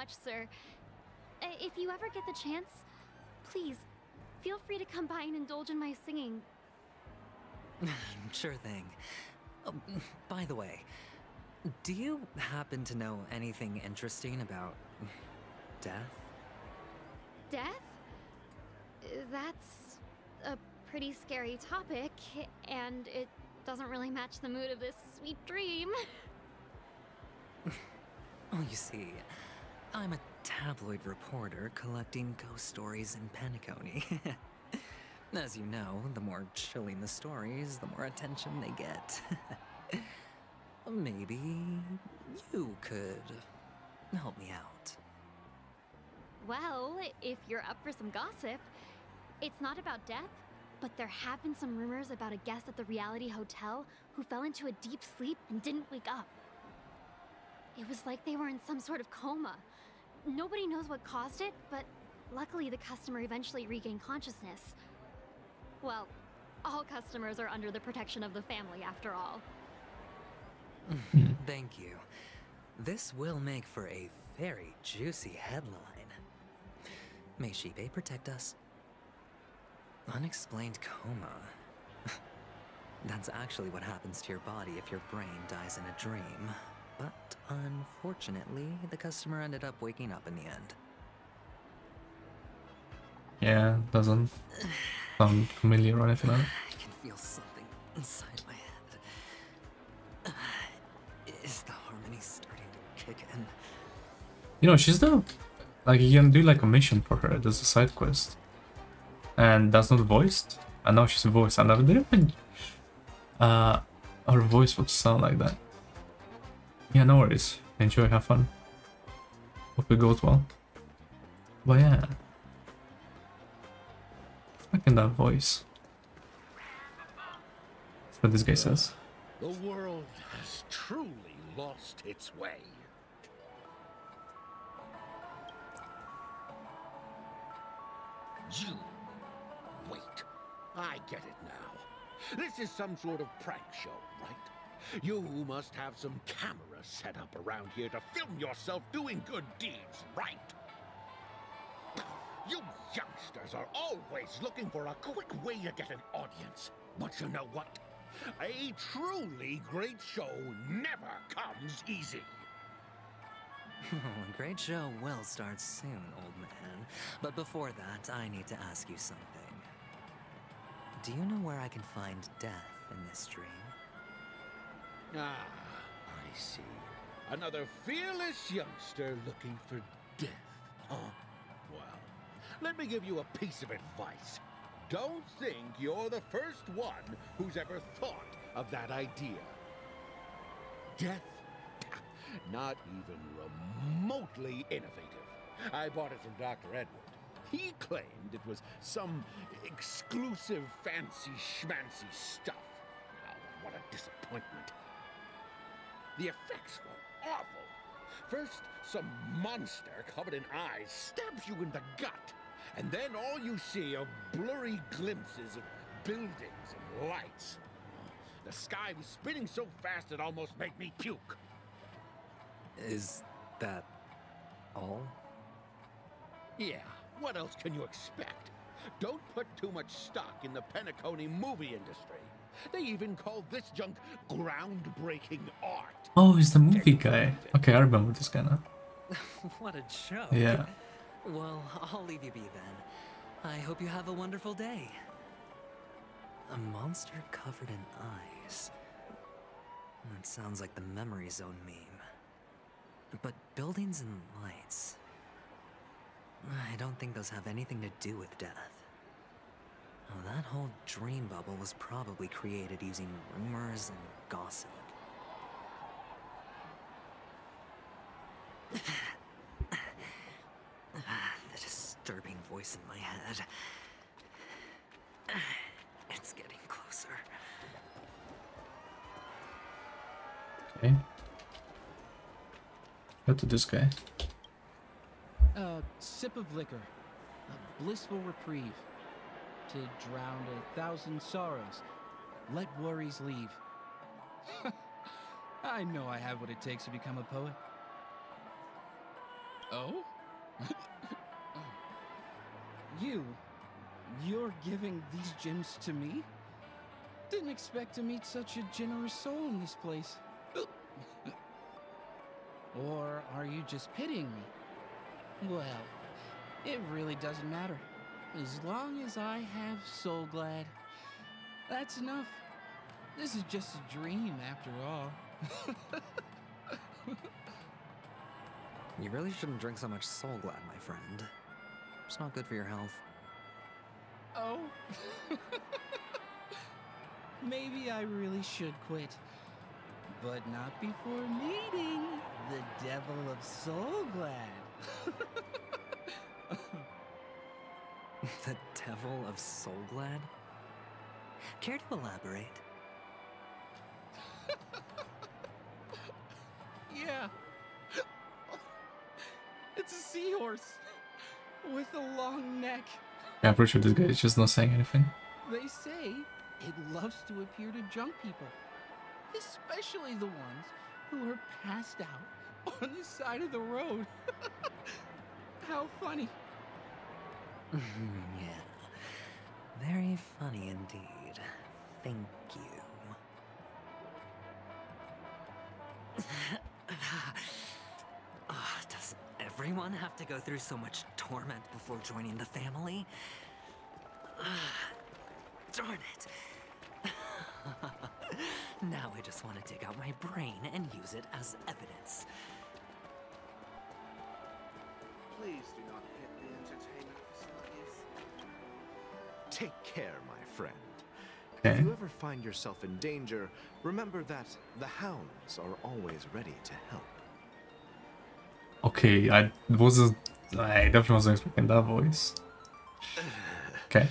much, sir. If you ever get the chance, please, feel free to come by and indulge in my singing. Sure thing. Oh, by the way, do you happen to know anything interesting about death? Death? That's a pretty scary topic, and it doesn't really match the mood of this sweet dream. Oh, you see, I'm a tabloid reporter collecting ghost stories in Penacony. As you know, the more chilling the stories, the more attention they get. Maybe you could help me out. Well, if you're up for some gossip, it's not about death, but there have been some rumors about a guest at the Reality Hotel who fell into a deep sleep and didn't wake up. It was like they were in some sort of coma. Nobody knows what caused it, but luckily the customer eventually regained consciousness. Well, all customers are under the protection of the family, after all. Thank you. This will make for a very juicy headline. May Shibe protect us. Unexplained coma. That's actually what happens to your body if your brain dies in a dream. But unfortunately, the customer ended up waking up in the end. Yeah, doesn't sound familiar or anything like that. I can feel something inside my head. Is the harmony starting to kick in? You know, she's the... Like, you can do like a mission for her, there's a side quest. And that's not voiced. And now she's voiced, and I didn't think her voice would sound like that. Yeah, no worries. Enjoy, have fun. Hope it goes well. But yeah. Fucking that voice. That's what this guy says. The world has truly lost its way. You wait. I get it now. This is some sort of prank show, right? You must have some cameras set up around here to film yourself doing good deeds, right? You youngsters are always looking for a quick way to get an audience. But you know what? A truly great show never comes easy. Oh, a great show will start soon, old man. But before that, I need to ask you something. Do you know where I can find death in this dream? Ah, I see. Another fearless youngster looking for death, huh? Well, let me give you a piece of advice. Don't think you're the first one who's ever thought of that idea. Death? Not even remotely innovative. I bought it from Dr. Edward. He claimed it was some exclusive fancy schmancy stuff. Oh, what a disappointment. The effects were awful. First, some monster covered in eyes stabs you in the gut. And then all you see are blurry glimpses of buildings and lights. The sky was spinning so fast it almost made me puke. Is that all? Yeah, what else can you expect? Don't put too much stock in the Penacony movie industry. They even call this junk groundbreaking art. Oh, he's the movie guy. Okay, I remember this guy now. What a joke. Yeah. Well, I'll leave you be then. I hope you have a wonderful day. A monster covered in eyes. That sounds like the Memory Zone meme. But buildings and lights... I don't think those have anything to do with death. Well, that whole dream bubble was probably created using rumors and gossip. The disturbing voice in my head. It's getting closer. Okay. Go to this guy. A sip of liquor, a blissful reprieve, to drown a thousand sorrows, let worries leave. I know I have what it takes to become a poet. Oh? You're giving these gems to me? Didn't expect to meet such a generous soul in this place. Or are you just pitying me? Well, it really doesn't matter. As long as I have Soul Glad, that's enough. This is just a dream after all. You really shouldn't drink so much Soul Glad, my friend. It's not good for your health. Oh. Maybe I really should quit. But not before meeting the devil of Soul Glad. The devil of Soul Glad? Care to elaborate? Yeah. It's a seahorse with a long neck. Yeah, I'm pretty sure this guy is just not saying anything. They say it loves to appear to drunk people, especially the ones who are passed out on the side of the road. How funny. Yeah, very funny indeed. Thank you. Does everyone have to go through so much torment before joining the family? Darn it. Now I just want to dig out my brain and use it as evidence. Please do not hit the entertainment facilities. Take care, my friend. Okay. If you ever find yourself in danger, remember that the hounds are always ready to help. Okay, I definitely wasn't expecting that voice. Okay.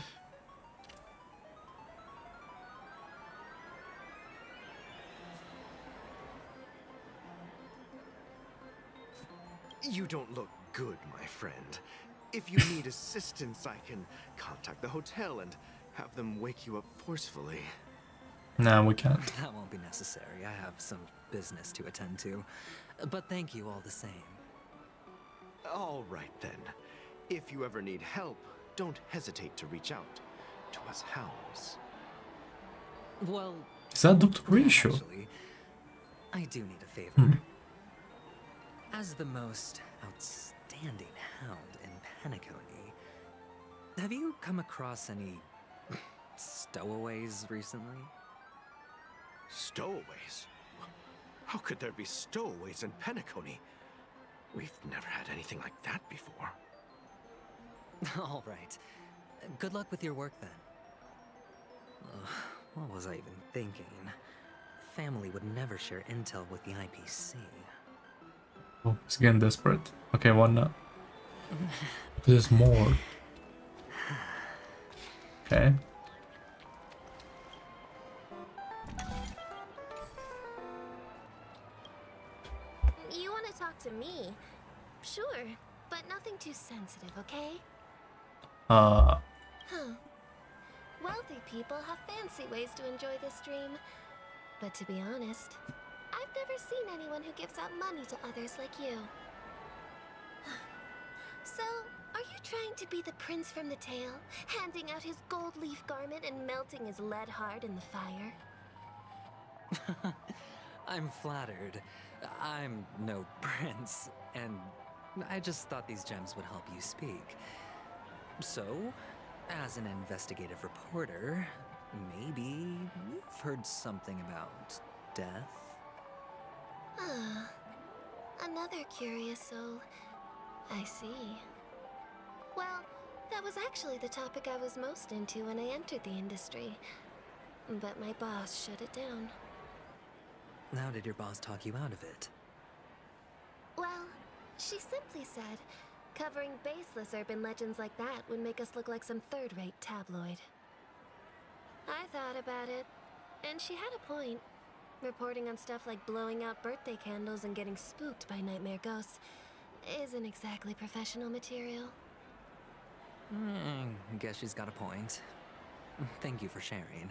You don't look good, my friend. If you need assistance, I can contact the hotel and have them wake you up forcefully. No, we can't. That won't be necessary. I have some business to attend to. But thank you all the same. All right, then. If you ever need help, don't hesitate to reach out to us hounds. Well, is that Dr. Ratio? Actually, I do need a favor. As the most outstanding hound in Penacony, have you come across any stowaways recently? Stowaways? How could there be stowaways in Penacony? We've never had anything like that before. All right. Good luck with your work, then. What was I even thinking? Family would never share intel with the IPC. Oh, it's getting desperate. Okay, one now. There's more. Okay. You want to talk to me? Sure, but nothing too sensitive, okay? Wealthy people have fancy ways to enjoy this dream. But to be honest, I've never seen anyone who gives out money to others like you. So, are you trying to be the prince from the tale, handing out his gold leaf garment and melting his lead heart in the fire? I'm flattered. I'm no prince, and I just thought these gems would help you speak. So, as an investigative reporter, maybe you've heard something about death? Ah, another curious soul. I see. Well, that was actually the topic I was most into when I entered the industry. But my boss shut it down. How did your boss talk you out of it? Well, she simply said, covering baseless urban legends like that would make us look like some third-rate tabloid. I thought about it, and she had a point. Reporting on stuff like blowing out birthday candles and getting spooked by nightmare ghosts isn't exactly professional material. Guess she's got a point. Thank you for sharing.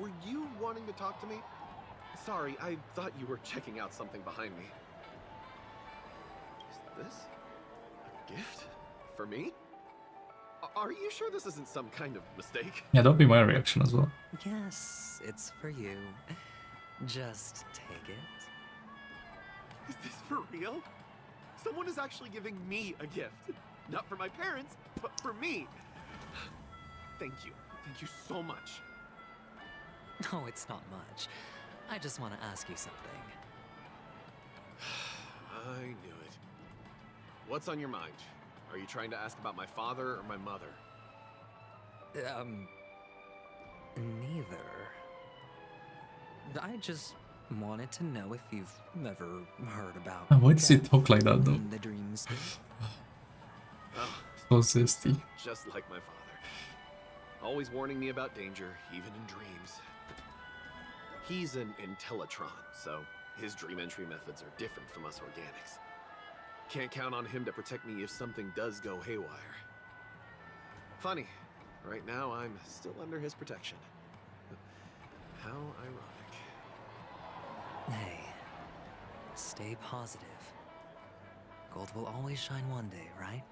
Were you wanting to talk to me? Sorry, I thought you were checking out something behind me. Is this a gift for me? Are you sure this isn't some kind of mistake? Yeah, that'll be my reaction as well. Yes, it's for you. Just take it. Is this for real? Someone is actually giving me a gift. Not for my parents, but for me. Thank you. Thank you so much. Oh, it's not much. I just want to ask you something. I knew it. What's on your mind? Are you trying to ask about my father or my mother? Neither. I just wanted to know if you've ever heard about... Why does he talk like that, though? The dreams. So zesty. Just like my father. Always warning me about danger, even in dreams. He's an Intellitron, so his dream entry methods are different from us organics. Can't count on him to protect me if something does go haywire. Funny, right now I'm still under his protection. How ironic. Hey, stay positive. Gold will always shine one day, right?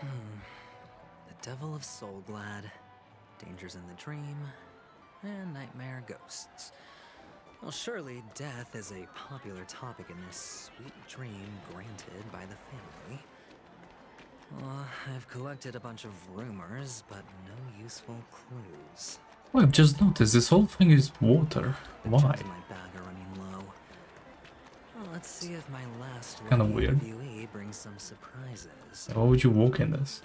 The devil of Soul Glad, dangers in the dream, and nightmare ghosts. Well, surely death is a popular topic in this sweet dream granted by the family. Well, I've collected a bunch of rumors, but no useful clues. Well, I've just noticed this whole thing is water. Why? My bag are running low. Well, let's see if my last kind of weird interviewee brings some surprises. Why would you walk in this?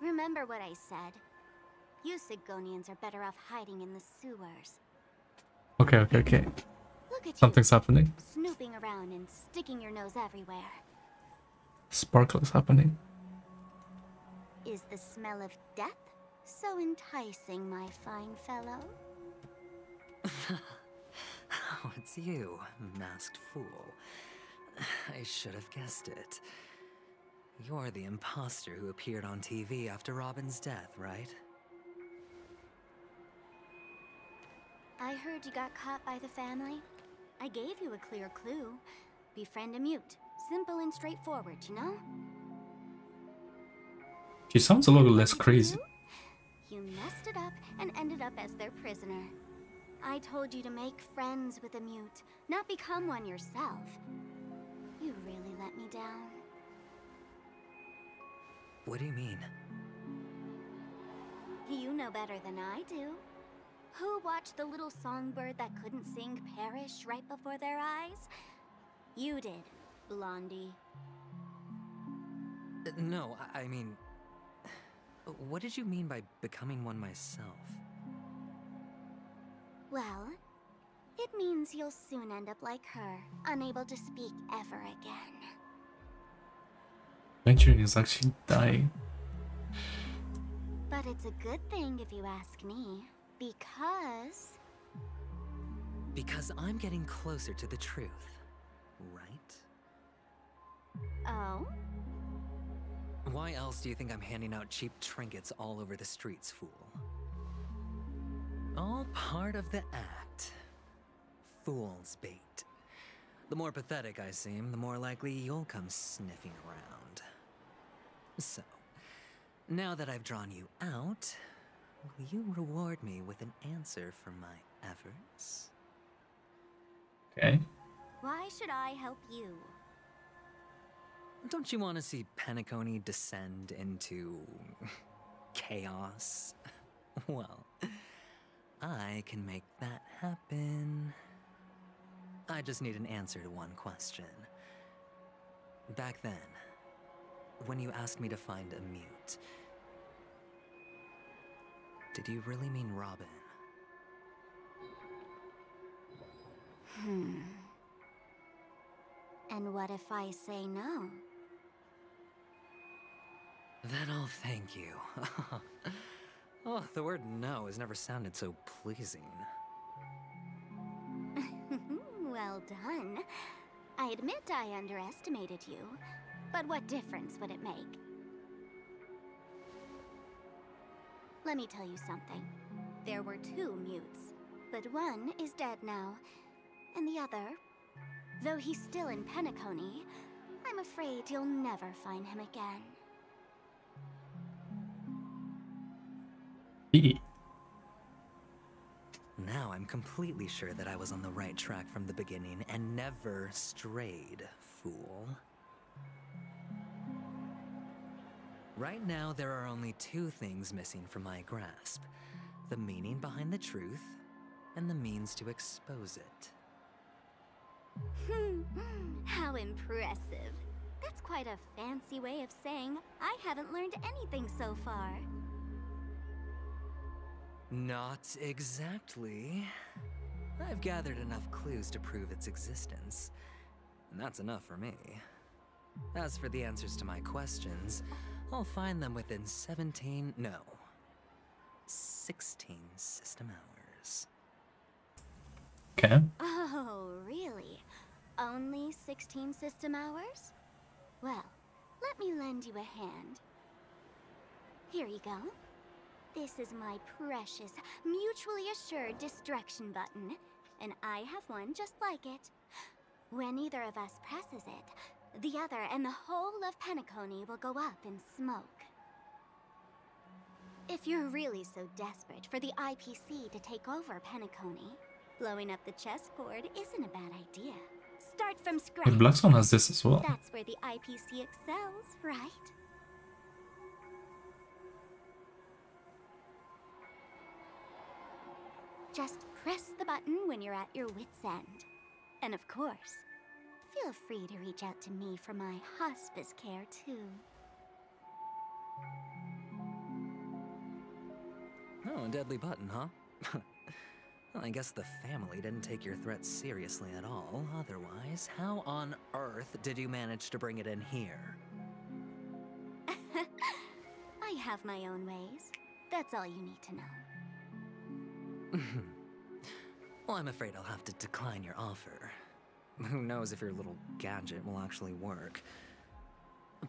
Remember what I said. You Sigonians are better off hiding in the sewers. Okay. Look at Something's happening. Snooping around and sticking your nose everywhere. Sparkle is happening. Is the smell of death so enticing, my fine fellow? Oh, it's you, masked fool. I should have guessed it. You're the imposter who appeared on TV after Robin's death, right? I heard you got caught by the family. I gave you a clear clue. Befriend a mute. Simple and straightforward, you know? She sounds a little less crazy. You messed it up and ended up as their prisoner. I told you to make friends with a mute, not become one yourself. You really let me down. What do you mean? You know better than I do. Who watched the little songbird that couldn't sing perish right before their eyes? You did, Blondie. No, I mean... What did you mean by becoming one myself? Well, it means you'll soon end up like her, unable to speak ever again. Aventurine is actually dying. But it's a good thing if you ask me, because I'm getting closer to the truth, right? Oh? Why else do you think I'm handing out cheap trinkets all over the streets, fool? All part of the act. Fool's bait. The more pathetic I seem, the more likely you'll come sniffing around. So, now that I've drawn you out, will you reward me with an answer for my efforts? Okay. Why should I help you? Don't you want to see Penacony descend into... chaos? Well, I can make that happen. I just need an answer to one question. Back then, when you asked me to find a mute, did you really mean Robin? And what if I say no? Then I'll thank you. Oh, the word no has never sounded so pleasing. Well done. I admit I underestimated you, but what difference would it make? Let me tell you something. There were two mutes, but one is dead now, and the other, though he's still in Penacony, I'm afraid you'll never find him again. Now I'm completely sure that I was on the right track from the beginning and never strayed, fool. Right now, there are only two things missing from my grasp. The meaning behind the truth, and the means to expose it. How impressive. That's quite a fancy way of saying I haven't learned anything so far. Not exactly. I've gathered enough clues to prove its existence, and that's enough for me. As for the answers to my questions, I'll find them within 16 system hours. Okay. Oh, really? Only 16 system hours? Well, let me lend you a hand. Here you go. This is my precious, mutually assured destruction button, and I have one just like it. When either of us presses it, the other and the whole of Penacony will go up in smoke. If you're really so desperate for the IPC to take over Penacony, blowing up the chessboard isn't a bad idea. Start from scratch. And Blackstone has this as well. That's where the IPC excels, right? Just press the button when you're at your wit's end. And of course, feel free to reach out to me for my hospice care, too. Oh, a deadly button, huh? Well, I guess the family didn't take your threats seriously at all. Otherwise, how on earth did you manage to bring it in here? I have my own ways. That's all you need to know. Well, I'm afraid I'll have to decline your offer. Who knows if your little gadget will actually work.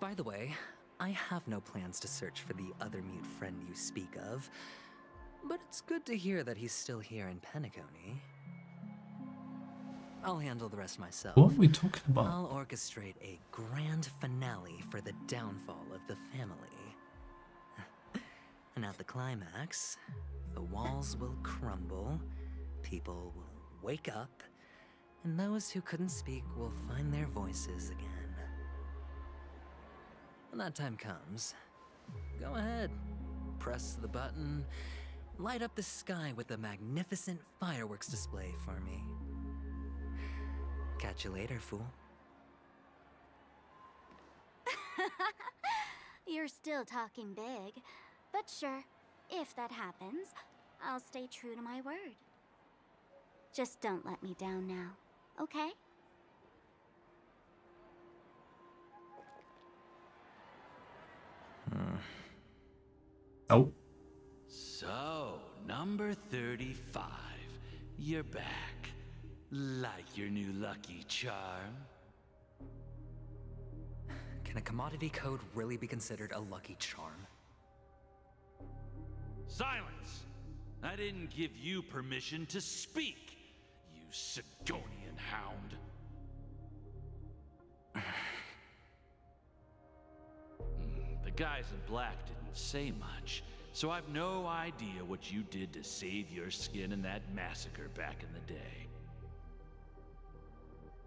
By the way, I have no plans to search for the other mute friend you speak of, but it's good to hear that he's still here in Penacony. I'll handle the rest myself. What are we talking about? I'll orchestrate a grand finale for the downfall of the family. And at the climax, the walls will crumble, people will wake up, and those who couldn't speak will find their voices again. When that time comes, go ahead, press the button, light up the sky with a magnificent fireworks display for me. Catch you later, fool. You're still talking big, but sure. If that happens, I'll stay true to my word. Just don't let me down now, okay? Oh. So, number 35. You're back. Like your new lucky charm. Can a commodity code really be considered a lucky charm? Silence! I didn't give you permission to speak, you Sidonian hound. The guys in black didn't say much, so I've no idea what you did to save your skin in that massacre back in the day.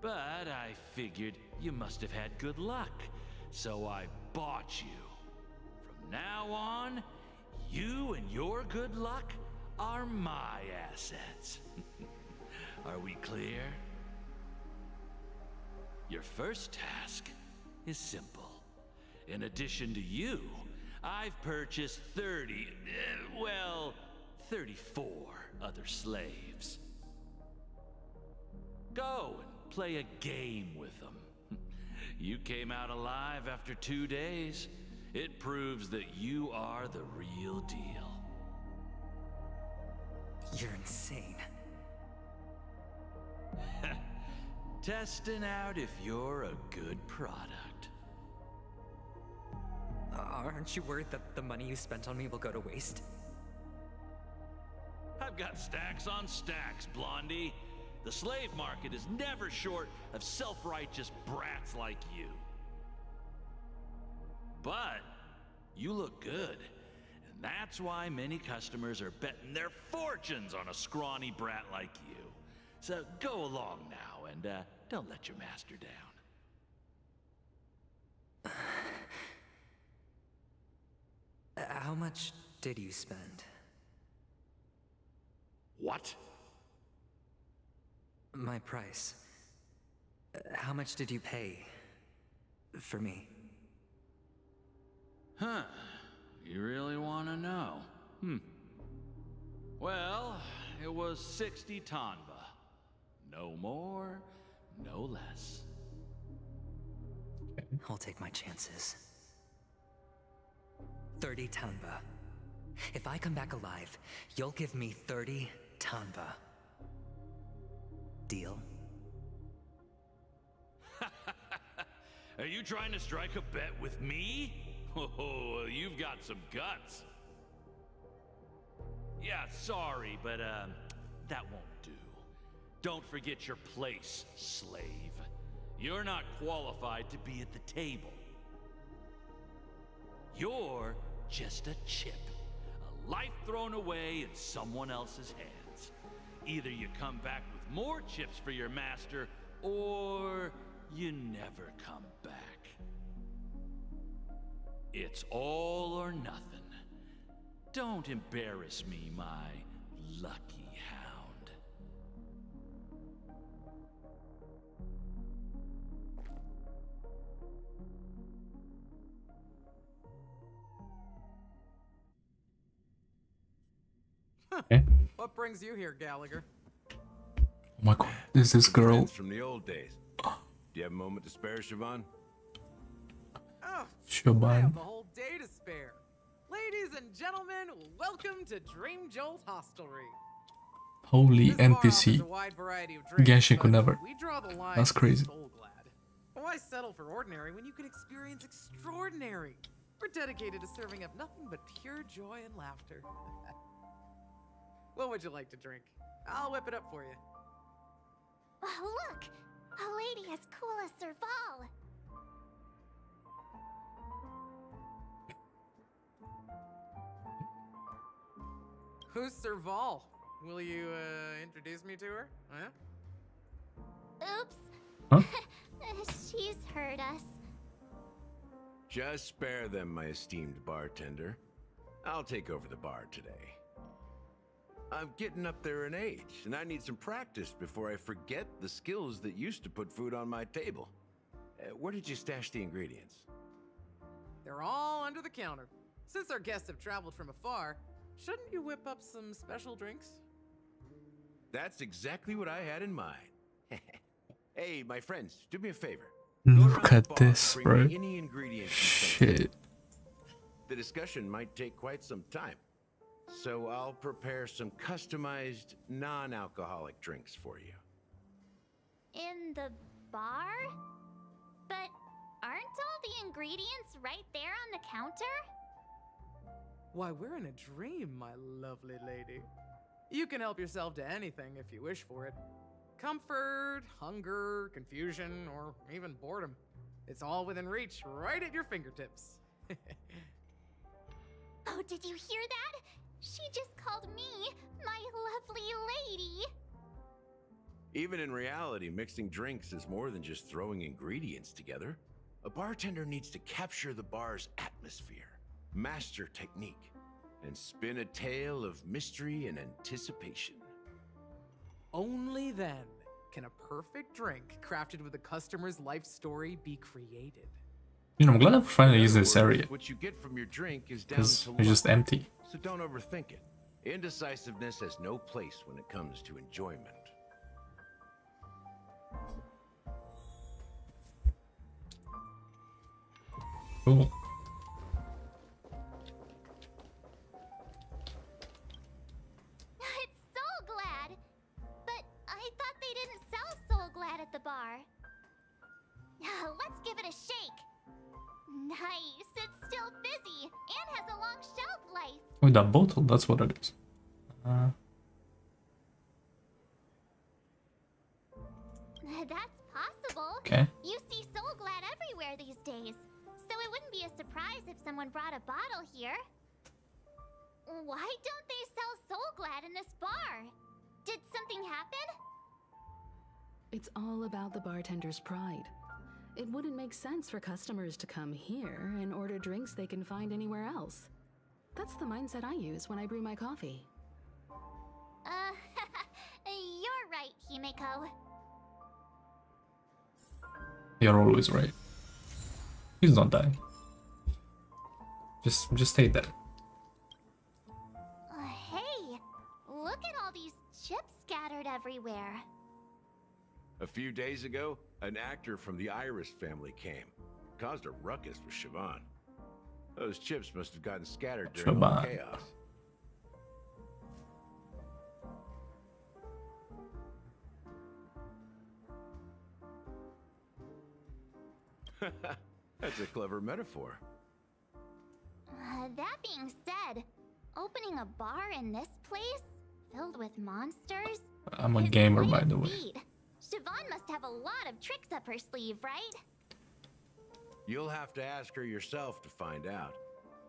But I figured you must have had good luck, so I bought you. From now on, you and your good luck are my assets. Are we clear? Your first task is simple. In addition to you, I've purchased 34 other slaves. Go and play a game with them. You came out alive after 2 days. It proves that you are the real deal. You're insane. Testing out if you're a good product. Aren't you worried that the money you spent on me will go to waste? I've got stacks on stacks, Blondie. The slave market is never short of self-righteous brats like you. But you look good, and that's why many customers are betting their fortunes on a scrawny brat like you. So go along now, and don't let your master down. How much did you spend? What? My price. How much did you pay for me? Huh. You really want to know? Well, it was 60 Tonba. No more, no less. I'll take my chances. 30 Tonba. If I come back alive, you'll give me 30 Tonba. Deal? Are you trying to strike a bet with me? Oh, you've got some guts. Yeah, sorry, but that won't do. Don't forget your place, slave. You're not qualified to be at the table. You're just a chip. Life thrown away in someone else's hands. Either you come back with more chips for your master, or you never come back. It's all or nothing. Don't embarrass me, my lucky hound. Okay. What brings you here, Gallagher? Oh my God, is this girl from the old days? Do you have a moment to spare, Siobhan? Oh, Siobhan. I have the whole day to spare. Ladies and gentlemen, welcome to Dreamjolt Hostelry. Holy NPC. Genshi could never. That's crazy. Soul Glad. Why settle for ordinary when you can experience extraordinary? We're dedicated to serving up nothing but pure joy and laughter. What would you like to drink? I'll whip it up for you. Oh, look! A lady as cool as Serval! Who's Serval? Will you, introduce me to her? Huh? Oops. Huh? She's heard us. Just spare them, my esteemed bartender. I'll take over the bar today. I'm getting up there in age, and I need some practice before I forget the skills that used to put food on my table. Where did you stash the ingredients? They're all under the counter. Since our guests have traveled from afar, shouldn't you whip up some special drinks? That's exactly what I had in mind. Hey, my friends, do me a favor. Look at this, bro. Shit. The discussion might take quite some time. So I'll prepare some customized non-alcoholic drinks for you. In the bar? But aren't all the ingredients right there on the counter? Why, we're in a dream, my lovely lady. You can help yourself to anything if you wish for it. Comfort, hunger, confusion, or even boredom. It's all within reach, right at your fingertips. Oh, did you hear that? She just called me my lovely lady. Even in reality, mixing drinks is more than just throwing ingredients together. A bartender needs to capture the bar's atmosphere, master technique, and spin a tale of mystery and anticipation. Only then can a perfect drink crafted with a customer's life story be created. You know, I'm glad I finally used this area. What you get from your drink is down to it's just empty. So don't overthink it. Indecisiveness has no place when it comes to enjoyment. Cool. It's Soul Glad, but I thought they didn't sell Soul Glad at the bar. Nice. It's still fizzy and has a long shelf life. With that bottle, that's what it is. That's possible. Okay. You see Soul Glad everywhere these days, so it wouldn't be a surprise if someone brought a bottle here. Why don't they sell Soul Glad in this bar? Did something happen? It's all about the bartender's pride. It wouldn't make sense for customers to come here and order drinks they can find anywhere else. That's the mindset I use when I brew my coffee. You're right, Himeko. You're always right. He's not dying. Just stay there. Hey, look at all these chips scattered everywhere. A few days ago, an actor from the Iris family came. Caused a ruckus with Siobhan. Those chips must have gotten scattered during the chaos. That's a clever metaphor. That being said, opening a bar in this place filled with monsters. I'm a gamer, by the way. Siobhan must have a lot of tricks up her sleeve, right? You'll have to ask her yourself to find out.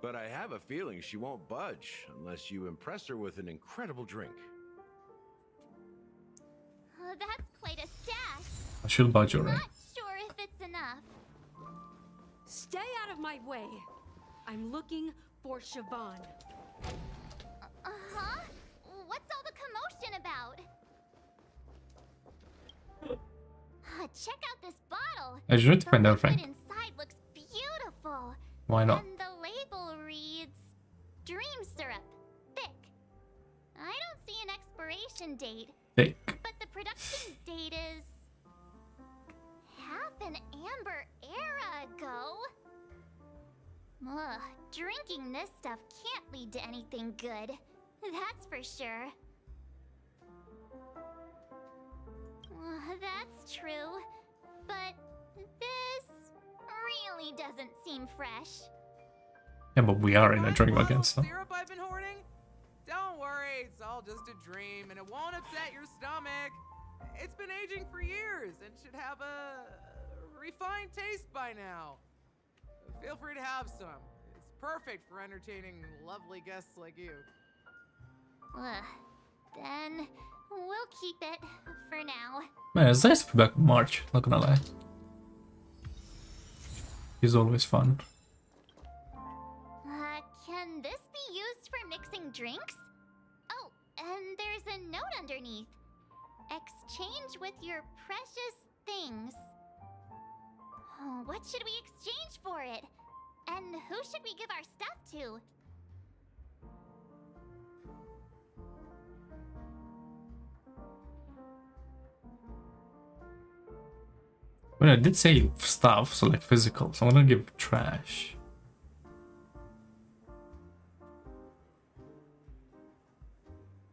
But I have a feeling she won't budge unless you impress her with an incredible drink. That's quite a stash. I should budge already. Not sure if it's enough. Stay out of my way. I'm looking for Siobhan. Uh-huh. What's all the commotion about? Check out this bottle. I should find out, Frank. Inside looks beautiful. Why not? And the label reads dream syrup, thick. I don't see an expiration date. Thick. But the production date is half an amber era ago. Ugh, drinking this stuff can't lead to anything good. That's for sure. That's true, but this really doesn't seem fresh. Yeah, but we are in a dream again, so. Syrup I've been hoarding? Don't worry, it's all just a dream, and it won't upset your stomach. It's been aging for years and should have a refined taste by now. Feel free to have some. It's perfect for entertaining lovely guests like you. Then we'll keep it for now. Man, it's nice to be back in March, not gonna lie. He's always fun. Can this be used for mixing drinks? Oh, and there's a note underneath. Exchange with your precious things. Oh, what should we exchange for it? And who should we give our stuff to? Well, I did say stuff, so like physical, so I'm gonna give trash.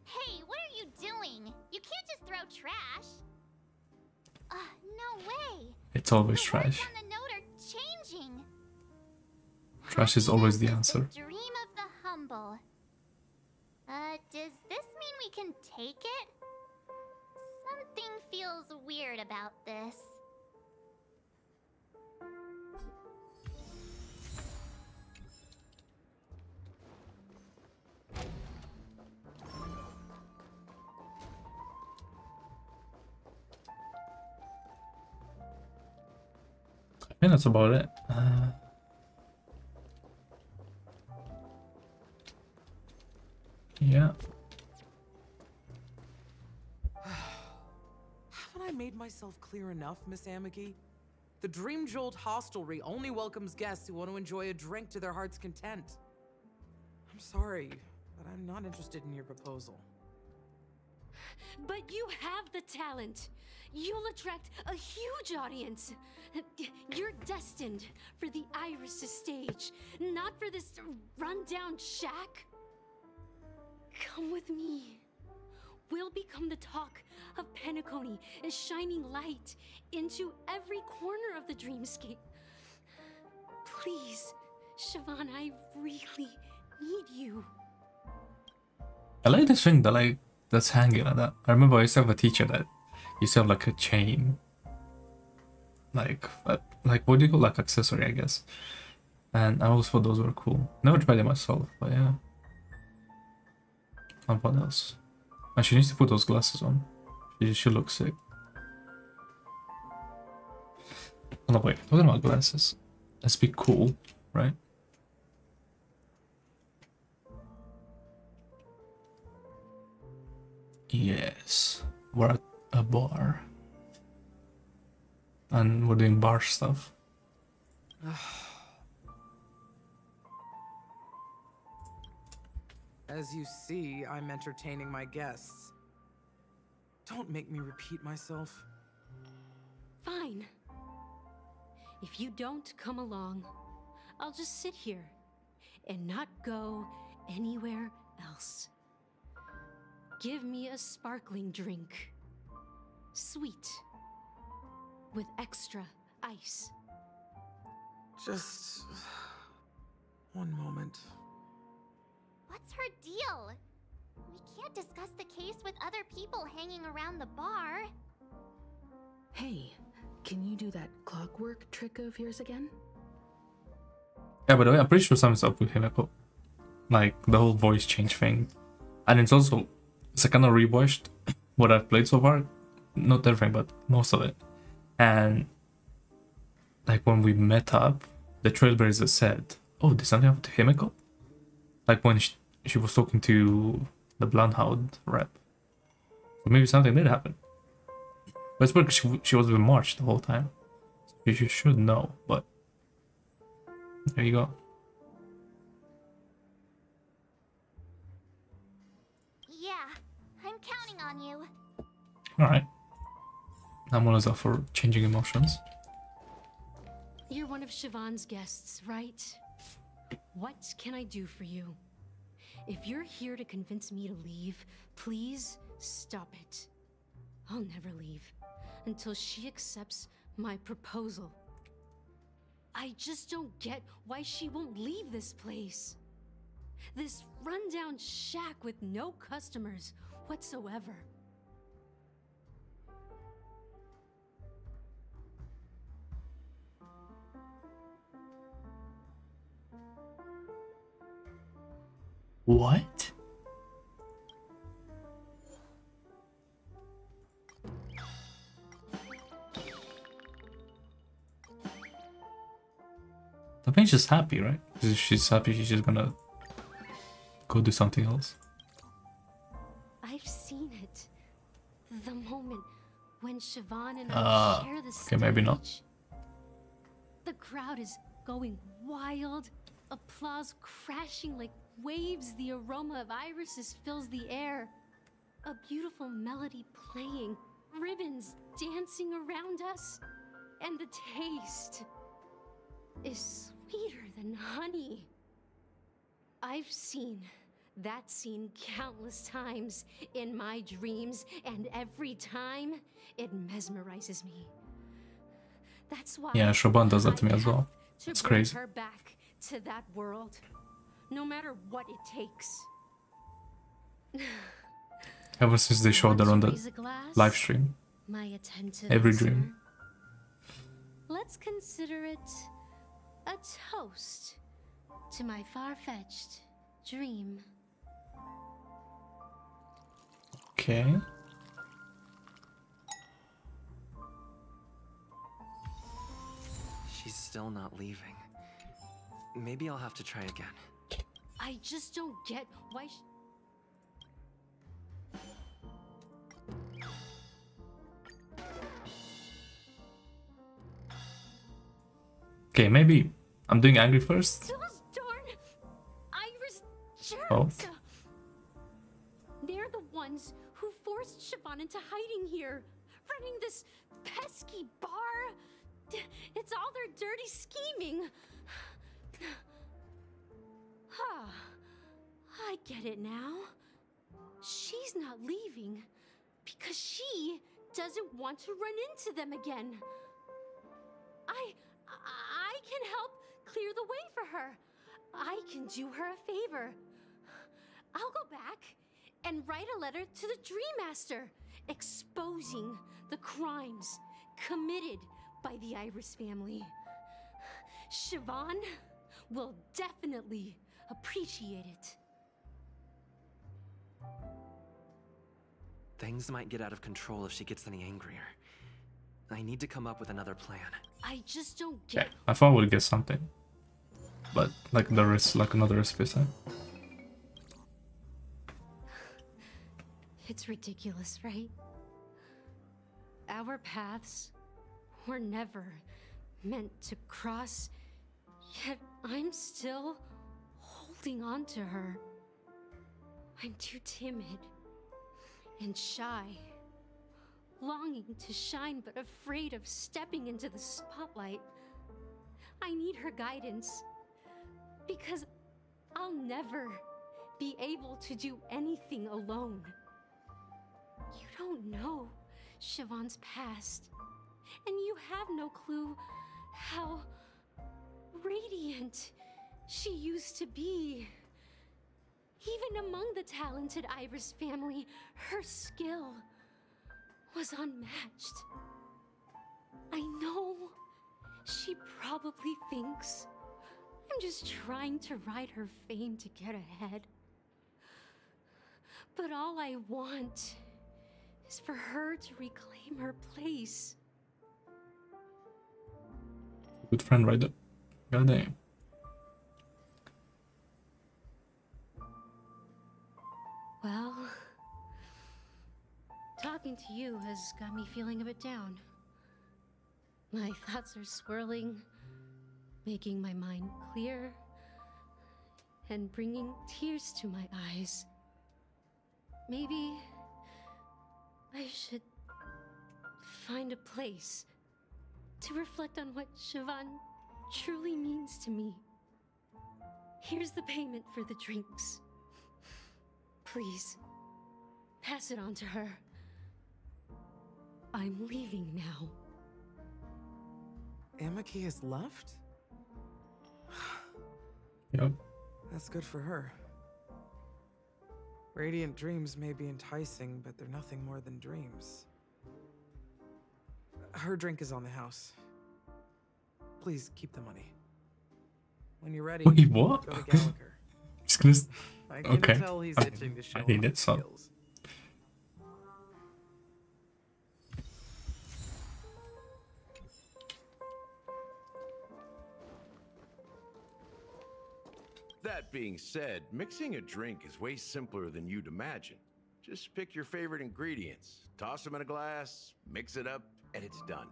Hey, what are you doing? You can't just throw trash. No way. It's always trash. The words on the note are changing. Trash is always the answer. The dream of the humble. Does this mean we can take it? Something feels weird about this. I think that's about it. Yeah. Haven't I made myself clear enough, Miss Amagi? The Dreamjolt Hostelry only welcomes guests who want to enjoy a drink to their heart's content. I'm sorry, but I'm not interested in your proposal. But you have the talent. You'll attract a huge audience. You're destined for the Iris' stage, not for this run-down shack. Come with me. We'll become the talk of Penacony, a shining light into every corner of the dreamscape. Please, Siobhan, I really need you. I like this thing that like that's hanging like that. I remember I used to have a teacher that used to have like a chain, like what do you call like accessory, I guess. And I always thought those were cool. Never tried it myself, but yeah. And what else? And she needs to put those glasses on. She looks sick. Oh no, wait, talking about glasses. Let's be cool, right? Yes, we're at a bar. And we're doing bar stuff. As you see, I'm entertaining my guests. Don't make me repeat myself. Fine. If you don't come along, I'll just sit here and not go anywhere else. Give me a sparkling drink. Sweet. With extra ice. Just one moment. What's her deal? We can't discuss the case with other people hanging around the bar. Hey, can you do that clockwork trick of yours again? Yeah, by the way, I'm pretty sure something's up with Himeko. Like, the whole voice change thing. And it's also, it's kind of rewatched what I've played so far. Not everything, but most of it. And, like, when we met up, the Trailblazers said, oh, there's something up to Himeko? Like, when she was talking to the Blondehound rep. But maybe something did happen. But it's because she was with March the whole time. So she should know, but... There you go. Yeah, I'm counting on you. Alright. I'm always up for changing emotions. You're one of Siobhan's guests, right? What can I do for you? If you're here to convince me to leave, please stop it. I'll never leave until she accepts my proposal. I just don't get why she won't leave this place. This rundown shack with no customers whatsoever. What? The pain's just happy, right? If she's happy, she's just gonna go do something else. I've seen it. The moment when Siobhan and I share the stage. Okay, maybe not. The crowd is going wild. Applause crashing like waves. The aroma of irises fills the air. A beautiful melody playing. Ribbons dancing around us. And the taste is sweeter than honey. I've seen that scene countless times in my dreams, and every time it mesmerizes me. That's why. Yeah, Siobhan does that to me as well. It's crazy. Her back to that world, no matter what it takes. Ever since they showed her on the live stream, every dream. Let's consider it a toast to my far-fetched dream. Okay. She's still not leaving. Maybe I'll have to try again. I just don't get why Okay, maybe I'm doing angry first. Those darn Iris jerks. They're the ones who forced Siobhan into hiding here, running this pesky bar. It's all their dirty scheming. Huh. I get it now. She's not leaving because she doesn't want to run into them again. I can help clear the way for her. I can do her a favor. I'll go back and write a letter to the Dream Master exposing the crimes committed by the Iris family. Siobhan will definitely appreciate it. Things might get out of control if she gets any angrier. I need to come up with another plan. I just don't get. Yeah, I thought we'd get something, but like there is like another space. It's ridiculous, right? Our paths were never meant to cross, yet I'm still holding on to her. I'm too timid and shy, longing to shine but afraid of stepping into the spotlight. I need her guidance because I'll never be able to do anything alone. You don't know Siobhan's past, and you have no clue how radiant she used to be. Even among the talented Iris family, her skill was unmatched. I know she probably thinks I'm just trying to ride her fame to get ahead. But all I want is for her to reclaim her place. Good friend right there. God damn. Well, talking to you has got me feeling a bit down. My thoughts are swirling, making my mind clear, and bringing tears to my eyes. Maybe I should find a place to reflect on what Siobhan truly means to me. Here's the payment for the drinks. Please, pass it on to her. I'm leaving now. Amaki has left? Yep. That's good for her. Radiant dreams may be enticing, but they're nothing more than dreams. Her drink is on the house. Please keep the money. When you're ready, wait, what? Go to Gallagher. Okay. Tell he's itching to show I need it, so. That being said, mixing a drink is way simpler than you'd imagine. Just pick your favorite ingredients, toss them in a glass, mix it up, and it's done.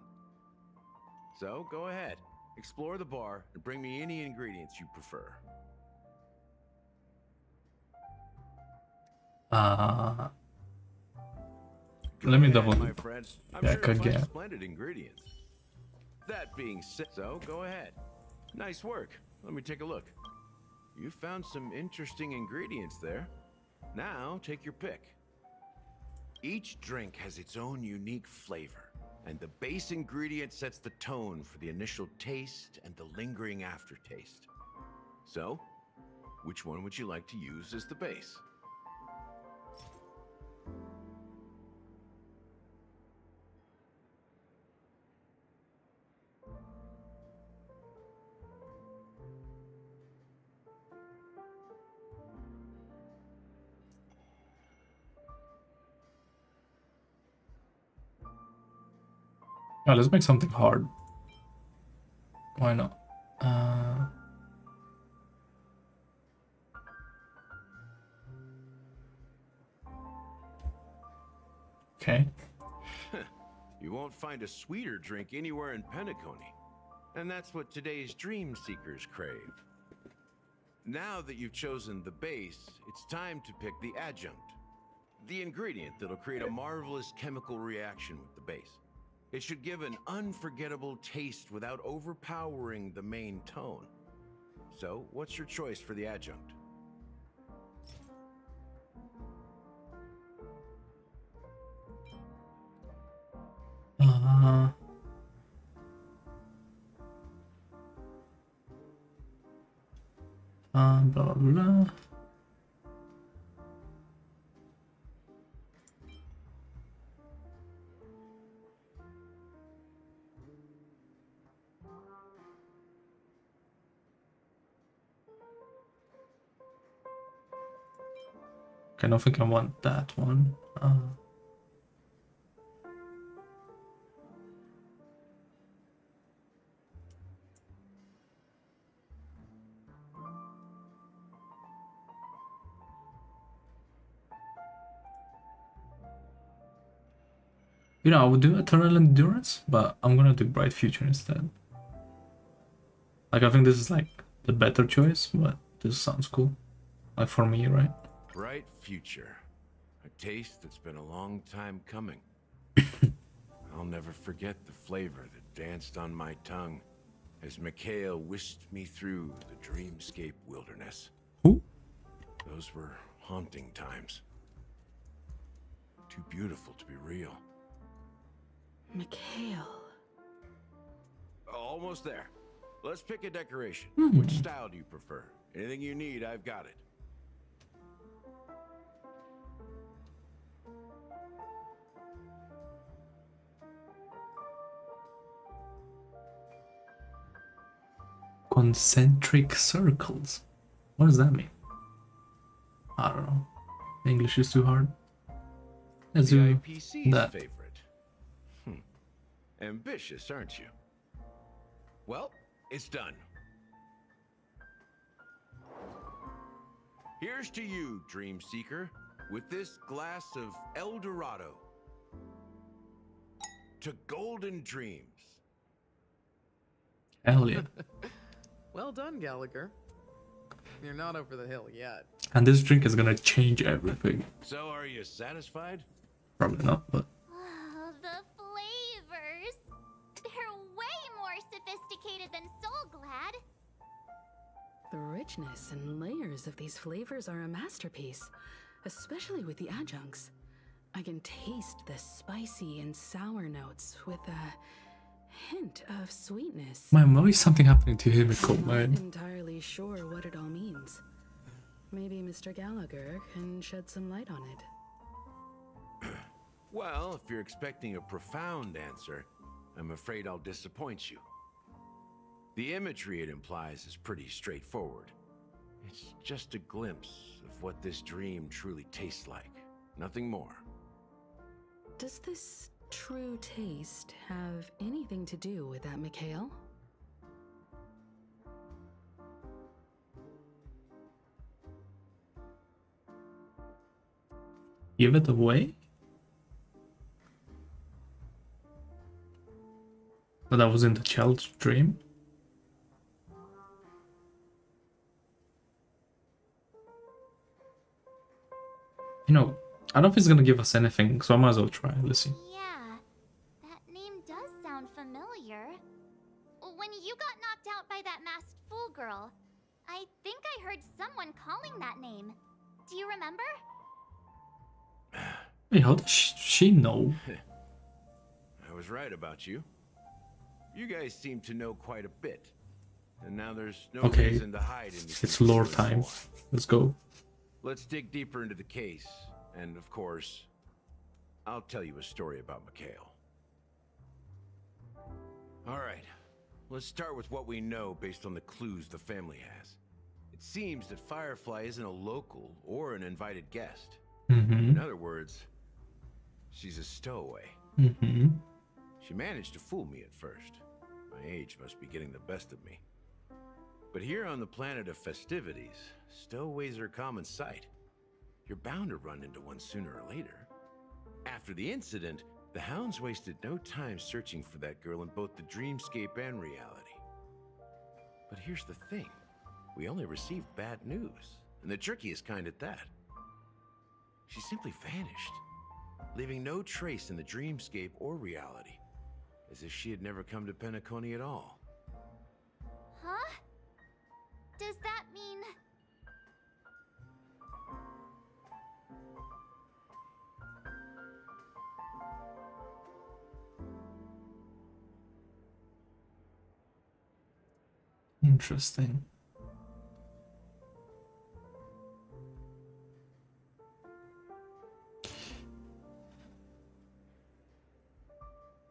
So go ahead, explore the bar, and bring me any ingredients you prefer. Let me double. My friends, yeah, I could get splendid ingredients. That being said, so go ahead. Nice work. Let me take a look. You found some interesting ingredients there. Now take your pick. Each drink has its own unique flavor, and the base ingredient sets the tone for the initial taste and the lingering aftertaste. So, which one would you like to use as the base? Right, let's make something hard. Why not? Okay. You won't find a sweeter drink anywhere in Penacony, and that's what today's dream seekers crave. Now that you've chosen the base, it's time to pick the adjunct, the ingredient that'll create a marvelous chemical reaction with the base. It should give an unforgettable taste without overpowering the main tone. So, what's your choice for the adjunct? Blah, blah, blah. Okay, I don't think I want that one. You know, I would do Eternal Endurance, but I'm gonna do Bright Future instead. Like, I think this is like the better choice, but this sounds cool. Like, for me, right? Bright Future. A taste that's been a long time coming. I'll never forget the flavor that danced on my tongue as Mikhail whisked me through the dreamscape wilderness. Who? Those were haunting times. Too beautiful to be real. Mikhail. Almost there. Let's pick a decoration. Which style do you prefer? Anything you need, I've got it. Concentric circles. What does that mean? I don't know. English is too hard. Let's do that. Ambitious, aren't you? Well, it's done. Here's to you, Dream Seeker, with this glass of El Dorado. To golden dreams. Hell yeah. Well done, Gallagher. You're not over the hill yet. And this drink is gonna change everything. So, are you satisfied? Probably not, but. Sophisticated than Soul Glad. The richness and layers of these flavors are a masterpiece, especially with the adjuncts. I can taste the spicy and sour notes with a hint of sweetness. Man, why is something happening to Himeko, man? I'm not entirely sure what it all means. Maybe Mr. Gallagher can shed some light on it. Well, if you're expecting a profound answer, I'm afraid I'll disappoint you. The imagery it implies is pretty straightforward. It's just a glimpse of what this dream truly tastes like, nothing more. Does this true taste have anything to do with that, Mikhail? Give it away? But that was in the child's dream? You know, I don't think it's gonna give us anything, so I might as well try. Let's see. Yeah, that name does sound familiar. When you got knocked out by that masked fool girl, I think I heard someone calling that name. Do you remember? Wait, how does she know? I was right about you. You guys seem to know quite a bit. And now there's no reason to hide in this. It's lore time. Let's go. Let's dig deeper into the case, and of course, I'll tell you a story about Mikhail. All right, let's start with what we know based on the clues the family has. It seems that Firefly isn't a local or an invited guest. In other words, she's a stowaway. She managed to fool me at first. My age must be getting the best of me. But here on the planet of festivities, stowaways are common sight. You're bound to run into one sooner or later. After the incident, the hounds wasted no time searching for that girl in both the dreamscape and reality. But here's the thing. We only received bad news, and the trickiest kind at that. She simply vanished, leaving no trace in the dreamscape or reality, as if she had never come to Penacony at all. Huh? Does that mean... Interesting.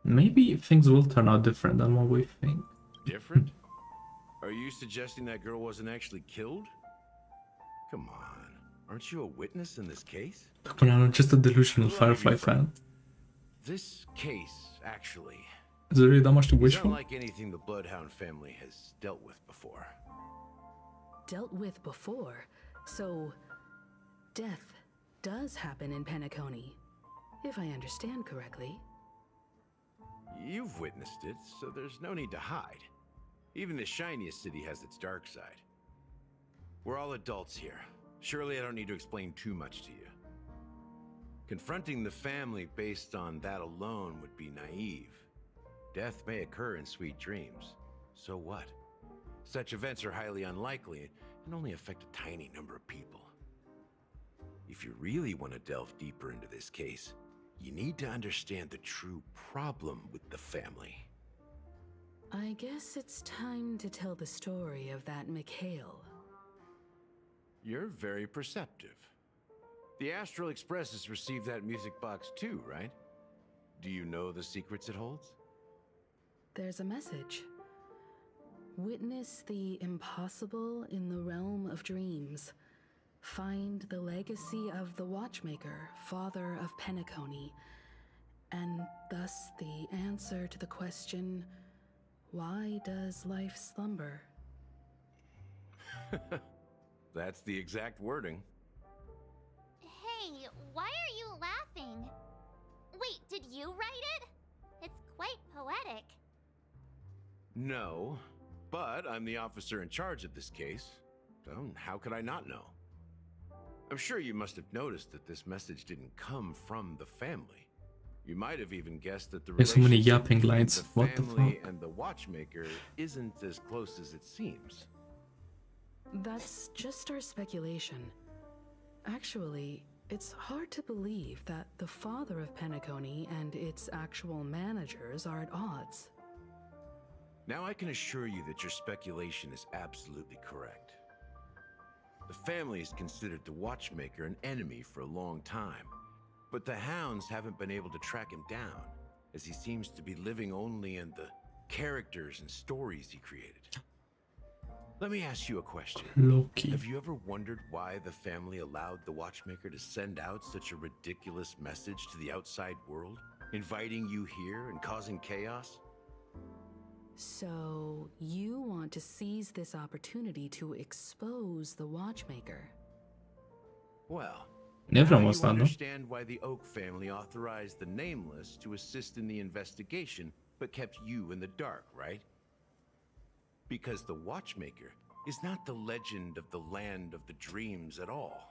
Maybe things will turn out different than what we think. Different? Are you suggesting that girl wasn't actually killed? Come on. Aren't you a witness in this case? Look around, I'm just a delusional Firefly fan. This case, actually... Is there really that much to wish for? It's not like anything the Bloodhound family has dealt with before. Dealt with before? So... death does happen in Penacony, if I understand correctly. You've witnessed it, so there's no need to hide. Even the shiniest city has its dark side. We're all adults here. Surely I don't need to explain too much to you. Confronting the family based on that alone would be naive. Death may occur in sweet dreams. So what? Such events are highly unlikely and only affect a tiny number of people. If you really want to delve deeper into this case, you need to understand the true problem with the family. I guess it's time to tell the story of that Mikhail. You're very perceptive. The Astral Express has received that music box too, right? Do you know the secrets it holds? There's a message. Witness the impossible in the realm of dreams. Find the legacy of the Watchmaker, father of Penacony, and thus the answer to the question, why does life slumber? That's the exact wording. Hey, why are you laughing? Wait, did you write it? It's quite poetic. No, but I'm the officer in charge of this case. So how could I not know? I'm sure you must have noticed that this message didn't come from the family. You might have even guessed that the relationship so many yapping lines. What the fuck? And the Watchmaker isn't as close as it seems. That's just our speculation. Actually, it's hard to believe that the father of Penacony and its actual managers are at odds. Now I can assure you that your speculation is absolutely correct. The family has considered the Watchmaker an enemy for a long time, but the hounds haven't been able to track him down, as he seems to be living only in the characters and stories he created. Let me ask you a question. Loki. Have you ever wondered why the family allowed the Watchmaker to send out such a ridiculous message to the outside world, inviting you here and causing chaos? So you want to seize this opportunity to expose the Watchmaker? Well, never almost understand why the Oak family authorized the Nameless to assist in the investigation, but kept you in the dark, right? Because the Watchmaker is not the legend of the land of the dreams at all.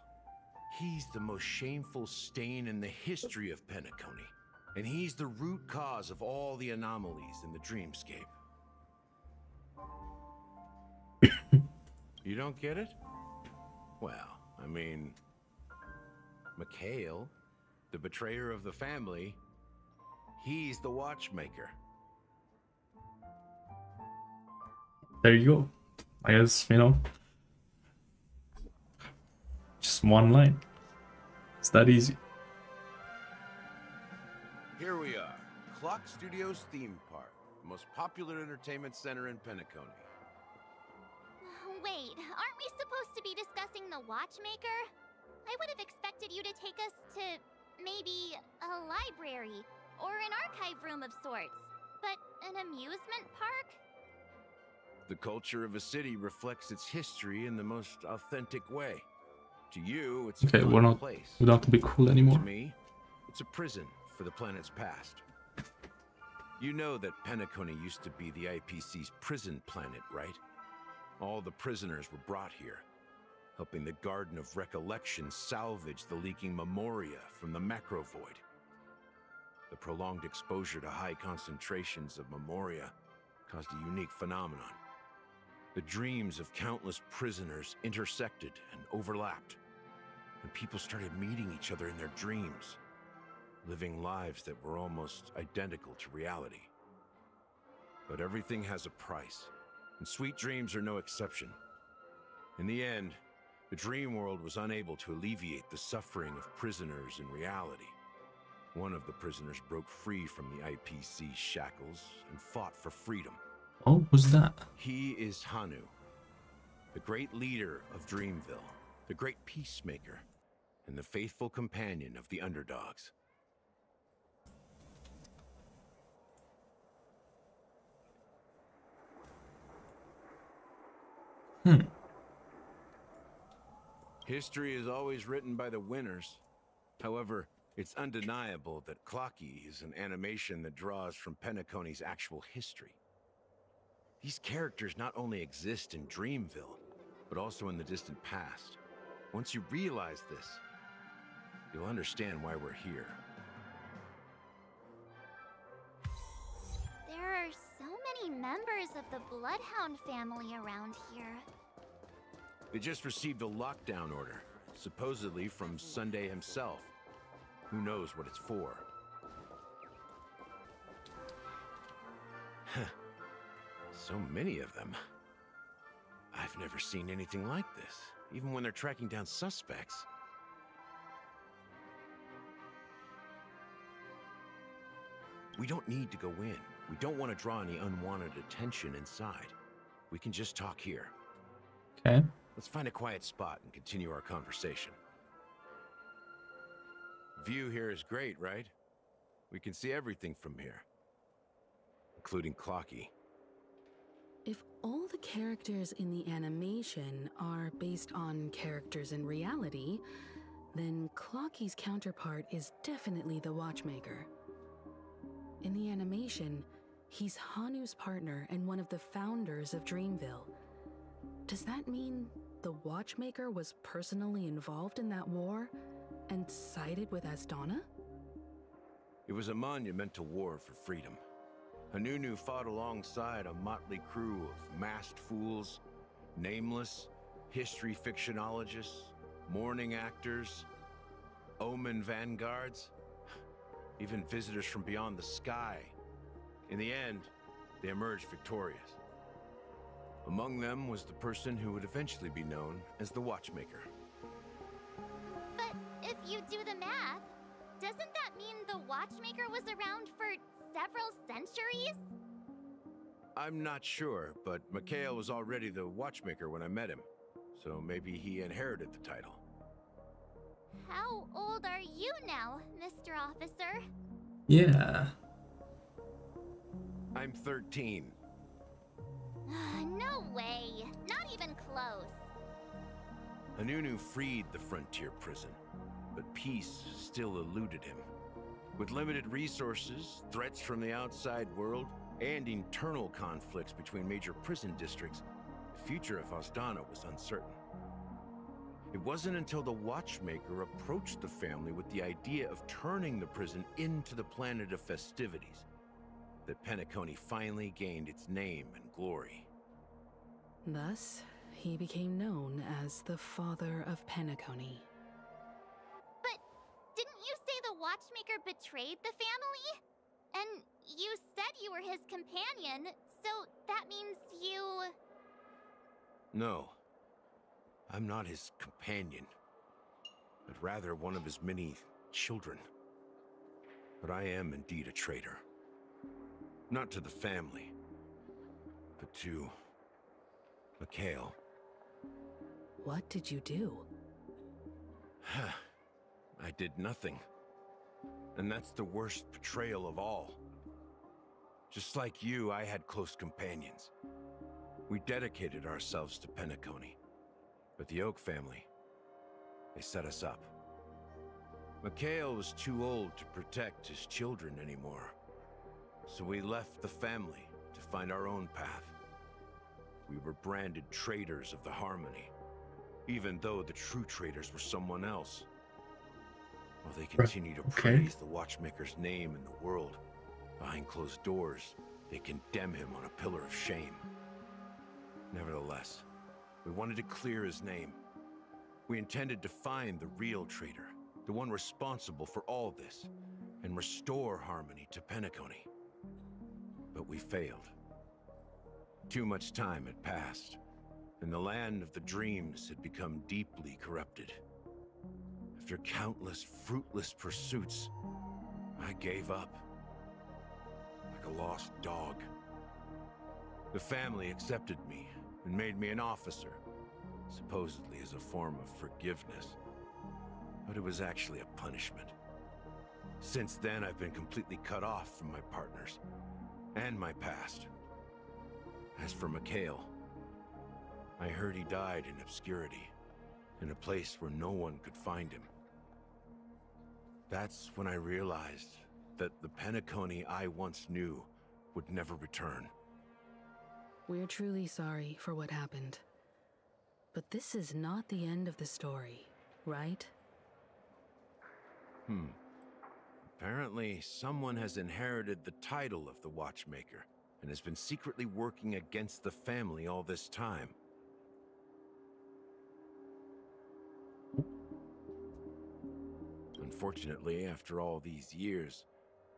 He's the most shameful stain in the history of Penacony, and he's the root cause of all the anomalies in the dreamscape. You don't get it? Well, I mean, Mikhail, the betrayer of the family, he's the Watchmaker. There you go. I guess, you know, just one line. It's that easy. Here we are, Clock Studios theme park, the most popular entertainment center in Penacony. Wait, aren't we supposed to be discussing the Watchmaker? I would have expected you to take us to maybe a library or an archive room of sorts, but an amusement park? The culture of a city reflects its history in the most authentic way. To you, it's okay. We're not. Place. We don't have to be cool anymore. To me, it's a prison for the planet's past. You know that Penacony used to be the IPC's prison planet, right? All the prisoners were brought here, helping the Garden of Recollection salvage the leaking memoria from the macro void. The prolonged exposure to high concentrations of memoria caused a unique phenomenon. The dreams of countless prisoners intersected and overlapped, and people started meeting each other in their dreams, living lives that were almost identical to reality. But everything has a price, and sweet dreams are no exception. In the end, the dream world was unable to alleviate the suffering of prisoners in reality, One of the prisoners broke free from the IPC shackles and fought for freedom. Oh, who's that? He is Hanu, the great leader of Dreamville, the great peacemaker, and the faithful companion of the underdogs. Hmm. History is always written by the winners. However, it's undeniable that Clocky is an animation that draws from Penacony's actual history. These characters not only exist in Dreamville, but also in the distant past. Once you realize this, you'll understand why we're here. There are so many members of the Bloodhound family around here. They just received a lockdown order, supposedly from Sunday himself. Who knows what it's for? So many of them. I've never seen anything like this, even when they're tracking down suspects. We don't need to go in. We don't want to draw any unwanted attention inside. We can just talk here. Okay. Let's find a quiet spot and continue our conversation. View here is great, right? We can see everything from here, including Clocky. If all the characters in the animation are based on characters in reality, then Clocky's counterpart is definitely the Watchmaker. In the animation, he's Hanu's partner and one of the founders of Dreamville. Does that mean the Watchmaker was personally involved in that war and sided with Asdana? It was a monumental war for freedom. Hanunu fought alongside a motley crew of masked fools, nameless, history fictionologists, mourning actors, omen vanguards, even visitors from beyond the sky. In the end, they emerged victorious. Among them was the person who would eventually be known as the Watchmaker. But if you do the math, doesn't that mean the Watchmaker was around for several centuries? I'm not sure, but Mikhail was already the Watchmaker when I met him, so maybe he inherited the title. How old are you now, Mr. Officer? Yeah. I'm 13. No way. Not even close. Hanunu freed the frontier prison, but peace still eluded him. With limited resources, threats from the outside world, and internal conflicts between major prison districts, the future of Asdana was uncertain. It wasn't until the Watchmaker approached the family with the idea of turning the prison into the planet of festivities that Penacony finally gained its name and glory. Thus, he became known as the father of Penacony. But didn't you say the Watchmaker betrayed the family? And you said you were his companion, so that means you... No. I'm not his companion, but rather one of his many children. But I am indeed a traitor. Not to the family, but to Mikhail. What did you do? I did nothing. And that's the worst betrayal of all. Just like you, I had close companions. We dedicated ourselves to Penacony, but the Oak family, they set us up. Mikhail was too old to protect his children anymore, so we left the family to find our own path. We were branded traitors of the Harmony, even though the true traitors were someone else. While they continue to praise the Watchmaker's name in the world, behind closed doors, they condemn him on a pillar of shame. Nevertheless, we wanted to clear his name. We intended to find the real traitor, the one responsible for all this, and restore Harmony to Penacony. But we failed. Too much time had passed, and the land of the dreams had become deeply corrupted. After countless fruitless pursuits, I gave up. Like a lost dog. The family accepted me and made me an officer, supposedly as a form of forgiveness. But it was actually a punishment. Since then, I've been completely cut off from my partners and my past. As for Mikhail, I heard he died in obscurity, in a place where no one could find him. That's when I realized that the Penacony I once knew would never return. We're truly sorry for what happened. But this is not the end of the story, right? Apparently, someone has inherited the title of the Watchmaker and has been secretly working against the family all this time. Unfortunately, after all these years,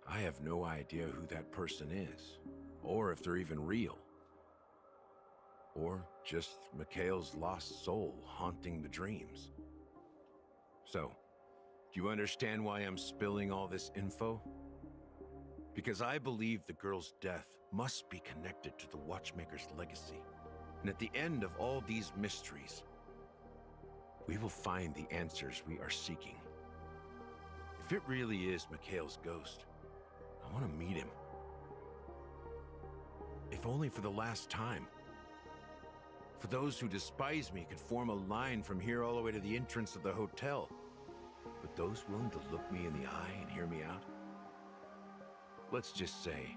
I have no idea who that person is, or if they're even real. Or just Mikhail's lost soul haunting the dreams. So, do you understand why I'm spilling all this info? Because I believe the girl's death must be connected to the Watchmaker's legacy. And at the end of all these mysteries, we will find the answers we are seeking. If it really is Mikhail's ghost, I want to meet him. If only for the last time. For those who despise me could form a line from here all the way to the entrance of the hotel. But those willing to look me in the eye and hear me out? Let's just say,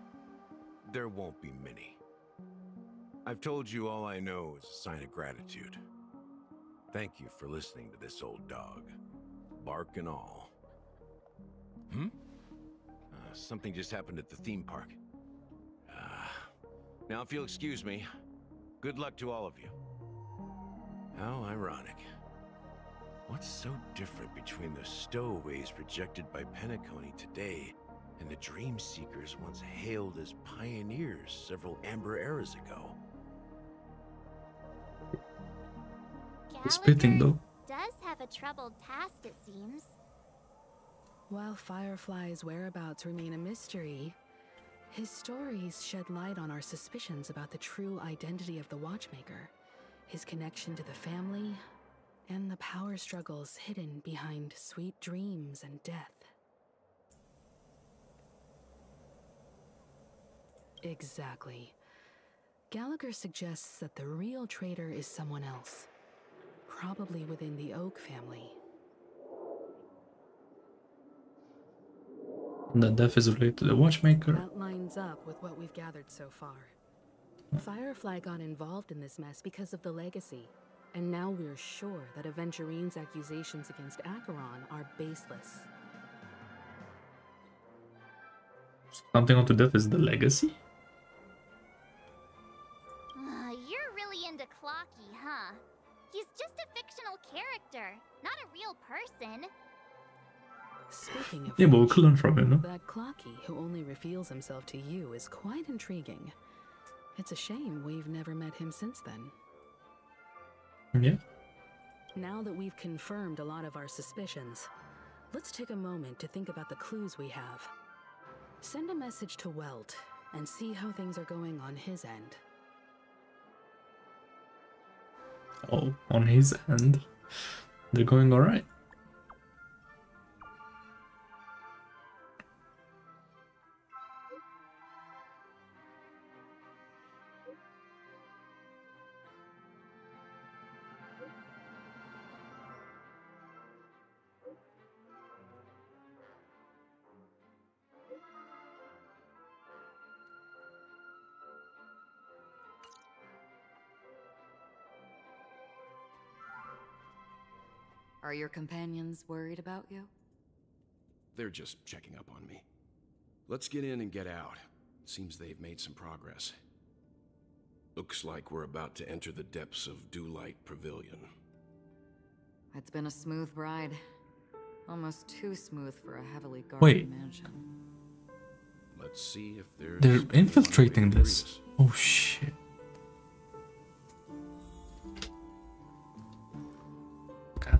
there won't be many. I've told you all I know is a sign of gratitude. Thank you for listening to this old dog, bark and all. Something just happened at the theme park. Now if you'll excuse me, good luck to all of you. How ironic. What's so different between the stowaways rejected by Penacony today and the dream seekers once hailed as pioneers several amber eras ago? Gallagher does have a troubled past, it seems. While Firefly's whereabouts remain a mystery, his stories shed light on our suspicions about the true identity of the Watchmaker, his connection to the family, and the power struggles hidden behind sweet dreams and death. Exactly. Gallagher suggests that the real traitor is someone else, probably within the Oak family. The death is related to the Watchmaker. That lines up with what we've gathered so far. Firefly got involved in this mess because of the legacy. And now we're sure that Aventurine's accusations against Acheron are baseless. Something onto death is the legacy? You're really into Clocky, huh? He's just a fictional character, not a real person. Speaking of but we'll learn from him, no? That Clocky who only reveals himself to you is quite intriguing. It's a shame we've never met him since then. Yeah. Now that we've confirmed a lot of our suspicions, let's take a moment to think about the clues we have. Send a message to Welt and see how things are going on his end. Oh, on his end? They're going alright. Are your companions worried about you? They're just checking up on me. Let's get in and get out. Seems they've made some progress. Looks like we're about to enter the depths of Dewlight Pavilion. It's been a smooth ride. Almost too smooth for a heavily guarded mansion. Let's see if there's... They're infiltrating this. Oh shit.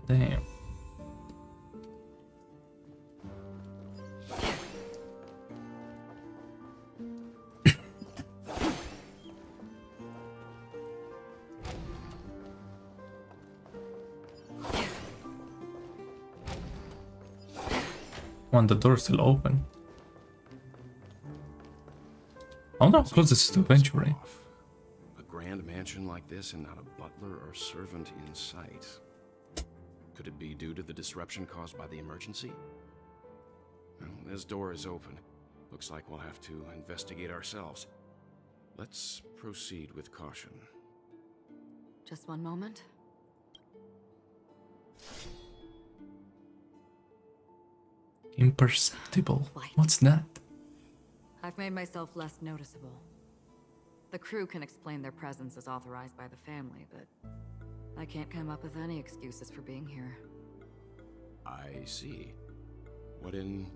Damn. One, the door's still open. I wonder how close this is to Aventurine. A grand mansion like this and not a butler or servant in sight. Could it be due to the disruption caused by the emergency? Well, this door is open. Looks like we'll have to investigate ourselves. Let's proceed with caution. Just one moment. Imperceptible. What's that? I've made myself less noticeable. The crew can explain their presence as authorized by the family, but I can't come up with any excuses for being here. I see. What an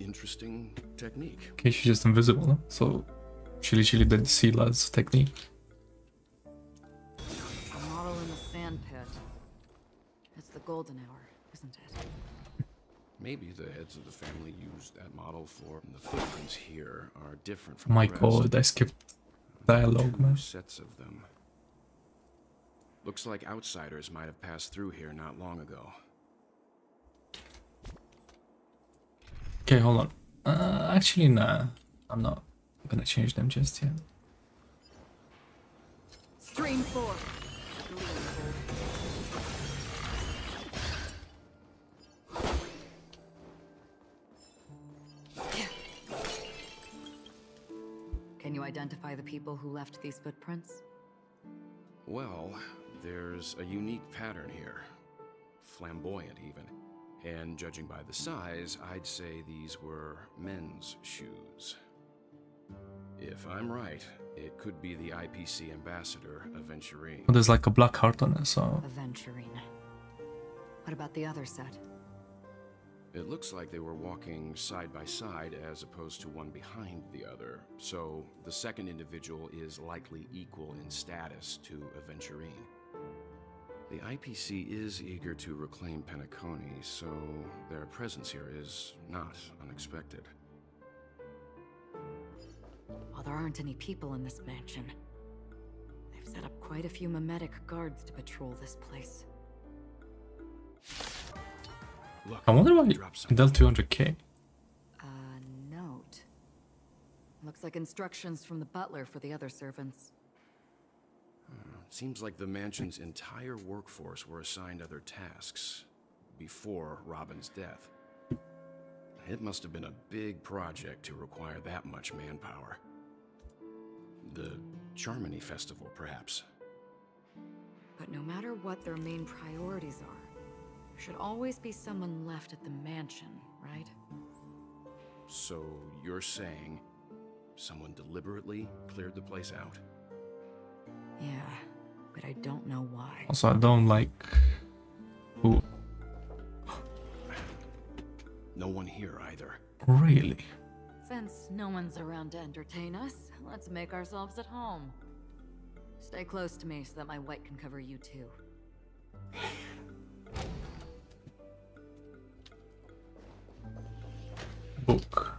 interesting technique. Okay, she's just invisible, huh? So she literally did Sela's technique. A model in the sand pit. It's the golden hour, isn't it? Maybe the heads of the family used that model for, and the footprints here are different from the rest. My god, I skipped dialogue, man. Sets of them. Looks like outsiders might have passed through here not long ago. Okay, hold on. Actually, nah. I'm not gonna change them just yet. Stream 4. Can you identify the people who left these footprints? Well, there's a unique pattern here. Flamboyant, even. And judging by the size, I'd say these were men's shoes. If I'm right, it could be the IPC ambassador, Aventurine. Well, there's like a black heart on it, so... Aventurine. What about the other set? It looks like they were walking side by side as opposed to one behind the other. So the second individual is likely equal in status to Aventurine. The IPC is eager to reclaim Penacony, so their presence here is not unexpected. Well, there aren't any people in this mansion. They've set up quite a few mimetic guards to patrol this place. Look, I wonder why it dealt 200k. A note. Looks like instructions from the butler for the other servants. Seems like the mansion's entire workforce were assigned other tasks before Robin's death. It must have been a big project to require that much manpower. The Harmony Festival, perhaps. But no matter what their main priorities are, there should always be someone left at the mansion, right? So you're saying someone deliberately cleared the place out? Yeah, but I don't know why. Also, I don't like... Who? No one here either. Really? Since no one's around to entertain us, let's make ourselves at home. Stay close to me so that my white can cover you too. Book.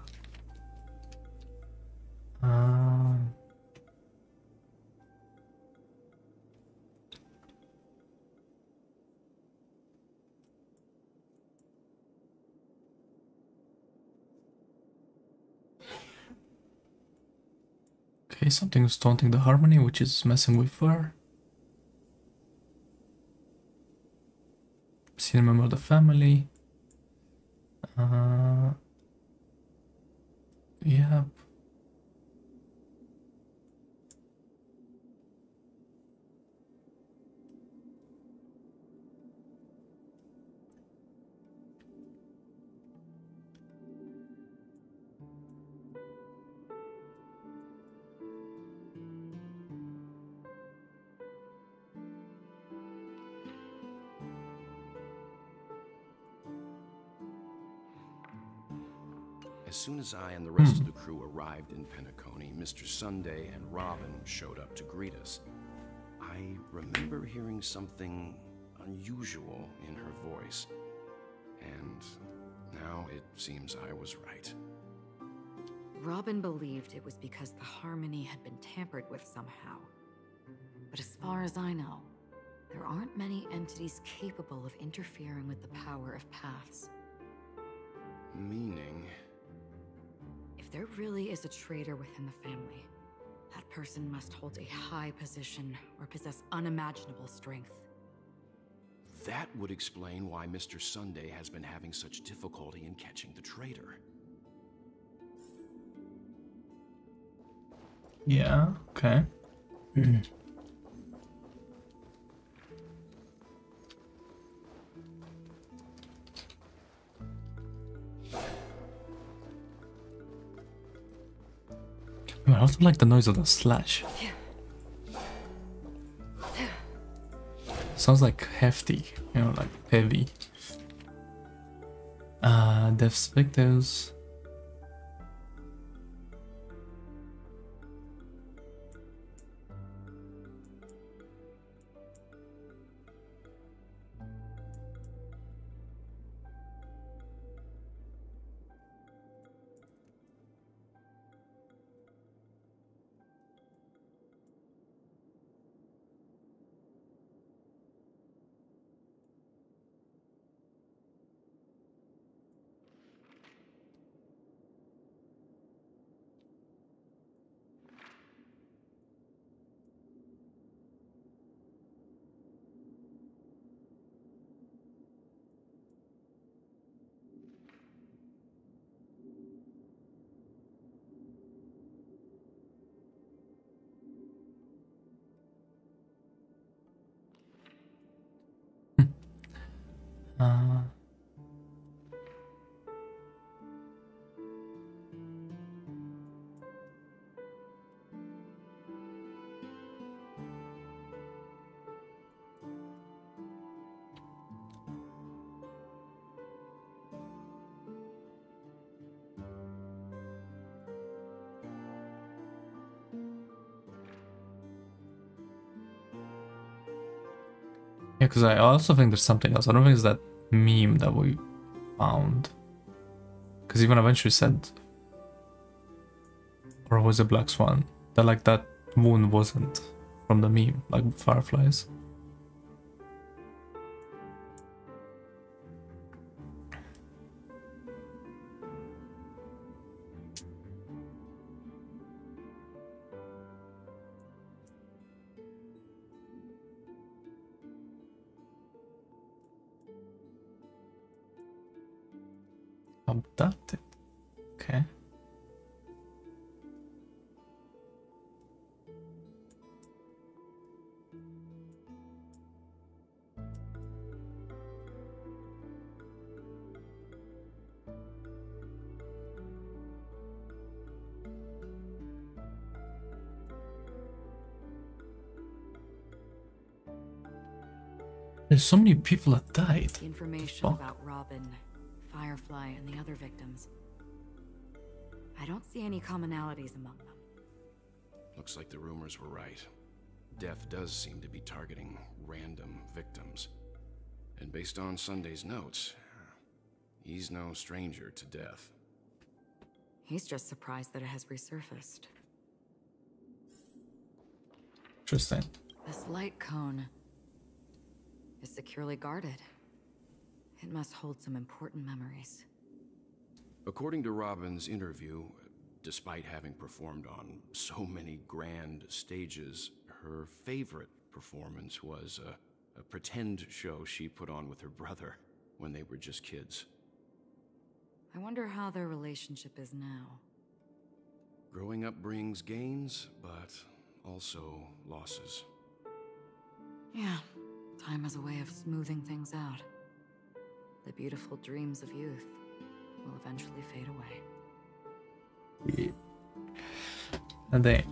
Okay, something's taunting the Harmony, which is messing with her. Seen a member of the family. Yep. As soon as I and the rest of the crew arrived in Penacony, Mr. Sunday and Robin showed up to greet us. I remember hearing something unusual in her voice, and now it seems I was right. Robin believed it was because the Harmony had been tampered with somehow. But as far as I know, there aren't many entities capable of interfering with the power of paths. meaning... If there really is a traitor within the family, that person must hold a high position or possess unimaginable strength. That would explain why Mr. Sunday has been having such difficulty in catching the traitor. Yeah, okay. I also like the noise of the slash. Sounds like hefty, you know, like heavy. Death specters. Yeah, because I also think there's something else. I don't think it's that meme that we found. Because even eventually said, or was it Black Swan? That like that wound wasn't from the meme, like Fireflies. Abducted. Okay. There's so many people that died. Information about Robin, Firefly, and the other victims. I don't see any commonalities among them. Looks like the rumors were right. Death does seem to be targeting random victims. And based on Sunday's notes, he's no stranger to death. He's just surprised that it has resurfaced. Interesting. This light cone is securely guarded. It must hold some important memories. According to Robin's interview, despite having performed on so many grand stages, her favorite performance was a pretend show she put on with her brother when they were just kids. I wonder how their relationship is now. Growing up brings gains, but also losses. Yeah, time has a way of smoothing things out. The beautiful dreams of youth will eventually fade away. Yeah. And then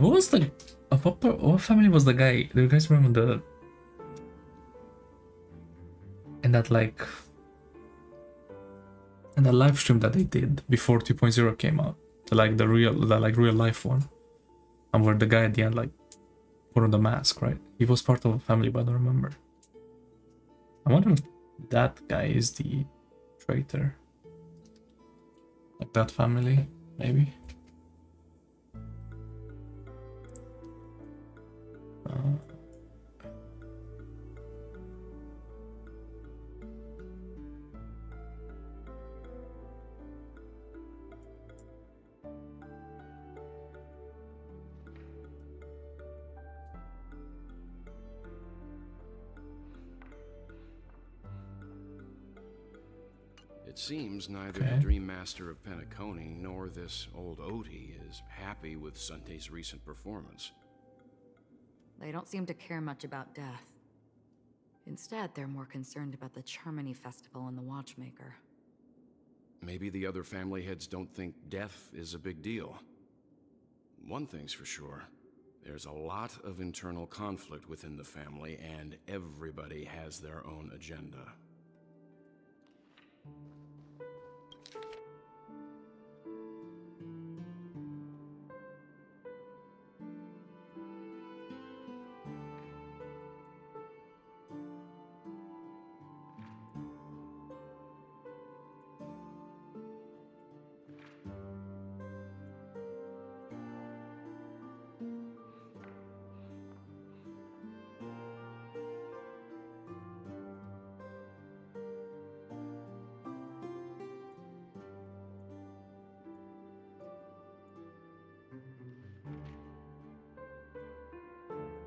who was the what family was the guy? Do you guys remember the in that like and a live stream that they did before 2.0 came out, like the real life one, and where the guy at the end like put on the mask, right? He was part of a family, but I don't remember. I wonder if that guy is the traitor, like that family, maybe. It seems neither the Dream Master of Penacony nor this old Odie is happy with Sunday's recent performance. They don't seem to care much about death. Instead, they're more concerned about the Charmony Festival and the Watchmaker. Maybe the other family heads don't think death is a big deal. One thing's for sure. There's a lot of internal conflict within the family, and everybody has their own agenda.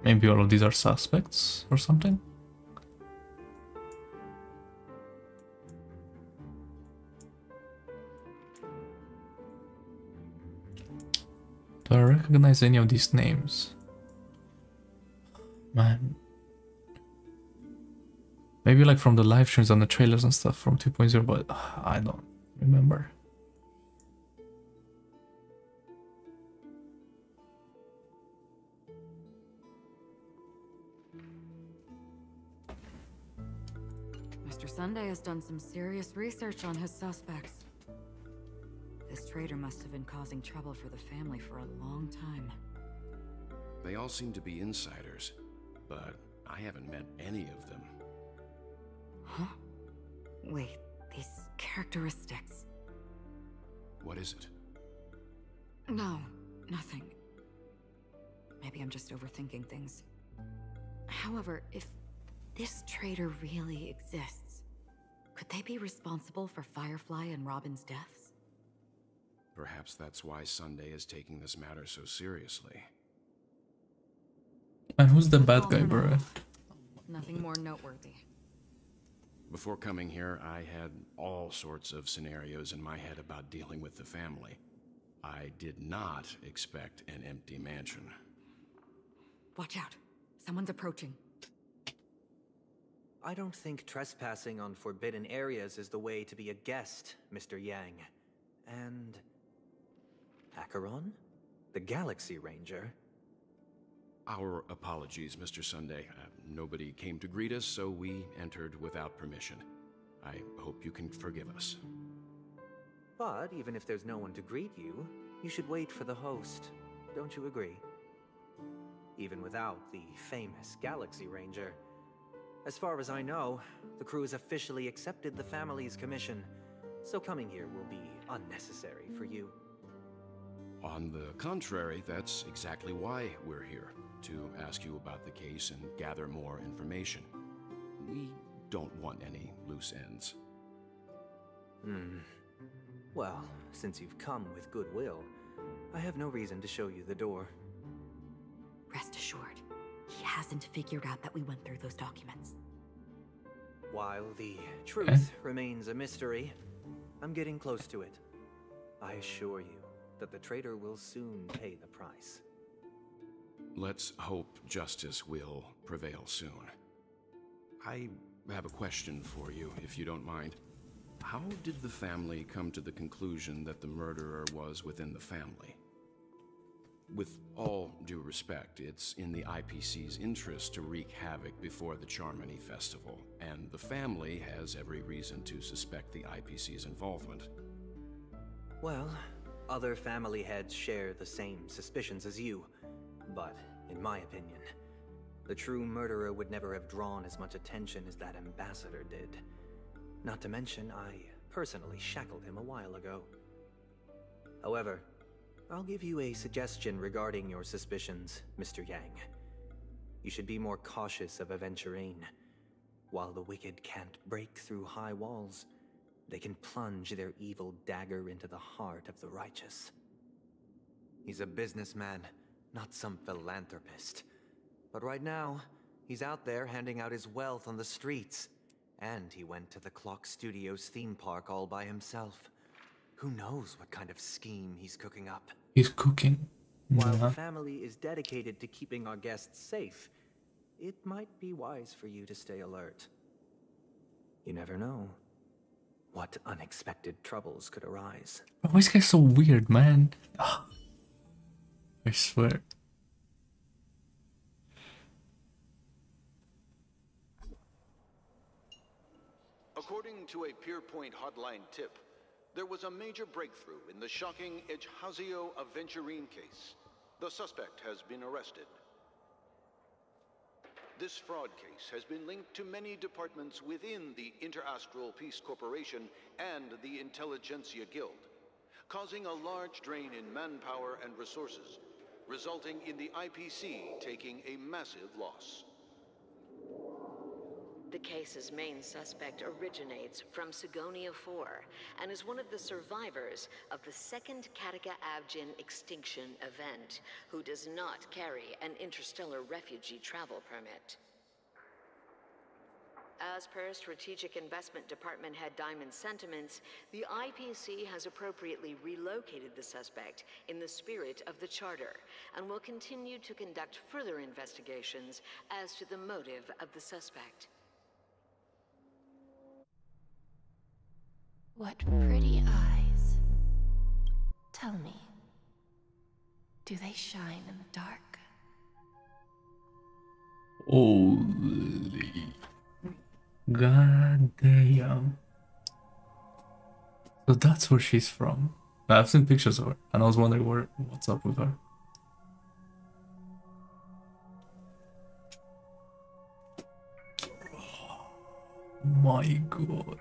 Maybe all of these are suspects or something? Do I recognize any of these names? Man. Maybe like from the live streams and the trailers and stuff from 2.0, but I don't remember. Sunday has done some serious research on his suspects. This traitor must have been causing trouble for the family for a long time. They all seem to be insiders, but I haven't met any of them. Huh? Wait, these characteristics. What is it? No, nothing. Maybe I'm just overthinking things. However, if this traitor really exists, could they be responsible for Firefly and Robin's deaths? Perhaps that's why Sunday is taking this matter so seriously. And who's the bad guy, bro? Nothing more noteworthy. Before coming here, I had all sorts of scenarios in my head about dealing with the family. I did not expect an empty mansion. Watch out. Someone's approaching. I don't think trespassing on forbidden areas is the way to be a guest, Mr. Yang. And Acheron? The Galaxy Ranger? Our apologies, Mr. Sunday. Nobody came to greet us, so we entered without permission. I hope you can forgive us. But even if there's no one to greet you, you should wait for the host. Don't you agree? Even without the famous Galaxy Ranger, as far as I know, the crew has officially accepted the family's commission, so coming here will be unnecessary for you. On the contrary, that's exactly why we're here, to ask you about the case and gather more information. We don't want any loose ends. Well, since you've come with goodwill, I have no reason to show you the door. Rest assured. He hasn't figured out that we went through those documents. While the truth remains a mystery, I'm getting close to it. I assure you that the traitor will soon pay the price. Let's hope justice will prevail soon. I have a question for you, if you don't mind. How did the family come to the conclusion that the murderer was within the family? With all due respect, it's in the IPC's interest to wreak havoc before the Charmony Festival, and the family has every reason to suspect the IPC's involvement. Well, other family heads share the same suspicions as you, but in my opinion, the true murderer would never have drawn as much attention as that ambassador did. Not to mention, I personally shackled him a while ago. However, I'll give you a suggestion regarding your suspicions, Mr. Yang. You should be more cautious of Aventurine. While the wicked can't break through high walls, they can plunge their evil dagger into the heart of the righteous. He's a businessman, not some philanthropist. But right now, he's out there handing out his wealth on the streets. And he went to the Clock Studios theme park all by himself. Who knows what kind of scheme he's cooking up? He's cooking? Yeah. While the family is dedicated to keeping our guests safe, it might be wise for you to stay alert. You never know what unexpected troubles could arise. Oh, this guy's so weird, man. Oh, I swear. According to a Pierpoint hotline tip, there was a major breakthrough in the shocking Ejhazio Aventurine case. The suspect has been arrested. This fraud case has been linked to many departments within the Interastral Peace Corporation and the Intelligentsia Guild, causing a large drain in manpower and resources, resulting in the IPC taking a massive loss. The case's main suspect originates from Segonia 4 and is one of the survivors of the second Kataka Avgin extinction event, who does not carry an interstellar refugee travel permit. As per Strategic Investment Department Head Diamond Sentiments, the IPC has appropriately relocated the suspect in the spirit of the Charter and will continue to conduct further investigations as to the motive of the suspect. What pretty eyes. Tell me, do they shine in the dark? Holy god damn. So that's where she's from. I've seen pictures of her and I was wondering what's up with her. Oh, my god.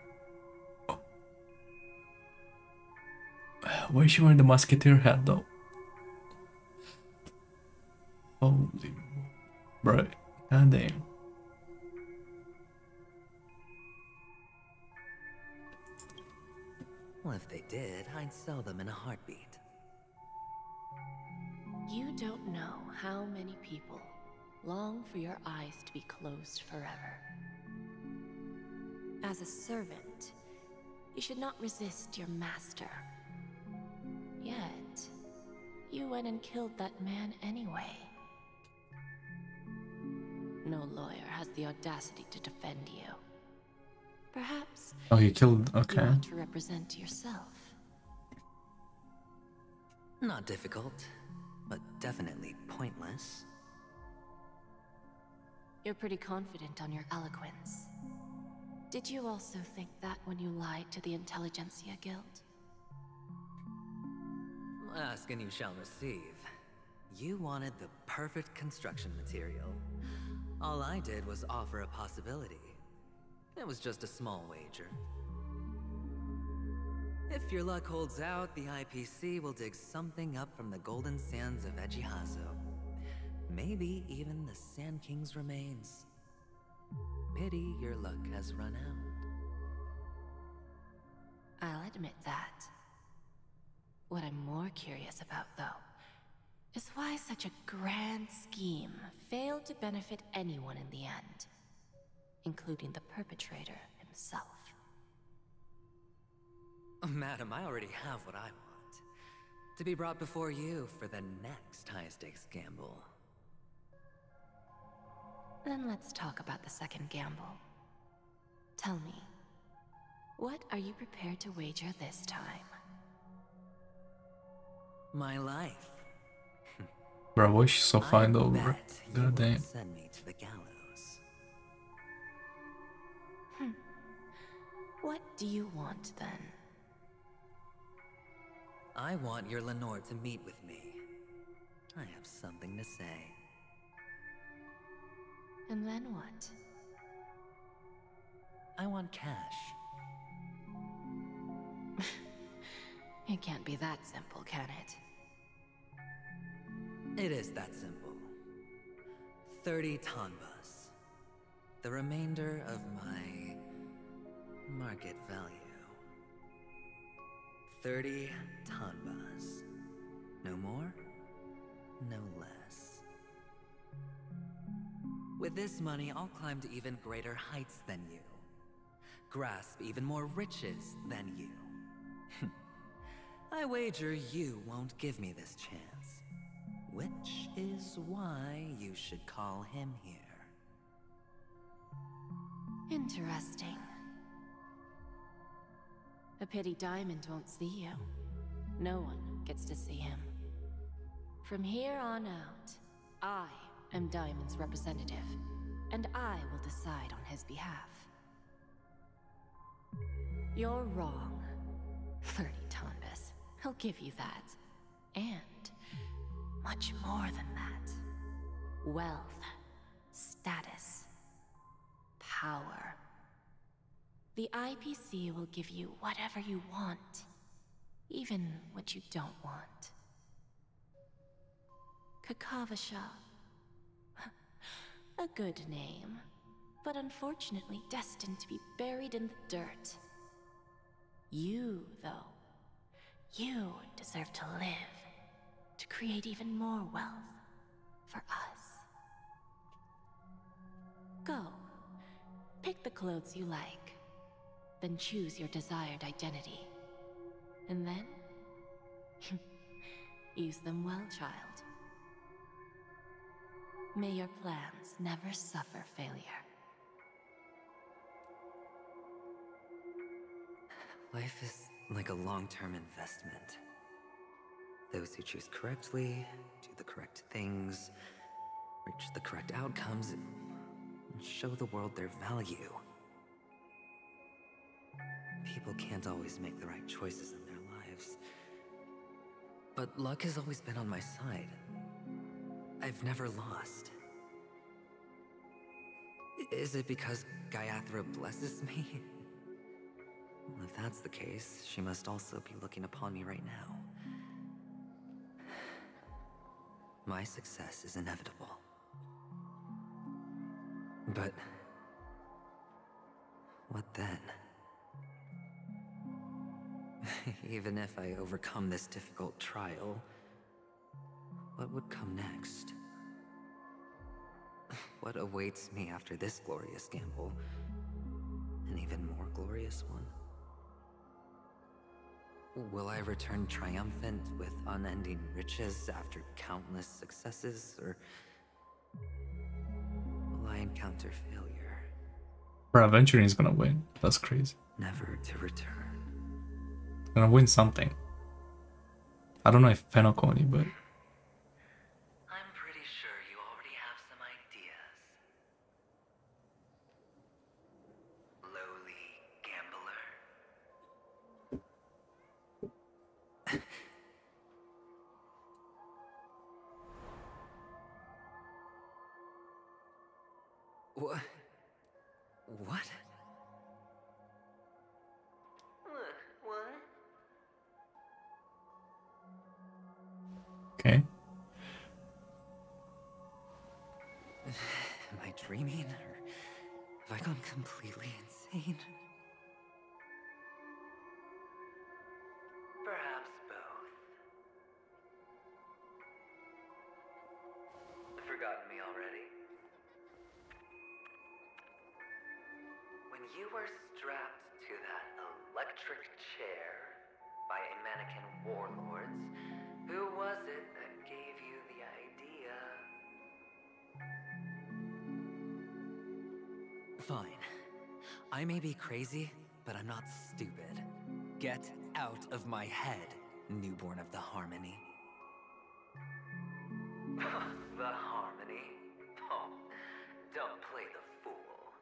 Why is she wearing the musketeer hat though? Holy bro, god damn. Well, if they did, I'd sell them in a heartbeat. You don't know how many people long for your eyes to be closed forever. As a servant, you should not resist your master. Yet, you went and killed that man anyway. No lawyer has the audacity to defend you. Perhaps. Oh, you killed. Okay. You want to represent yourself. Not difficult, but definitely pointless. You're pretty confident on your eloquence. Did you also think that when you lied to the Intelligentsia Guild? Ask and you shall receive. You wanted the perfect construction material. All I did was offer a possibility. It was just a small wager. If your luck holds out, the IPC will dig something up from the golden sands of Ejihazo. Maybe even the Sand King's remains. Pity your luck has run out. I'll admit that. What I'm more curious about, though, is why such a grand scheme failed to benefit anyone in the end, including the perpetrator himself. Madam, I already have what I want. To be brought before you for the next high-stakes gamble. Then let's talk about the second gamble. Tell me, what are you prepared to wager this time? My life. Bro, why is she so fine though, bro? God damn. Send me to the gallows. What do you want then? I want your Lenore to meet with me. I have something to say. And then what? I want cash. It can't be that simple, can it? It is that simple. 30 Tonbas. The remainder of my market value. 30 Tonbas. No more, no less. With this money, I'll climb to even greater heights than you. Grasp even more riches than you. I wager you won't give me this chance. Which is why you should call him here. Interesting. A pity Diamond won't see you. No one gets to see him. From here on out, I am Diamond's representative, and I will decide on his behalf. You're wrong. 30 Tonbas. He'll give you that. And much more than that. Wealth, status, power. The IPC will give you whatever you want, even what you don't want. Kakavasha. A good name, but unfortunately destined to be buried in the dirt. You, though, you deserve to live, to create even more wealth for us. Go, pick the clothes you like, then choose your desired identity. And then, use them well, child. May your plans never suffer failure. Life is like a long-term investment. Those who choose correctly, do the correct things, reach the correct outcomes, and show the world their value. People can't always make the right choices in their lives, but luck has always been on my side. I've never lost. Is it because Gaiathra blesses me? Well, if that's the case, she must also be looking upon me right now. My success is inevitable. But what then? Even if I overcome this difficult trial, what would come next? What awaits me after this glorious gamble? An even more glorious one? Will I return triumphant with unending riches after countless successes, or will I encounter failure? Bro, Aventurine is gonna win. That's crazy. Never to return. Gonna win something. I don't know if Penacony, but fine. I may be crazy, but I'm not stupid. Get out of my head, newborn of the Harmony. The Harmony? Oh, don't play the fool.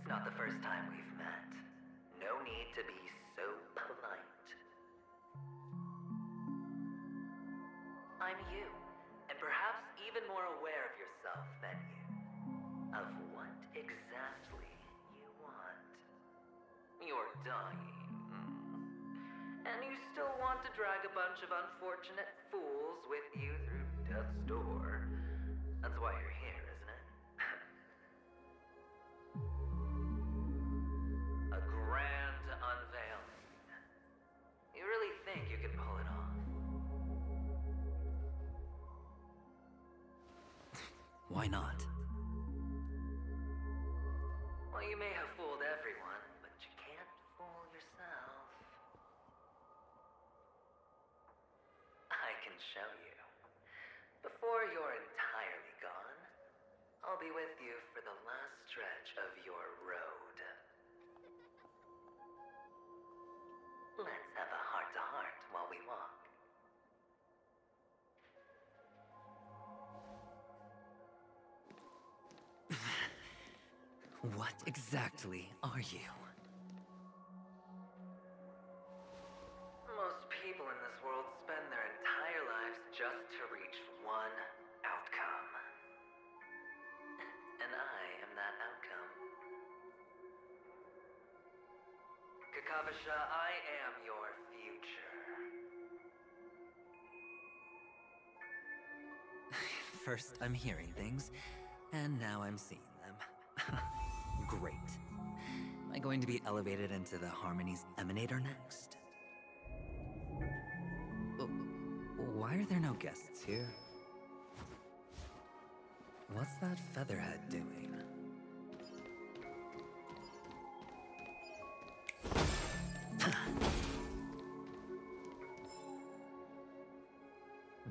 It's not the first time we've met. No need to be so polite. I'm you, and perhaps even more aware of yourself than you. Of what exactly you want. You're dying. And you still want to drag a bunch of unfortunate fools with you through death's door. That's why you're here, isn't it? A grand unveiling. You really think you can pull it off? Why not? Well, you may have fooled everyone, but you can't fool yourself. I can show you. Before you're entirely gone, I'll be with you for the last stretch of your road. Let's have a heart-to-heart while we walk. What exactly are you? Most people in this world spend their entire lives just to reach one outcome. And I am that outcome. Kakavasha, I am your future. First I'm hearing things, and now I'm seeing them. Great. Am I going to be elevated into the Harmony's Emanator next? Why are there no guests here? What's that featherhead doing?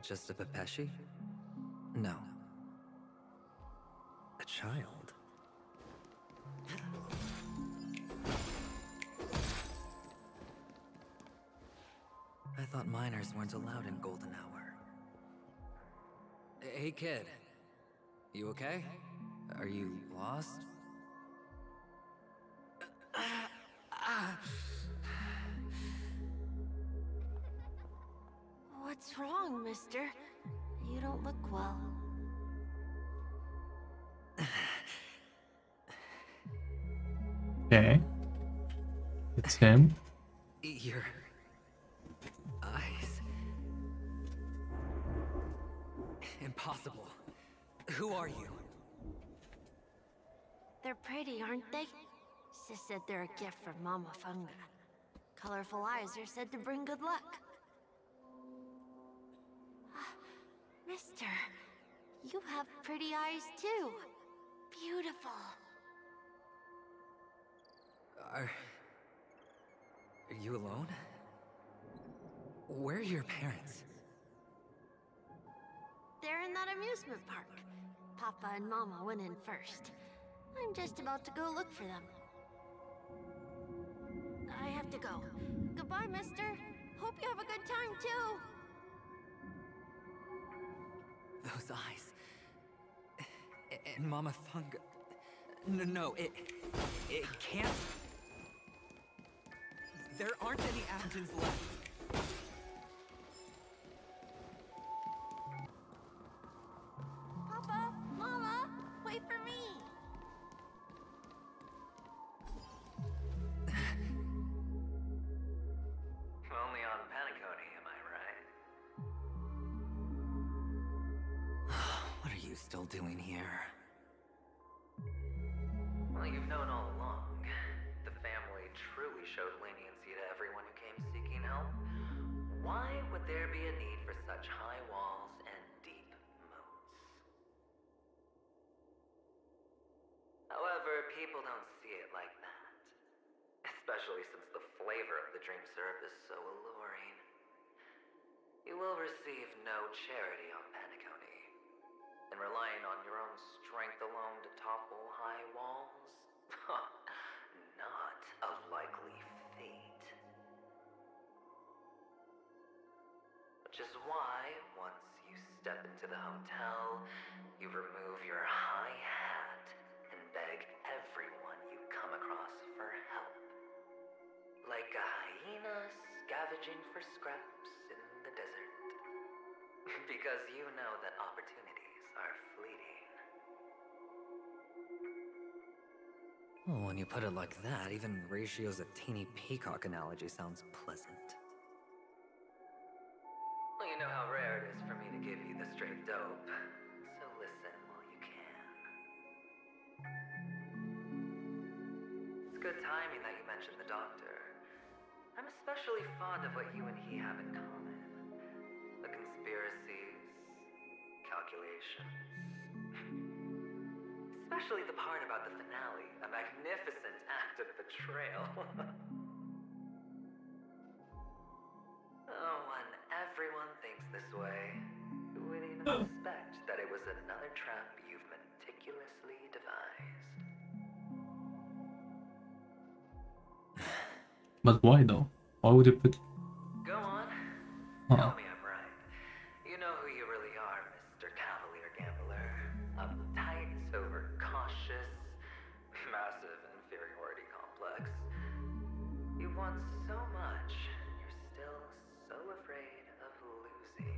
Just a Pepeshi? No. A child? I thought minors weren't allowed in golden hour. Hey kid, you okay? Are you lost? What's wrong, mister? You don't look well. Okay. It's him. You're... Impossible. Who are you? They're pretty, aren't they? Sis said they're a gift from Mama Funga. Colorful eyes are said to bring good luck. Mister, you have pretty eyes too. Beautiful. Are you alone? Where are your parents? They're in that amusement park. Papa and Mama went in first. I'm just about to go look for them. I have to go. Goodbye, mister. Hope you have a good time, too. Those eyes. And Mama Funga. No, it can't. There aren't any Avgins left. Doing here? Well, you've known all along. The family truly showed leniency to everyone who came seeking help. Why would there be a need for such high walls and deep moats? However, people don't see it like that. Especially since the flavor of the dream syrup is so alluring. You will receive no charity on Penacony. And relying on your own strength alone to topple high walls? Not a likely fate. Which is why, once you step into the hotel, you remove your high hat and beg everyone you come across for help. Like a hyena scavenging for scraps in the desert. Because you know that opportunities are fleeting. Well, when you put it like that, even Ratio's a teeny peacock analogy sounds pleasant. Well, you know how rare it is for me to give you the straight dope, so listen while you can. It's good timing that you mentioned the doctor. I'm especially fond of what you and he have in common. The conspiracies, calculations. Especially the part about the finale, a magnificent act of betrayal. Oh, and everyone thinks this way. Who would even suspect that it was another trap you've meticulously devised? But why though? Why would you put... Go on. Oh. Tell me I'm right. You know who you really are, Mr. Cavalier Gambler. Uptight, sober, cautious, massive inferiority complex. You want so much, and you're still so afraid of losing.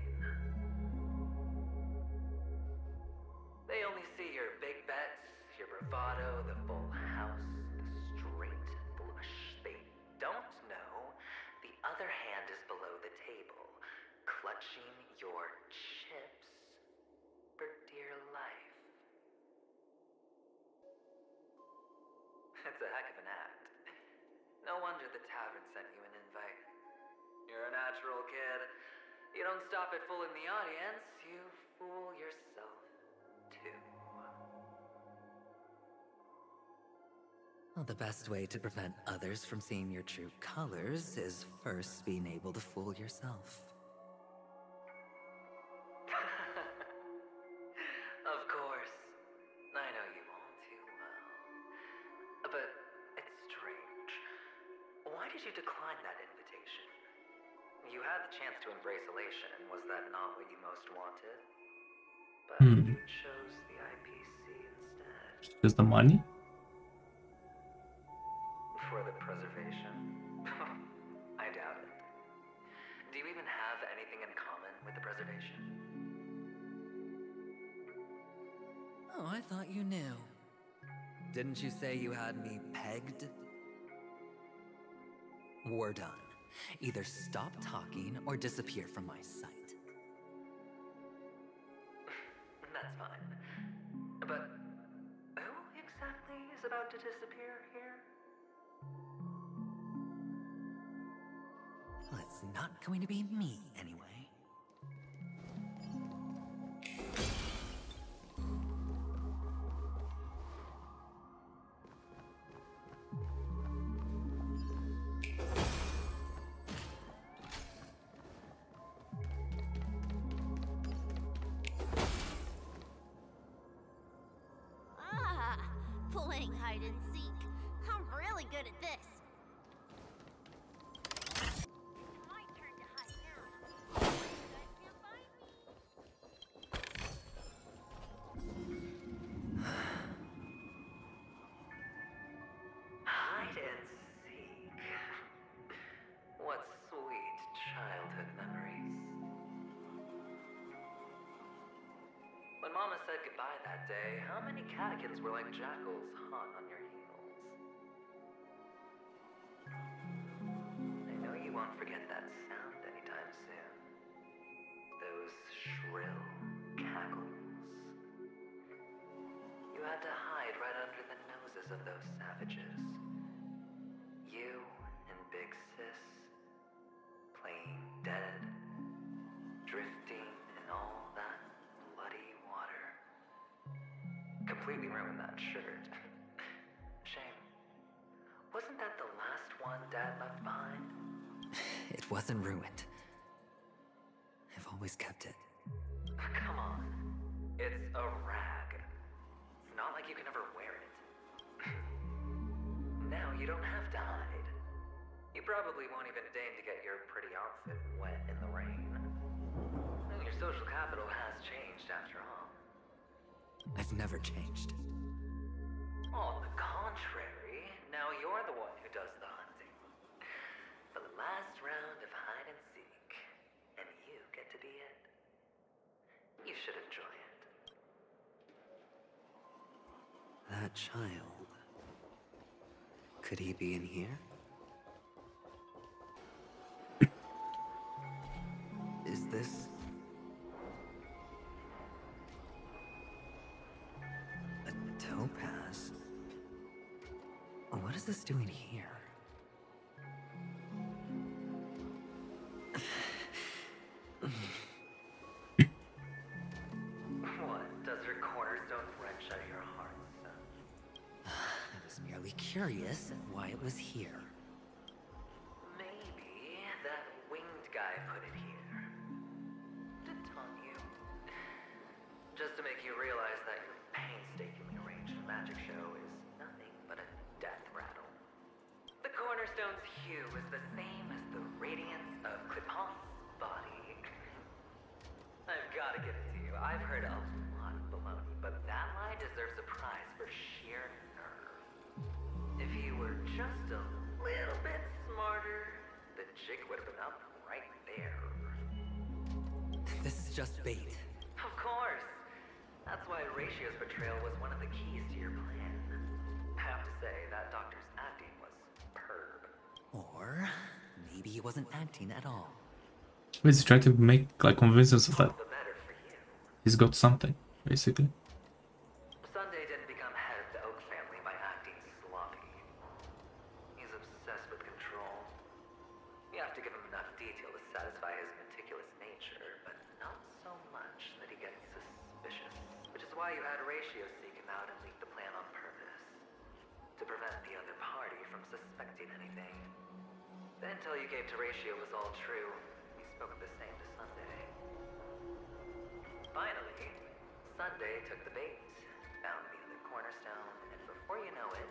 They only see your big bets, your bravado, the full house, the straight blush. They don't know the other hand is below the table, clutching your chips for dear life. It's a heck of an act. No wonder the tavern sent you an invite. You're a natural kid. You don't stop at fooling the audience, you fool yourself too. Well, the best way to prevent others from seeing your true colors is first being able to fool yourself. Was that not what you most wanted? But you chose the IPC instead. Just the money? For the preservation? I doubt it. Do you even have anything in common with the preservation? Oh, I thought you knew. Didn't you say you had me pegged? We're done. Either stop talking or disappear from my sight. That's fine. But who exactly is about to disappear here? Well, it's not going to be me anyway. Mama said goodbye that day. How many catechins were like jackals hot on your heels? I know you won't forget that sound anytime soon. Those shrill cackles. You had to hide right under the noses of those savages. You and Big Sis, playing dead, drifting and all. Completely ruined that shirt. Shame. Wasn't that the last one Dad left behind? It wasn't ruined. I've always kept it. Come on. It's a rag. It's not like you can ever wear it. Now you don't have to hide. You probably won't even deign to get your pretty outfit wet in the rain. Your social capital has I've never changed. On the contrary, now you're the one who does the hunting. The last round of hide and seek, and you get to be it. You should enjoy it. That child... could he be in here? Is this... a topaz? What is this doing here? What? Does your cornerstone wrench at your heart, son? I was merely curious at why it was here. Maybe that winged guy put it here. Just to make you realize that your painstakingly arranged magic show is nothing but a death rattle. The cornerstone's hue is the same as the radiance of Clipant's body. I've got to give it to you. I've heard a lot of baloney, but that lie deserves a prize for sheer nerve. If you were just a little bit smarter, the jig would have been up right there. This is just bait. Of course. That's why Ratio's betrayal was one of the keys to your plan. I have to say, that doctor's acting was superb. Or maybe he wasn't acting at all. He's trying to make, like, convince us of that. All the better for you. He's got something, basically. Sunday didn't become head of the Oak family by acting sloppy. He's obsessed with control. You have to give him enough detail to satisfy his meticulous nature, but not so much that he gets suspicious. Why you had Ratio seek him out and leak the plan on purpose. To prevent the other party from suspecting anything. The intel you gave to Ratio was all true. We spoke the same to Sunday. Finally, Sunday took the bait, found the other cornerstone, and before you know it,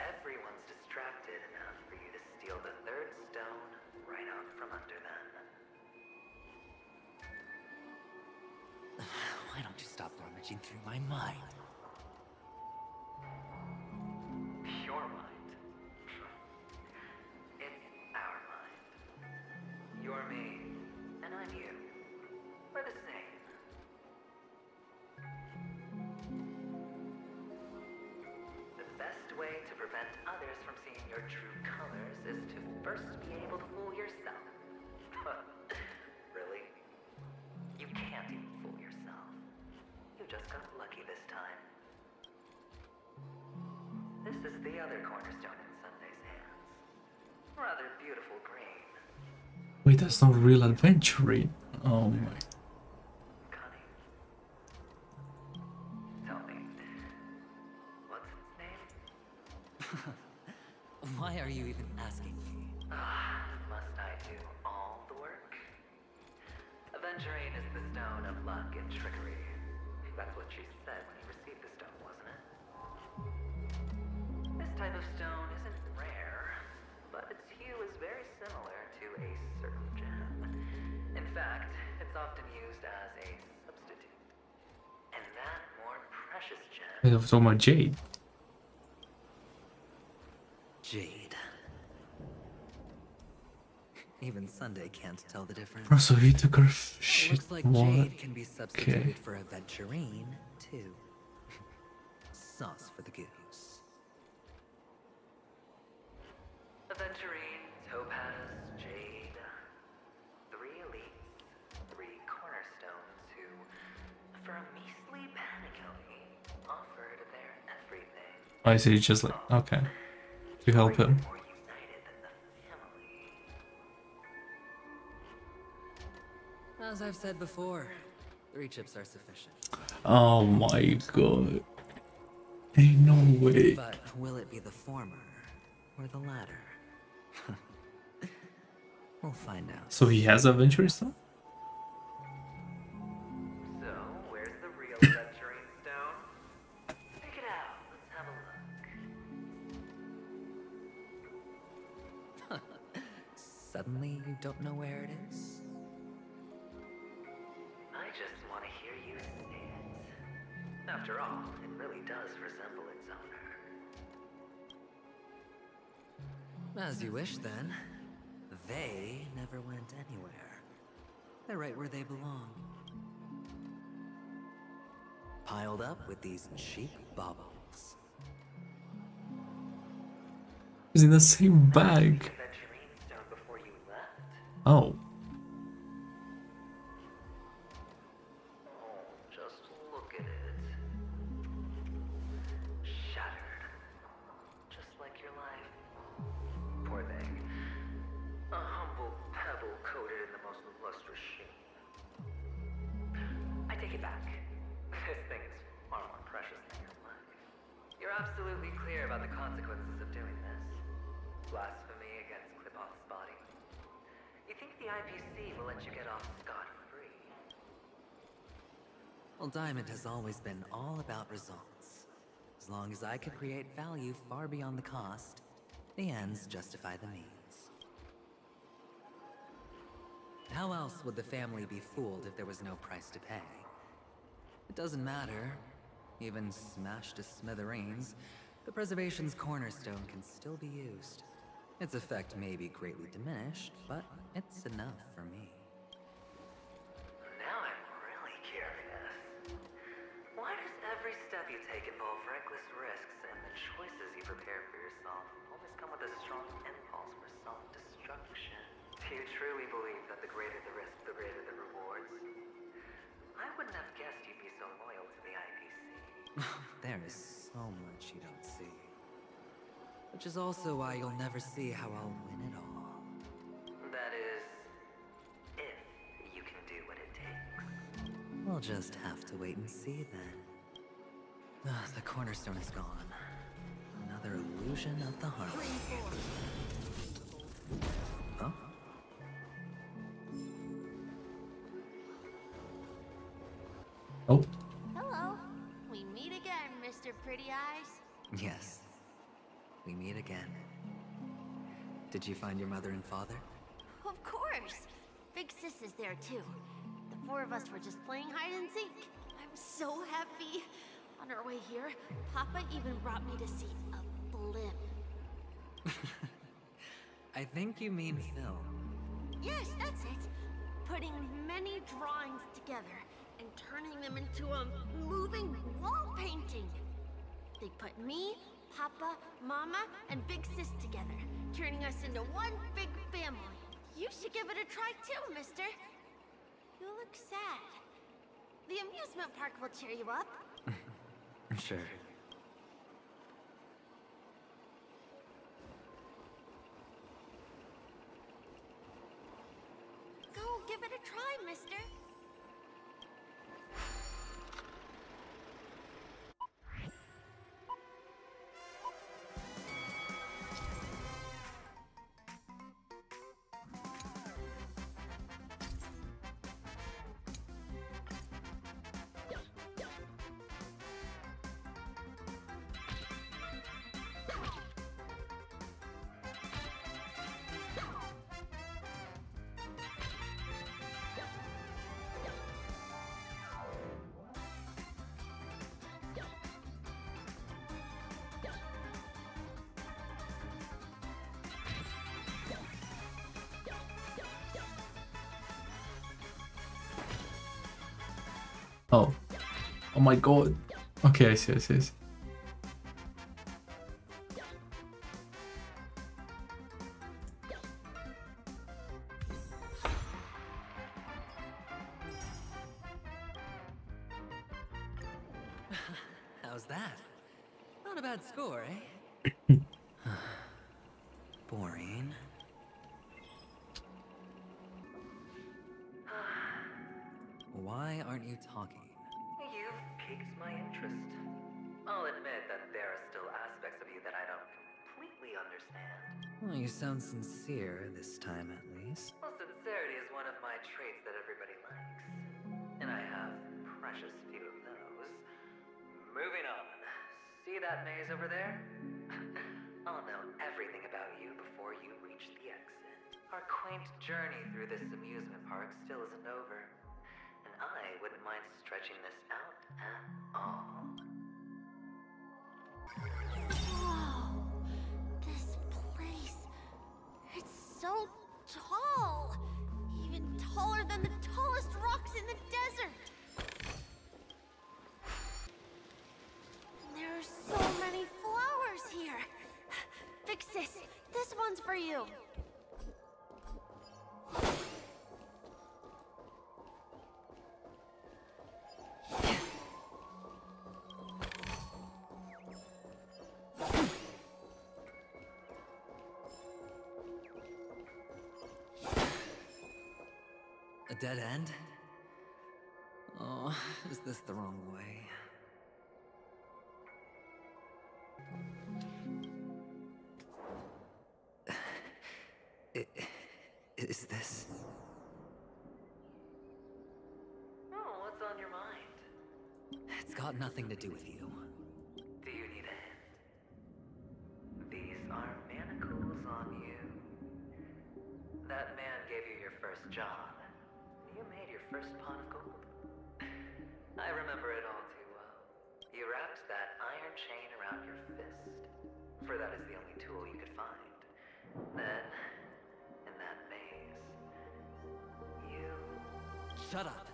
everyone's distracted enough for you to steal the third stone right out from under them. Why don't you stop rummaging through my mind? Your mind? It's our mind. You're me, and I'm you. We're the same. The best way to prevent others from seeing your true colors is to first be able to fool yourself. Really? You can't even fool yourself. You just got lucky this time. This is the other cornerstone in Sunday's hands. Rather beautiful green. Wait, that's not real Aventurine. Oh my. Cunning. Tell me, what's its name? Why are you even asking me? Must I do all the work? Aventurine is the stone of luck and trickery. That's what she said when you received the stone, wasn't it? This type of stone isn't rare, but its hue is very similar to a certain gem. In fact, it's often used as a substitute. And that more precious gem... I was talking about jade. Jade. Even Sunday can't tell the difference. Oh, so he took her shit. Looks like jade can be substituted for Aventurine too. Sauce for the goose. Aventurine, topaz, jade. Three elites, three cornerstones who, for a measly panacony, offered their everything. I see, just like, okay. To help him. As I've said before, three chips are sufficient. Oh my god. Ain't no way. But will it be the former or the latter? We'll find out. So he has Aventurine Stone? So, where's the real Aventurine Stone? Pick it out. Let's have a look. Suddenly you don't know where it is? I just want to hear you say it. After all, it really does resemble its owner. As you wish, then. They never went anywhere. They're right where they belong. Piled up with these cheap baubles. It's in the same bag. Oh. Diamond has always been all about results. As long as I can create value far beyond the cost, the ends justify the means. How else would the family be fooled if there was no price to pay? It doesn't matter. Even smashed to smithereens, the Preservation's cornerstone can still be used. Its effect may be greatly diminished, but it's enough for me. There is so much you don't see. Which is also why you'll never see how I'll win it all. That is, if you can do what it takes. We'll just have to wait and see then. Ugh, the cornerstone is gone. Another illusion of the heart. Huh? Oh. Pretty eyes? Yes. We meet again. Did you find your mother and father? Of course! Big Sis is there too. The four of us were just playing hide and seek. I'm so happy. On our way here, Papa even brought me to see a blimp. I think you mean film. Yes, that's it. Putting many drawings together and turning them into a moving wall painting. They put me, Papa, Mama, and Big Sis together, turning us into one big family. You should give it a try too, mister. You look sad. The amusement park will cheer you up. Sure. Go give it a try, mister. Oh. Oh my god. Okay, I see. How's that? Not a bad score, eh? Boring. Why aren't you talking? You've piqued my interest. I'll admit that there are still aspects of you that I don't completely understand. Well, you sound sincere this time, at least. Well, sincerity is one of my traits that everybody likes. And I have precious few of those. Moving on. See that maze over there? I'll know everything about you before you reach the exit. Our quaint journey through this amusement park still isn't over. I wouldn't mind stretching this out at all. Whoa! This place... It's so tall! Even taller than the tallest rocks in the desert! There are so many flowers here! Fixis, this one's for you! A dead end? Oh, is this the wrong way? Is this? Oh, what's on your mind? It's got nothing to do with you. Do you need a hand? These are manacles on you. That man gave you your first job. You made your first pot of gold. I remember it all too well. You wrapped that iron chain around your fist, for that is the only tool you could find. Then, in that maze, you... Shut up!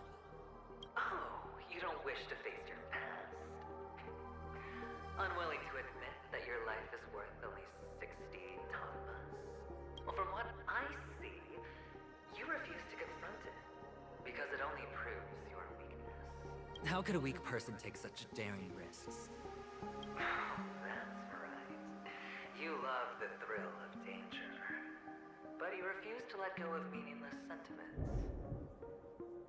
Oh, you don't wish to face your past. Unwilling to admit that your life is worth only 60 Tonbas. Well, from what I see, you refuse to confront it. Because it only proves your weakness. How could a weak person take such daring risks? Oh, that's right. You love the thrill of danger. But you refuse to let go of meaningless sentiments.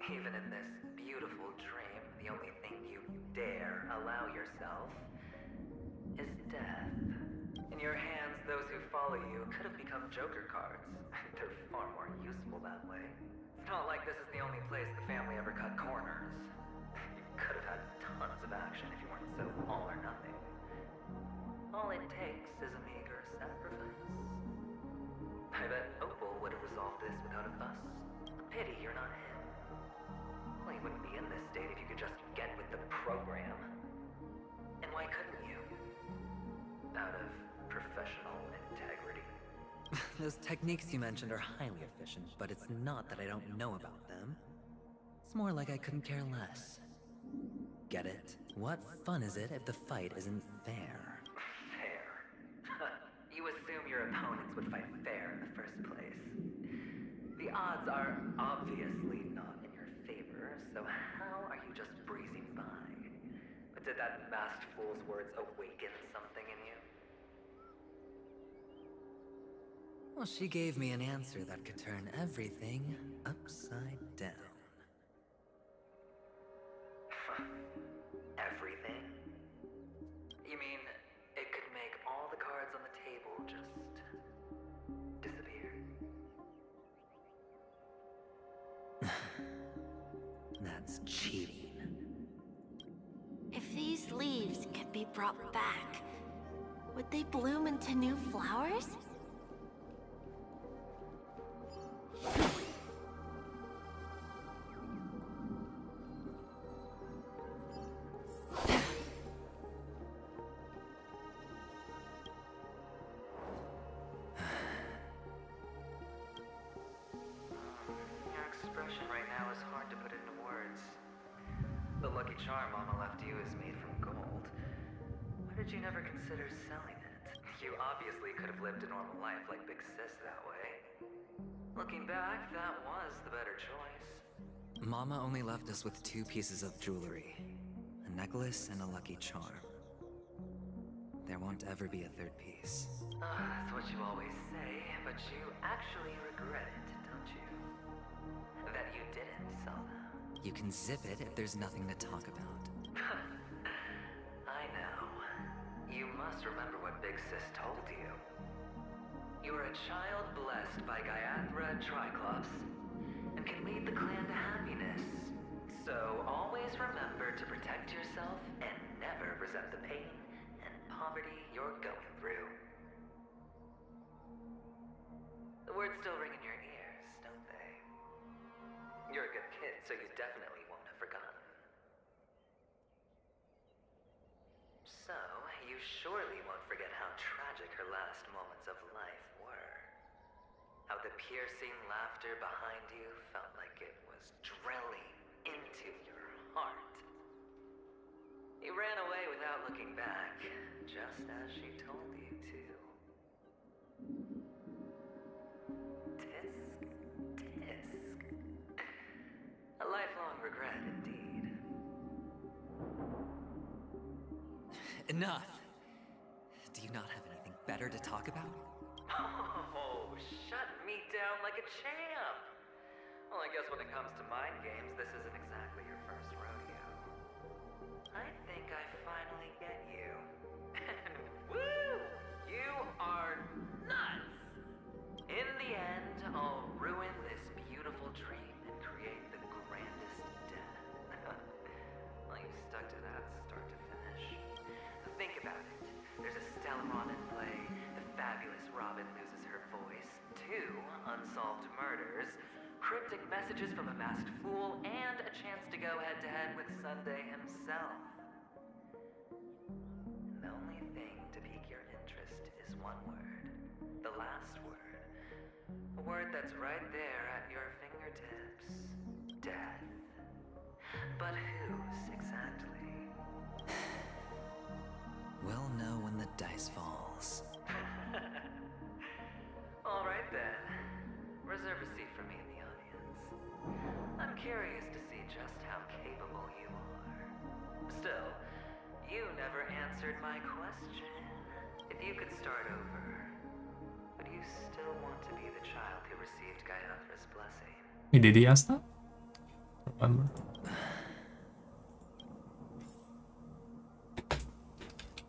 Even in this beautiful dream, the only thing you dare allow yourself is death. In your hands, those who follow you could have become Joker cards. They're far more useful that way. It's not like this is the only place the family ever cut corners. You could have had tons of action if you weren't so all or nothing. All it takes is a meager sacrifice. I bet Opal would have resolved this without a fuss. A pity you're not him. Well, you wouldn't be in this state if you could just get with the program. And why couldn't you? Out of professional integrity. Those techniques you mentioned are highly efficient, but it's not that I don't know about them. It's more like I couldn't care less. Get it? What fun is it if the fight isn't fair? Fair? You assume your opponents would fight fair in the first place. The odds are obviously not in your favor, so how are you just breezing by? But did that masked fool's words awaken something in you? Well, she gave me an answer that could turn everything upside down. Everything? You mean it could make all the cards on the table just... disappear? That's cheating. If these leaves could be brought back, would they bloom into new flowers? That was the better choice. Mama only left us with 2 pieces of jewelry. A necklace and a lucky charm. There won't ever be a 3rd piece. That's what you always say, but you actually regret it, don't you? That you didn't sell them. You can zip it if there's nothing to talk about. I know. You must remember what Big Sis told you. You are a child blessed by Gaiathra Triclops, and can lead the clan to happiness. So always remember to protect yourself and never resent the pain and poverty you're going through. The words still ring in your ears, don't they? You're a good kid, so you definitely won't surely won't forget how tragic her last moments of life were. How the piercing laughter behind you felt like it was drilling into your heart. You ran away without looking back, just as she told you to. Tisk, tisk. A lifelong regret indeed. Enough! Do you not have anything better to talk about? Oh, shut me down like a champ! Well, I guess when it comes to mind games, this isn't exactly your first rodeo. I think I finally get you. And woo! You are nuts! In the end, I'll ruin this beautiful dream and create the grandest den. Well, you stuck to that start to finish. Think about it. There's a Stellaron in play. Fabulous Robin loses her voice, 2 unsolved murders, cryptic messages from a masked fool, and a chance to go head-to-head with Sunday himself. And the only thing to pique your interest is one word, the last word, a word that's right there at your fingertips, death. But whose exactly? We'll know when the dice falls. All right then. Reserve a seat for me in the audience. I'm curious to see just how capable you are. Still, you never answered my question. If you could start over, would you still want to be the child who received Gaiathra's blessing? Did he ask that? Remember?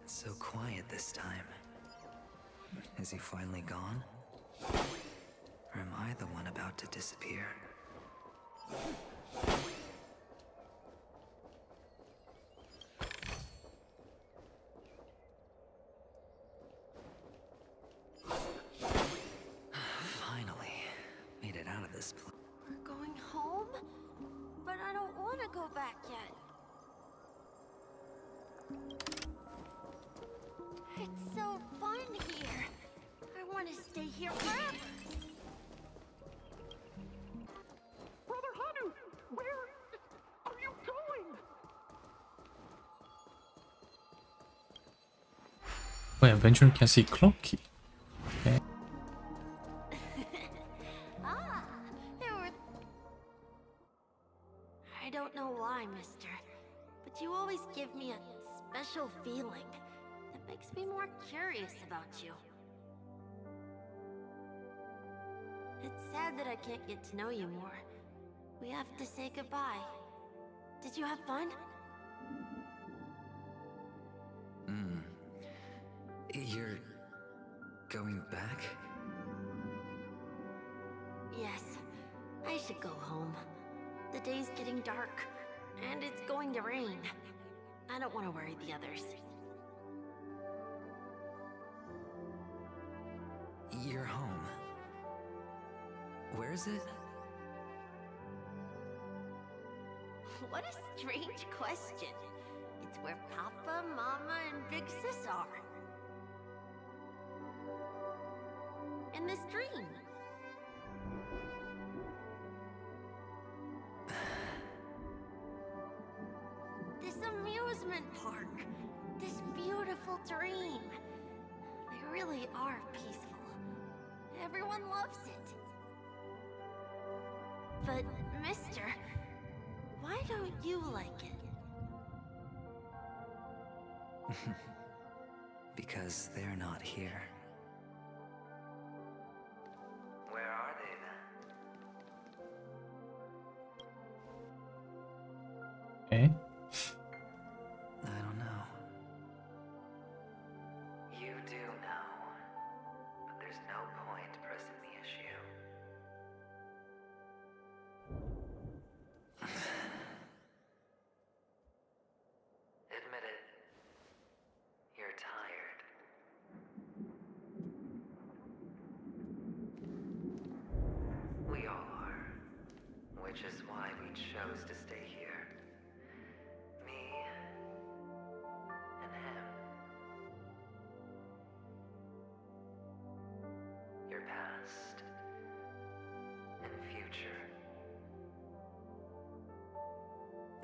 So quiet this time. Is he finally gone? Or am I the one about to disappear? Finally, made it out of this place. We're going home? But I don't want to go back yet. It's so fun here. I want to stay here forever. Brother Hanu, where are you going? Wait, Aventurine can see Clocky. Okay. I don't know why, mister, but you always give me a special feeling. Makes me more curious about you. It's sad that I can't get to know you more. We have to say goodbye. Did you have fun? You're going back? Yes, I should go home. The day's getting dark, and it's going to rain. I don't want to worry the others. Your home. Where is it? What a strange question. It's where Papa, Mama, and Big Sis are. In this dream. This amusement park. This beautiful dream. They really are peaceful. Everyone loves it. But, mister, why don't you like it? Because they're not here. Where are they then? Eh? I don't know. You do know. There's no point pressing the issue. Admit it. You're tired. We all are. Which is why we chose to stay here. Me and him.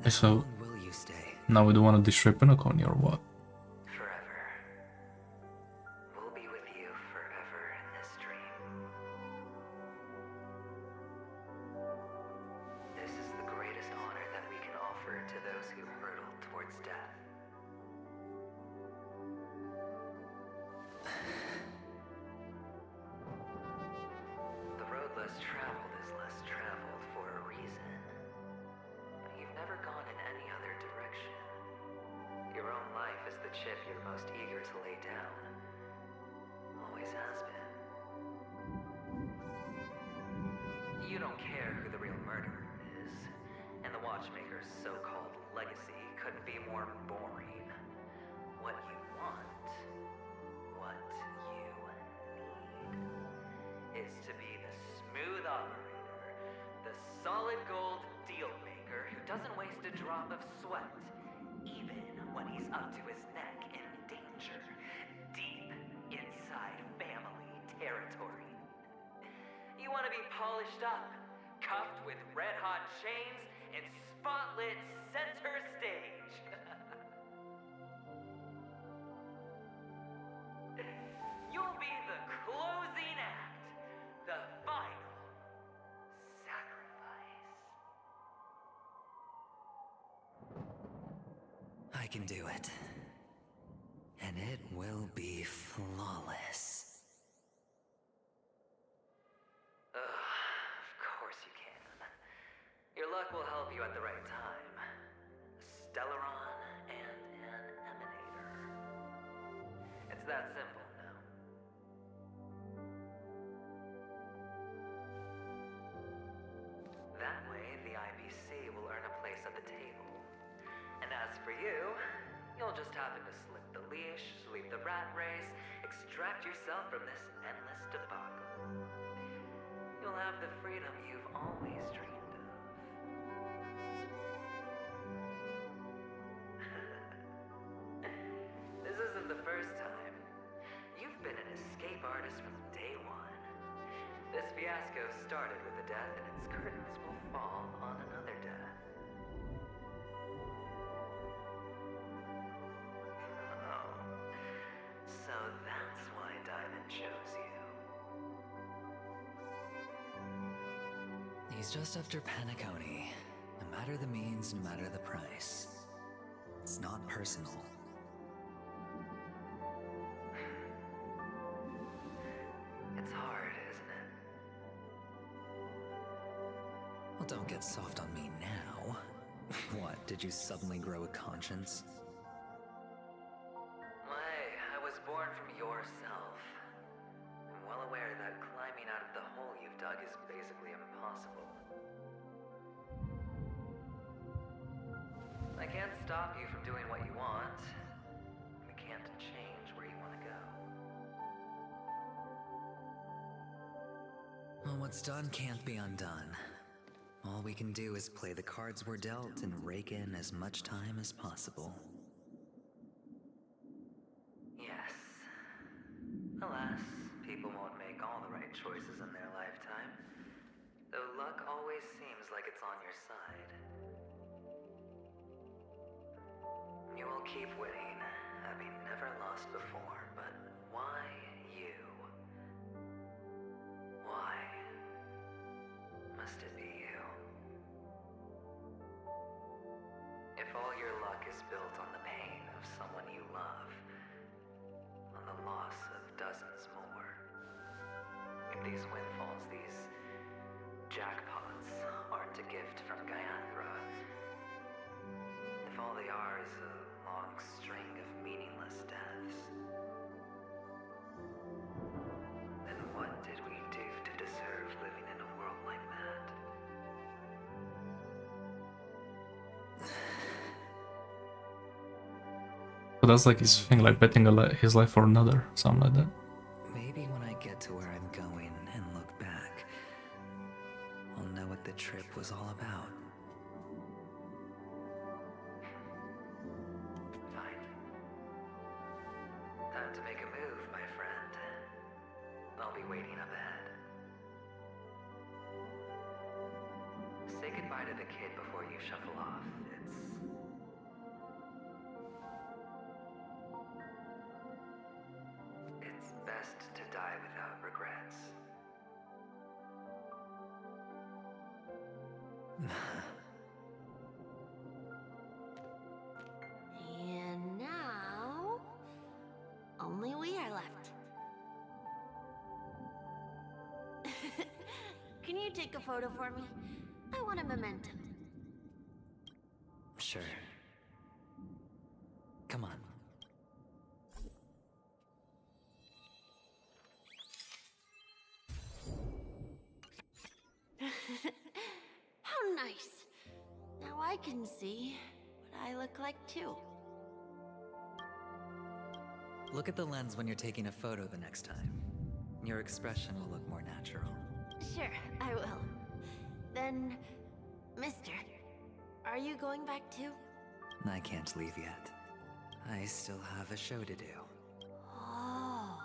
So now we don't want to destroy Penacony or what? Forever. We'll be with you forever in this dream. This is the greatest honor that we can offer to those who hurtle towards death. The road less traveled is less traveled for a reason. You've never gone in any other direction. Your own life is the chip you're most eager to lay down. Always has been. You don't care who the real murderer is, and the Watchmaker's so-called legacy couldn't be more boring. What you want, what you need, is to be the smooth operator, the solid gold deal maker, who doesn't waste a drop of sweat, even when he's up to his neck in danger, deep inside family territory. You want to be polished up, cuffed with red-hot chains, and spotlit center stage. You'll be the closing act, the final. I can do it. And it will be flawless. Of course you can. Your luck will help you at the right time. A Stellaron and an Emanator. It's that simple, no? That way, the IPC will earn a place at the table. And as for you, you'll just happen to slip the leash, leave the rat race, extract yourself from this endless debacle. You'll have the freedom you've always dreamed of. This isn't the first time. You've been an escape artist from day one. This fiasco started with a death, and its curtains will fall on another death. So that's why Diamond chose you. He's just after Penacony. No matter the means, no matter the price. It's not personal. It's hard, isn't it? Well, don't get soft on me now. What, did you suddenly grow a conscience? Born from yourself. I'm well aware that climbing out of the hole you've dug is basically impossible. I can't stop you from doing what you want, and I can't change where you want to go. Well, what's done can't be undone. All we can do is play the cards we're dealt and rake in as much time as possible. Alas, people won't make all the right choices in their lifetime, though luck always seems like it's on your side. You will keep winning, having never lost before, but why you? Why must it be you? If all your luck is built on the pain of someone you love, on the loss of dozens more. If these windfalls, these jackpots, aren't a gift from Gaiathra, if all they are is a long string of meaningless deaths, then what did we do to deserve living in a world like that? So that's like his thing, like betting his life for another, something like that. Maybe when I get to where I'm going and look back, I'll know what the trip was all about. Fine. Time to make a move, my friend. I'll be waiting up ahead. Say goodbye goodbye to the kid before you shuffle off. It's... it's best to die without regrets. And now... only we are left. Can you take a photo for me? I want a memento. Sure. Come on. How nice. Now I can see what I look like too. Look at the lens when you're taking a photo the next time. Your expression will look more natural. Sure, I will. Then, mister, are you going back too? I can't leave yet. I still have a show to do. Oh,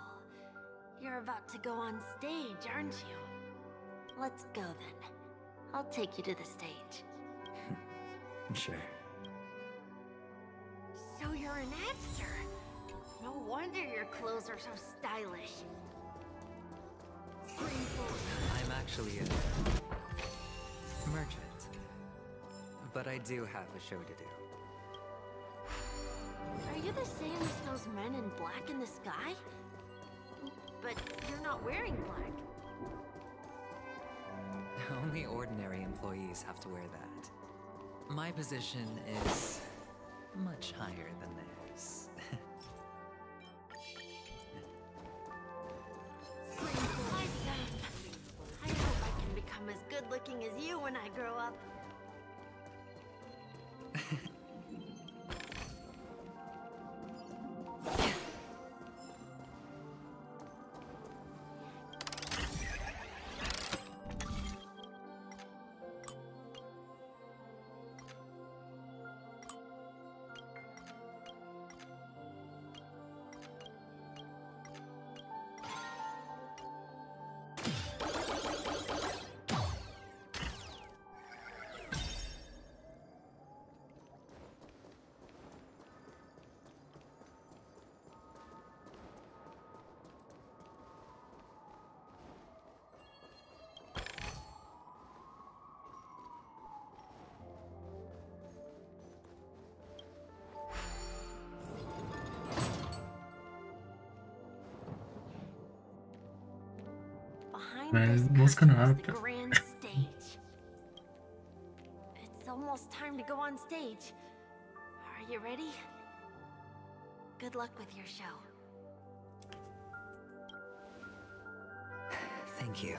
you're about to go on stage, aren't you? Let's go then. I'll take you to the stage. Sure. So you're an actor? No wonder your clothes are so stylish. I'm actually a merchant, but I do have a show to do. Are you the same as those men in black in the sky? But you're not wearing black. Only ordinary employees have to wear that. My position is much higher than theirs. I'm as good looking as you when I grow up. Man, what's gonna happen? Grand stage. It's almost time to go on stage. Are you ready? Good luck with your show. Thank you.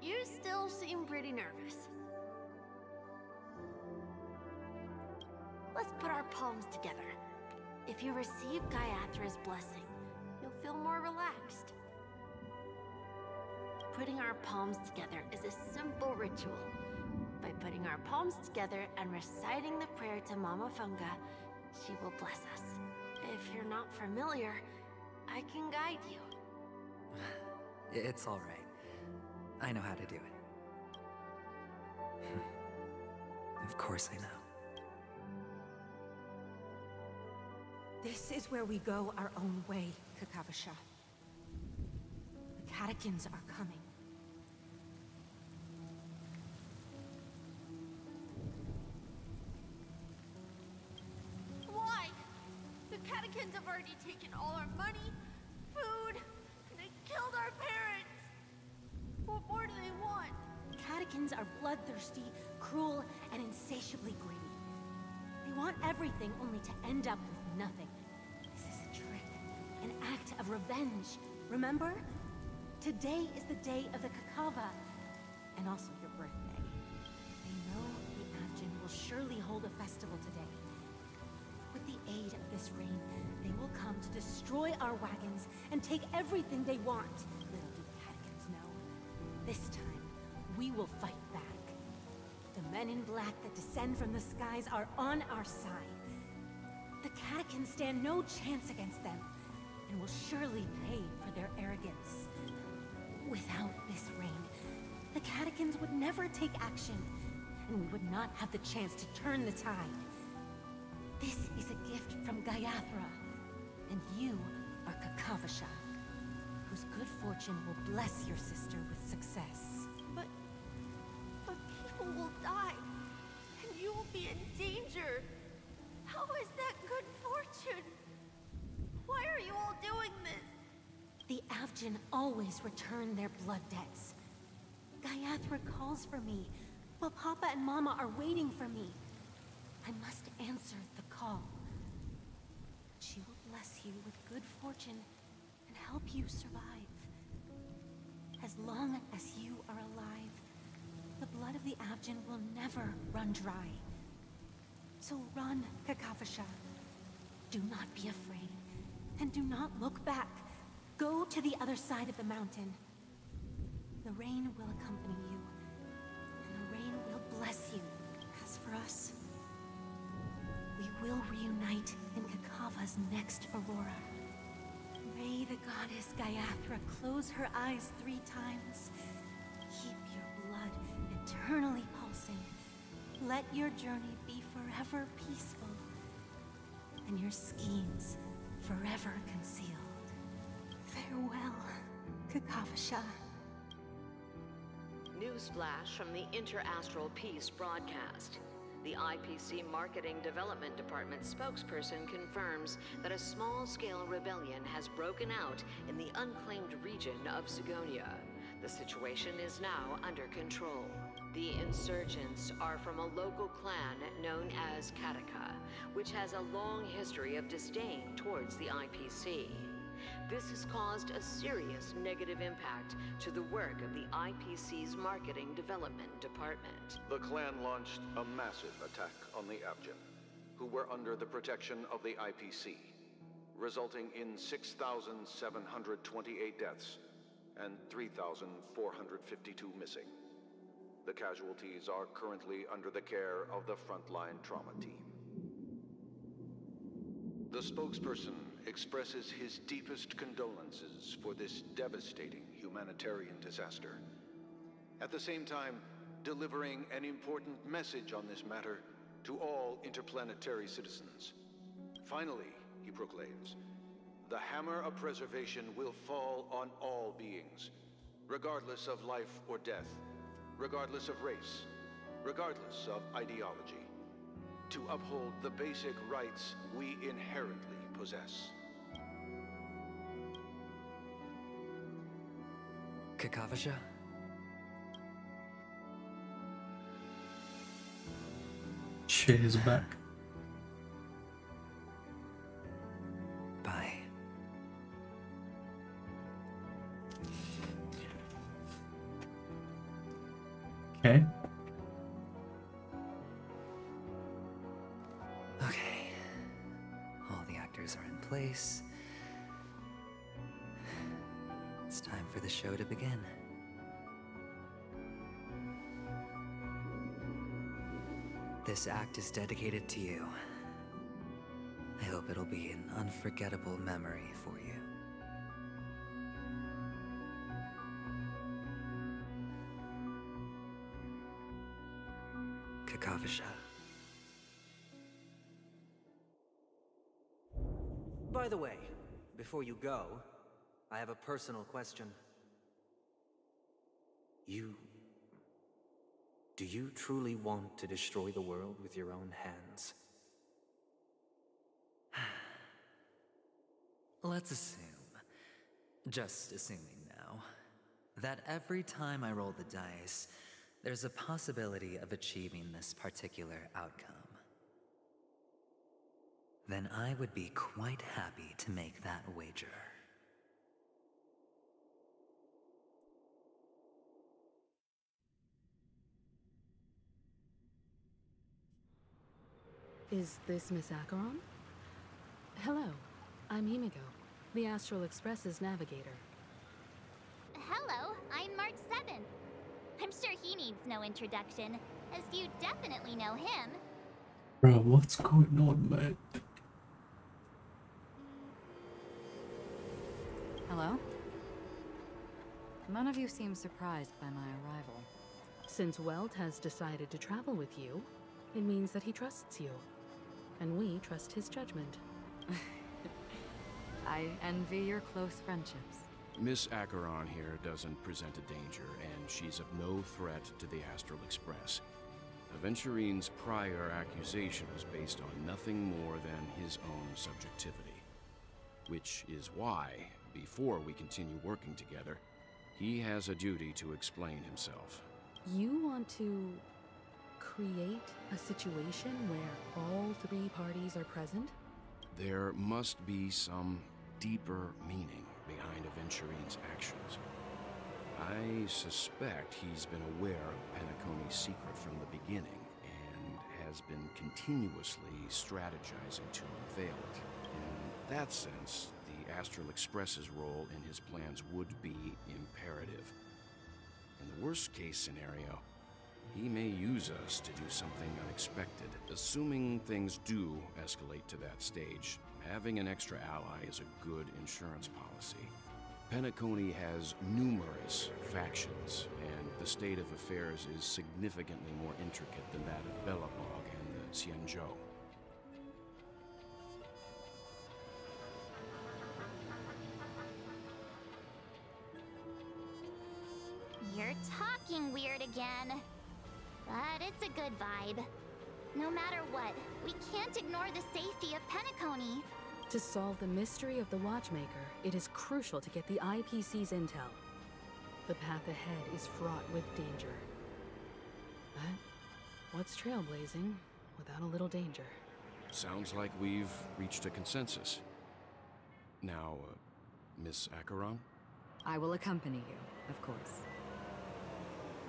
You still seem pretty nervous. Let's put our palms together. If you receive Gaiathra's blessing, you'll feel more relaxed. Putting our palms together is a simple ritual. By putting our palms together and reciting the prayer to Mama Funga, she will bless us. If you're not familiar, I can guide you. It's all right. I know how to do it. Of course I know. This is where we go our own way, Kakavasha. The catechins are coming. Why? The catechins have already taken all our money, food, and they killed our parents! What more do they want? Catechins are bloodthirsty, cruel, and insatiably greedy. They want everything only to end up with nothing. This is a trick. An act of revenge. Remember? Today is the day of the Kakava. And also your birthday. They know the Avgin will surely hold a festival today. With the aid of this rain, they will come to destroy our wagons and take everything they want. Little do the Hatkins know. This time, we will fight back. The men in black that descend from the skies are on our side. The Catechins stand no chance against them, and will surely paid for their arrogance. Without this ring, the Catechins would never take action, and we would not have the chance to turn the tide. This is a gift from Gaiathra, and you are Kakavasha, whose good fortune will bless your sister with success. But people will die, and you will be in danger. How is that good fortune? Why are you all doing this? The Avgin always return their blood debts. Gaiathra calls for me, while Papa and Mama are waiting for me. I must answer the call. She will bless you with good fortune and help you survive. As long as you are alive, the blood of the Avgin will never run dry. So run, Kakavasha. Do not be afraid, and do not look back. Go to the other side of the mountain. The rain will accompany you, and the rain will bless you. As for us, we will reunite in Kakava's next aurora. May the goddess Gaiathra close her eyes 3 times. Keep your blood eternally pulsing. Let your journey be forever peaceful, and your schemes forever concealed. Farewell, Kakavasha. Newsflash from the Interastral Peace broadcast. The IPC Marketing Development Department spokesperson confirms that a small-scale rebellion has broken out in the unclaimed region of Sigonia. The situation is now under control. The insurgents are from a local clan known as Kataka, which has a long history of disdain towards the IPC. This has caused a serious negative impact to the work of the IPC's Marketing Development Department. The clan launched a massive attack on the Avgin, who were under the protection of the IPC, resulting in 6,728 deaths and 3,452 missing. The casualties are currently under the care of the frontline trauma team. The spokesperson expresses his deepest condolences for this devastating humanitarian disaster, at the same time delivering an important message on this matter to all interplanetary citizens. Finally, he proclaims, the hammer of preservation will fall on all beings, regardless of life or death, regardless of race, regardless of ideology, to uphold the basic rights we inherently possess. Kakavasha? Shit is back. Bye. Okay. Place. It's time for the show to begin. This act is dedicated to you. I hope it'll be an unforgettable memory for you. Kakavasha. By the way, before you go, I have a personal question. Do you truly want to destroy the world with your own hands? Let's assume, just assuming now, that every time I roll the dice, there's a possibility of achieving this particular outcome. Then I would be quite happy to make that wager. Is this Miss Acheron? Hello, I'm Himeko, the Astral Express's navigator. Hello, I'm March 7. I'm sure he needs no introduction, as you definitely know him. Bro, what's going on, mate? Hello? None of you seem surprised by my arrival. Since Weld has decided to travel with you, it means that he trusts you. And we trust his judgment. I envy your close friendships. Miss Acheron here doesn't present a danger, and she's of no threat to the Astral Express. Aventurine's prior accusation was based on nothing more than his own subjectivity. Which is why, before we continue working together, he has a duty to explain himself. You want to create a situation where all three parties are present? There must be some deeper meaning behind Aventurine's actions. I suspect he's been aware of Penacony's secret from the beginning, and has been continuously strategizing to unveil it. In that sense, the Astral Express's role in his plans would be imperative. In the worst-case scenario, he may use us to do something unexpected. Assuming things do escalate to that stage, having an extra ally is a good insurance policy. Penacony has numerous factions, and the state of affairs is significantly more intricate than that of Bellabog and the Xianzhou. You're talking weird again. But it's a good vibe. No matter what, we can't ignore the safety of Penacony. To solve the mystery of the Watchmaker, it is crucial to get the IPC's intel. The path ahead is fraught with danger. But what's trailblazing without a little danger? Sounds like we've reached a consensus. Now, Miss Acheron? I will accompany you, of course.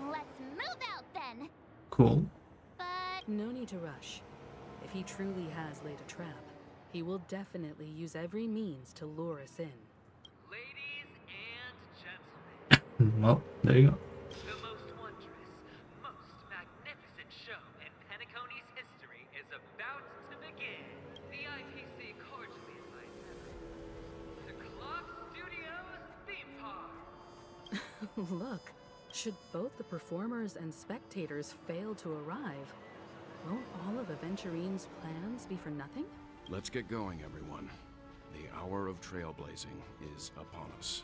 Let's move out then! Cool. But no need to rush. If he truly has laid a trap, he will definitely use every means to lure us in. Ladies and gentlemen. Well, there you go. The most wondrous, most magnificent show in Penacony's history is about to begin. The IPC cordially invites everyone to Clock Studios theme park. Look. Should both the performers and spectators fail to arrive, won't all of Aventurine's plans be for nothing? Let's get going, everyone. The hour of trailblazing is upon us.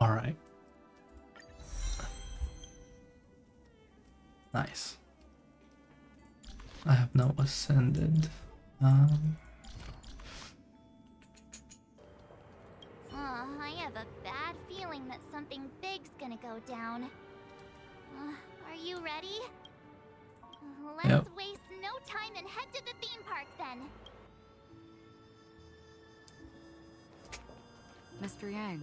All right. Nice. I have now ascended. I have a bad feeling that something big's gonna go down. Are you ready? Let's waste no time and head to the theme park then. Mr. Yang.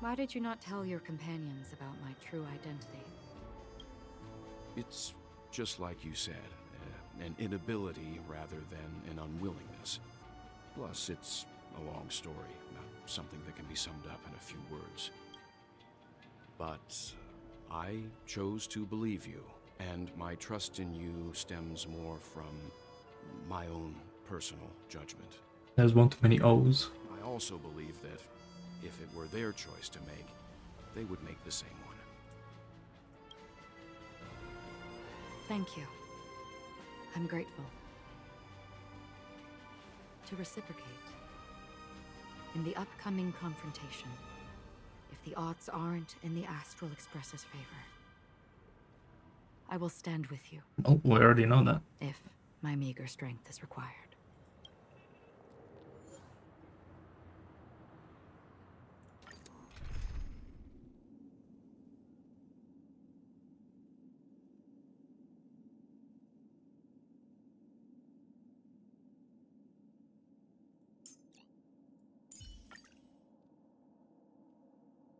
Why did you not tell your companions about my true identity? It's just like you said, an inability rather than an unwillingness. Plus, it's a long story, not something that can be summed up in a few words. But I chose to believe you, and my trust in you stems more from my own personal judgment. There's one too many O's. I also believe that if it were their choice to make, they would make the same one. Thank you. I'm grateful. To reciprocate, in the upcoming confrontation, if the odds aren't in the Astral Express's favor, I will stand with you. Oh, we already know that. If my meager strength is required.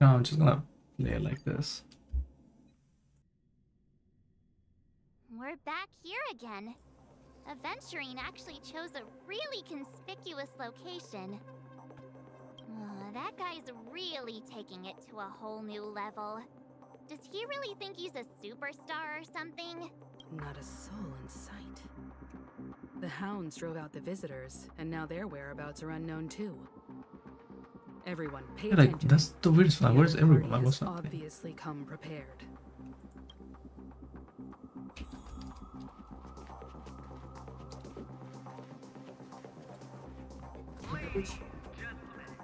No, I'm just gonna play it like this. We're back here again. Aventurine actually chose a really conspicuous location. That guy's really taking it to a whole new level. Does he really think he's a superstar or something? Not a soul in sight. The hounds drove out the visitors, and now their whereabouts are unknown too. Everyone pay attention. Like, that's the weirdest one. Where's everyone? Like, what's that? Obviously come prepared. Ladies, gentlemen,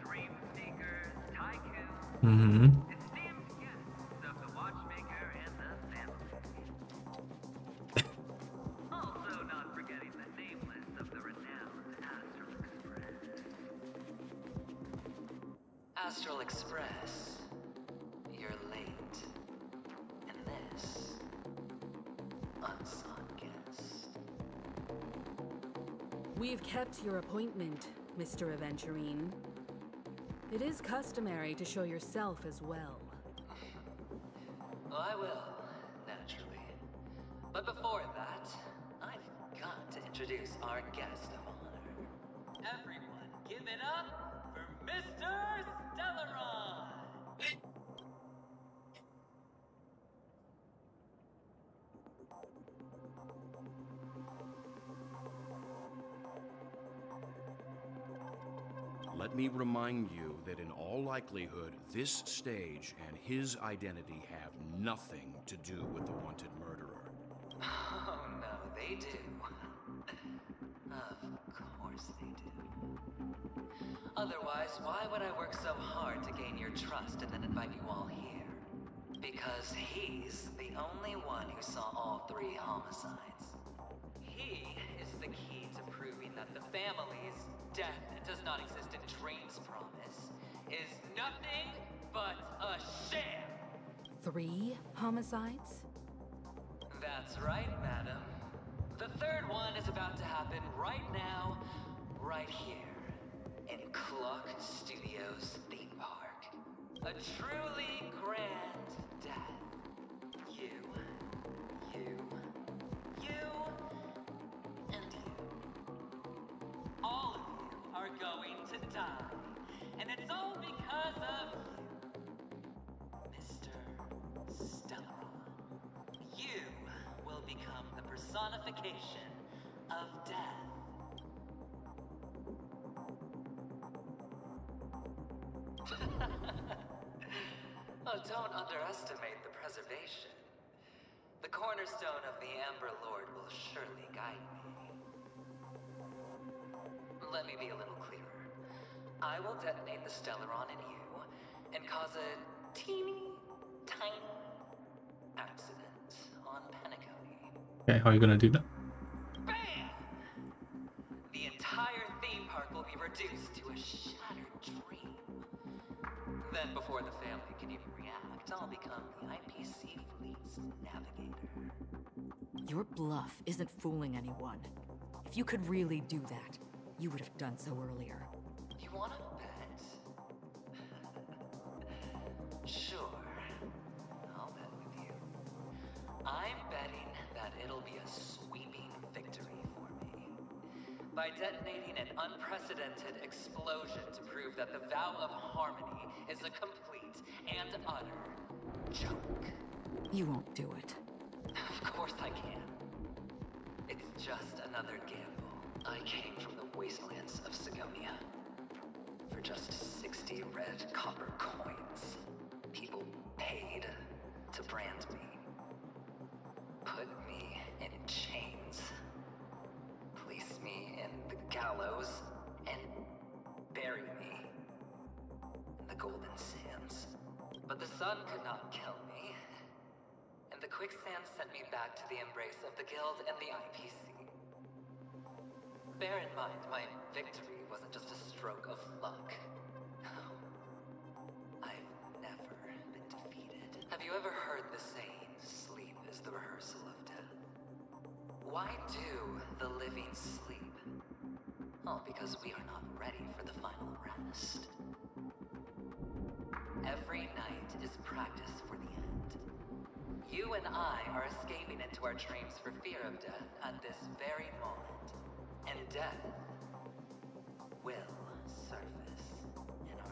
dream seekers, tycoons, esteemed guests of the Watchmaker and the family. Also not forgetting the nameless of the renowned Astral Express. Astral Express, you're late. And this unsung guest. We've kept your appointment, Mr. Aventurine. It is customary to show yourself as well. I will, naturally. But before that, I've got to introduce our guest of honor. Everyone, give it up for Mr. Stellaron! Let me remind you that in all likelihood, this stage and his identity have nothing to do with the wanted murderer. Oh, no, they do. Of course they do. Otherwise, why would I work so hard to gain your trust and then invite you all here? Because he's the only one who saw all three homicides. He is the key to proving that the family's death that does not exist in Dream's promise is nothing but a sham. Three homicides? That's right, madam. The third one is about to happen right now, right here, in Clock Studios theme park. A truly grand death. All of you are going to die, and it's all because of you, Mr. Stellaron. You will become the personification of death. Oh, don't underestimate the preservation. The cornerstone of the Amber Lord will surely guide me. Let me be a little clearer. I will detonate the Stellaron in you and cause a teeny, tiny accident on Penacony. Okay, how are you gonna do that? Bam! The entire theme park will be reduced to a shattered dream. Then, before the family can even react, I'll become the IPC fleet's navigator. Your bluff isn't fooling anyone. If you could really do that, you would have done so earlier. You wanna bet? Sure, I'll bet with you. I'm betting that it'll be a sweeping victory for me. By detonating an unprecedented explosion to prove that the vow of harmony is a complete and utter joke. You won't do it. Of course I can. It's just another gamble. I came from the wastelands of Sigonia. For just 60 red copper coins, people paid to brand me. Put me in chains. Place me in the gallows and bury me in the golden sands. But the sun could not kill me. And the quicksand sent me back to the embrace of the guild and the IPC. Bear in mind, my victory wasn't just a stroke of luck. No. I've never been defeated. Have you ever heard the saying, sleep is the rehearsal of death? Why do the living sleep? All because we are not ready for the final rest. Every night is practice for the end. You and I are escaping into our dreams for fear of death at this very moment. And death will surface in our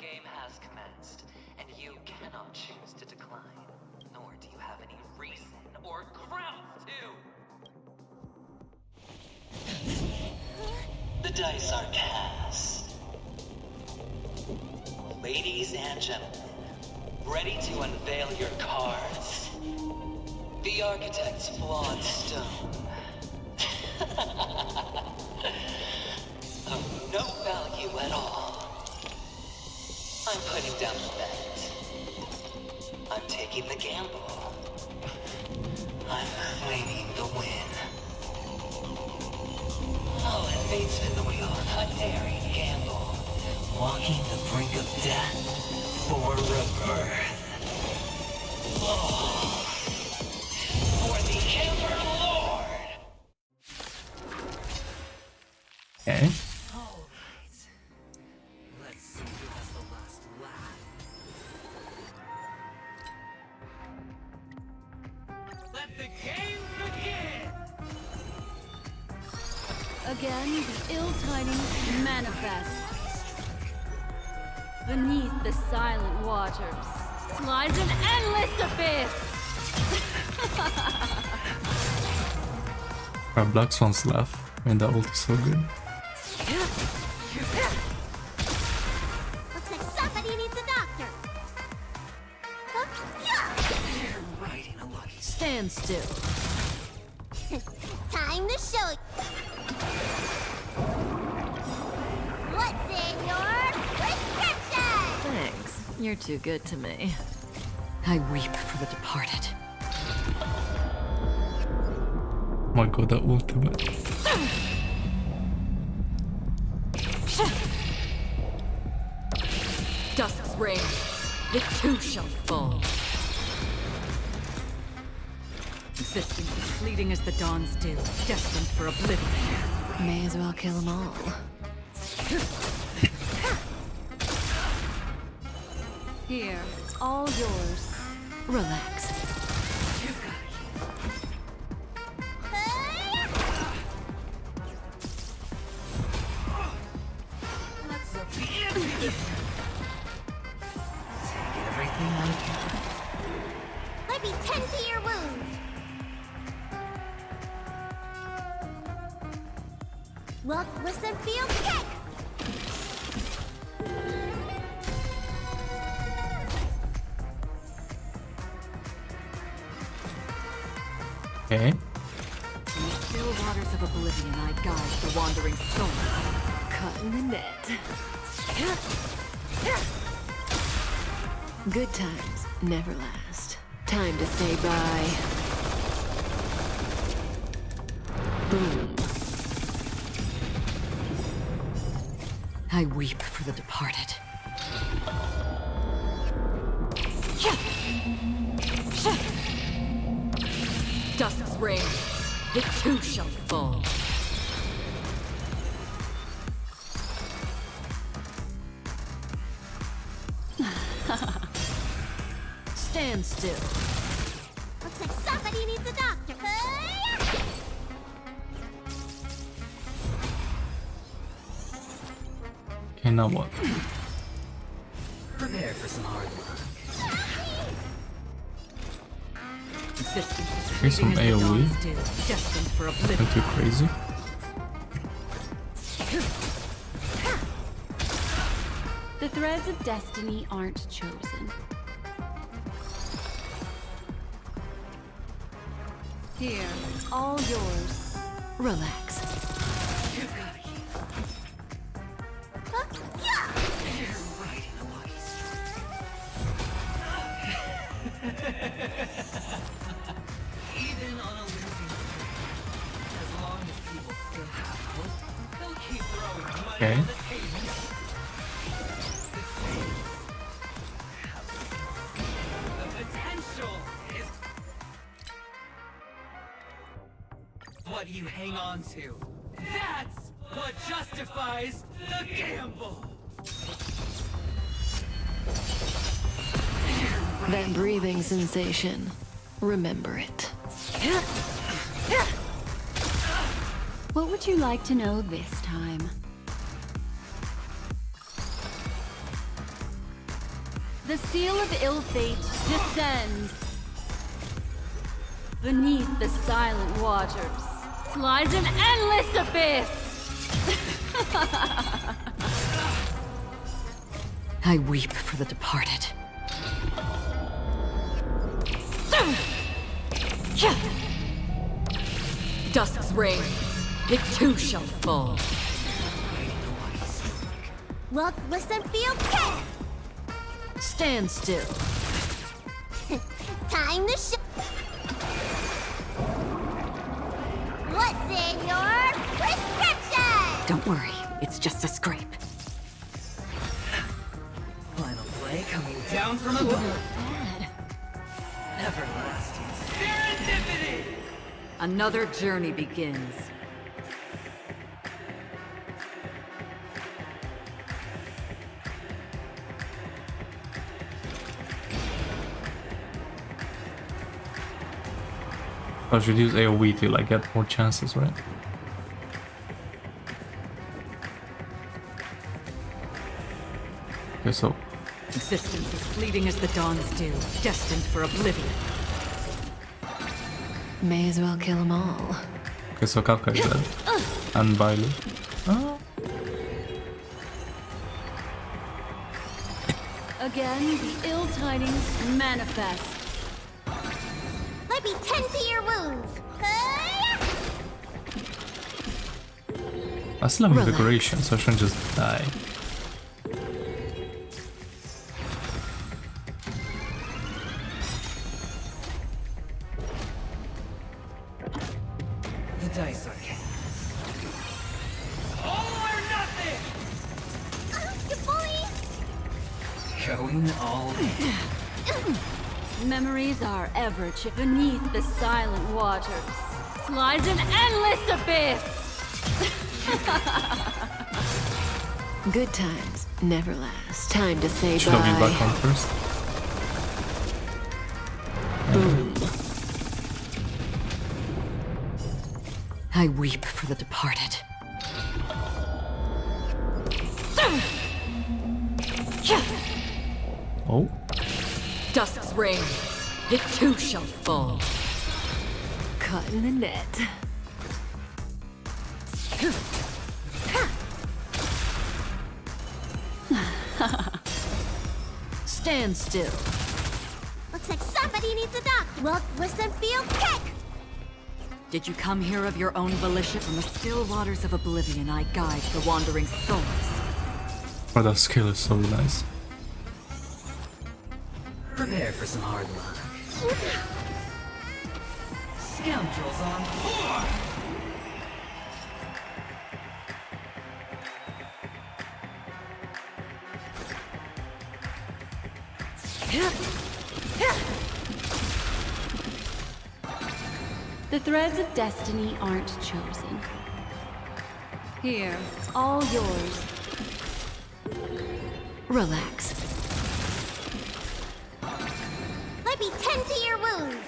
game has commenced, and you cannot choose to decline, nor do you have any reason or grounds to. The dice are cast. Ladies and gentlemen, ready to unveil your cards? The architect's flawed stone. Of no value at all. I'm putting down the bet. I'm taking the gamble. I'm claiming the win. I'll let fate spin the wheel on a daring gamble. Walking the brink of death for rebirth. Oh, for the Emperor Lord! Okay. Again, the ill-tidings manifest. Beneath the silent waters slides an endless abyss! Our black swans laugh when the ult is so good. Looks like somebody needs a doctor! You're riding a lucky stand still. Time to show you! You're too good to me. I weep for the departed. Oh my god, that ultimate. Dust rains, it too shall fall. Existence as fleeting as the dawn's dew, destined for oblivion. May as well kill them all. Here, all yours. Relax. You've got it. Take everything I can. Let me tend to your wounds. Look, listen, feel, kick. Okay. In the still waters of oblivion, I guide the wandering soul. Caught in the net. Good times never last. Time to stay by. Boom. I weep for the departed. Dust's rain, it too shall fall. Stand still. Looks like somebody needs a doctor. Okay, now what? Prepare for some hard work. Here's some AoE. Not too crazy. The threads of destiny aren't chosen. Here, all yours. Relax. You've got it. Huh? Yeah. You're riding a lucky streak. Even on a losing streak, as long as people still have hope, they'll keep throwing money on the table. The fate has the potential is what you hang on to. That's what justifies the gamble. That breathing sensation, remember it. What would you like to know this time? The seal of ill fate descends. Beneath the silent waters lies an endless abyss. I weep for the departed. Dusk's reign, it too shall fall. Look, listen, feel, care. Stand still. Time to show. What's in your prescription? Don't worry, it's just a scrape. Final play coming down from above. Everlasting serendipity. Another journey begins. I should use AoE to like get more chances, right? Okay, so existence is fleeting as the dawn's dew, destined for oblivion. May as well kill them all. Okay, so Kafka is dead. And Bailey. Oh. Again, the ill tidings manifest. Let me tend to your wounds. I still have invigoration, so I shouldn't just die. The dice are cast. All or nothing. You bully. Going all in. Memories are ever changing. Beneath the silent waters lies an endless abyss. Good times never last. Time to say should bye. Should I be back on first? Boom. I weep for the departed. Oh. Dusk's reign, it too shall fall. Caught in the net. Stand still. Looks like somebody needs a doc. Well, listen, feel, kick. Did you come here of your own volition? From the still waters of oblivion, I guide the wandering souls. Oh, that skill is so nice. Prepare for some hard luck. Scoundrels on board! The threads of destiny aren't chosen. Here, it's all yours. Relax. Let me tend to your wounds.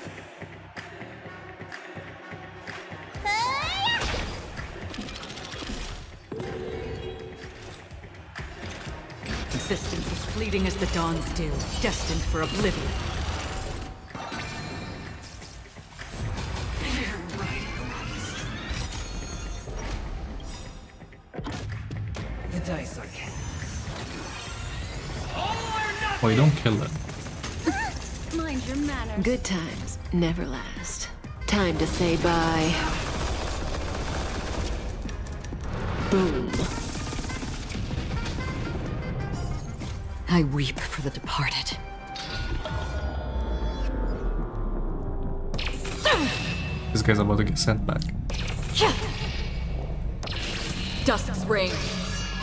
Existence is fleeting as the dawn's dew, destined for oblivion. The dice are cast. Oh, you don't kill them. Good times never last. Time to say bye. Boom. I weep for the departed. This guy's about to get sent back. Dusk's reign,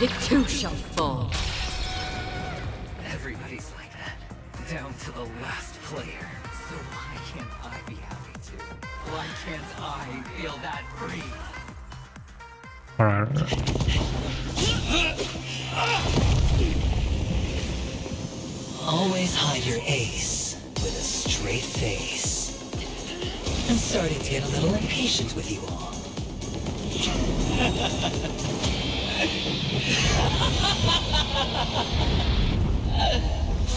it too shall fall. Everybody's like that, down to the last player. So why can't I be happy too? Why can't I feel that free? Always hide your ace with a straight face. I'm starting to get a little impatient with you all.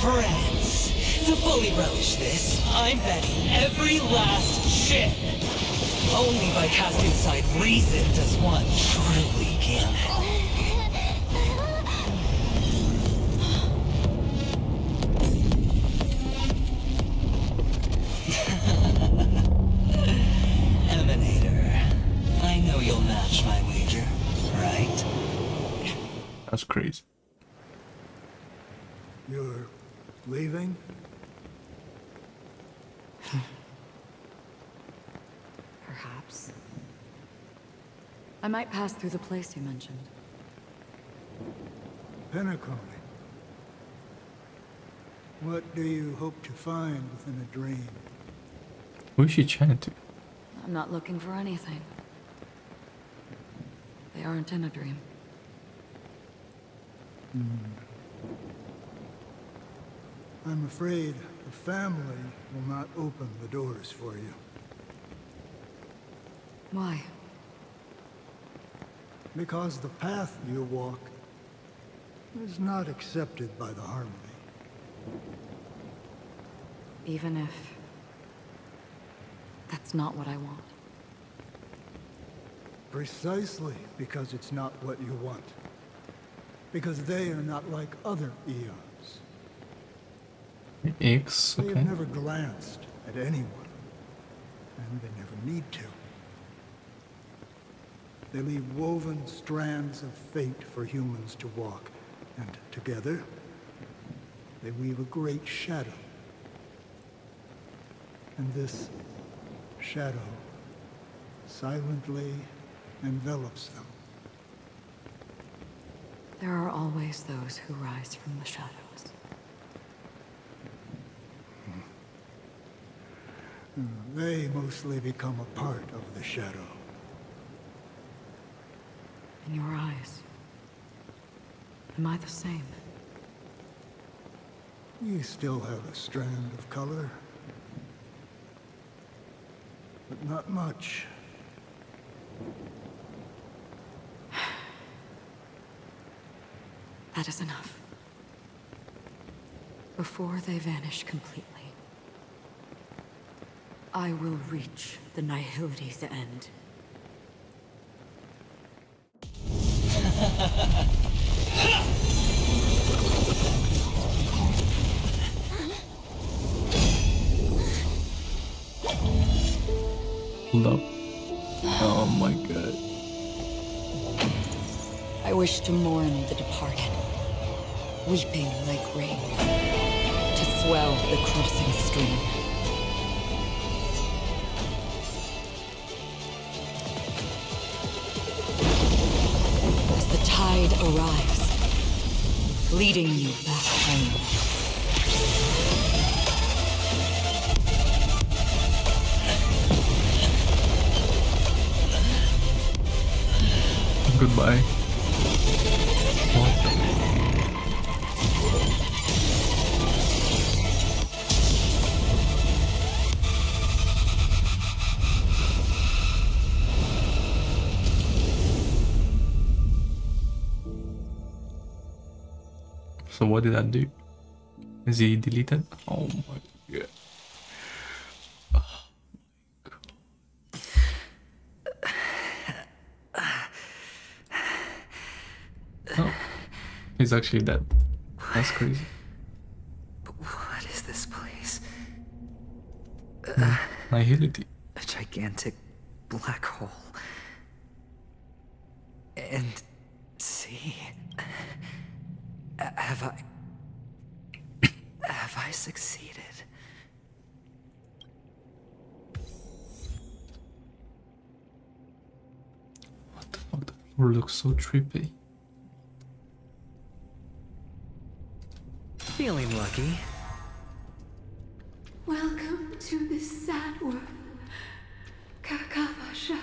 friends. To fully relish this, I'm betting every last chip. Only by casting aside reason does one truly gamble. Emanator, I know you'll match my wager, right? That's crazy. You're leaving? Perhaps. I might pass through the place you mentioned. Penacony. What do you hope to find within a dream? Who is she chatting to? I'm not looking for anything. They aren't in a dream. I'm afraid the family will not open the doors for you. Why? Because the path you walk is not accepted by the Harmony. Even if that's not what I want. Precisely because it's not what you want. Because they are not like other eons. X, okay. They've never glanced at anyone, and they never need to. They leave woven strands of fate for humans to walk, and together, they weave a great shadow. And this shadow silently envelops them. There are always those who rise from the shadow. They mostly become a part of the shadow. In your eyes, am I the same? You still have a strand of color, but not much. That is enough. Before they vanish completely, I will reach the Nihility's end. Hold up. Oh my god. I wish to mourn the departed, weeping like rain, to swell the crossing stream. Arrives, leading you back home. Goodbye. So what did I do? Is he deleted? Oh my god. Oh my god. Oh, he's actually dead. That's crazy. What is this place? Nihility. A gigantic black hole. And see. Have I succeeded? What the fuck? The floor looks so trippy. Feeling lucky. Welcome to this sad world, Kakavasha.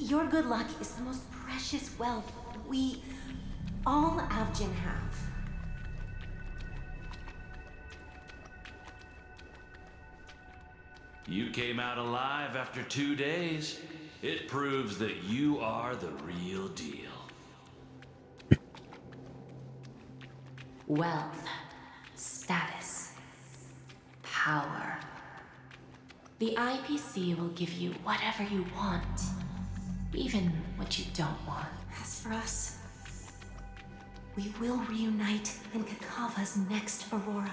Your good luck is the most precious wealth we all Avgin have. You came out alive after 2 days. It proves that you are the real deal. Wealth, status, power. The IPC will give you whatever you want, even what you don't want. As for us, we will reunite in Kakava's next Aurora.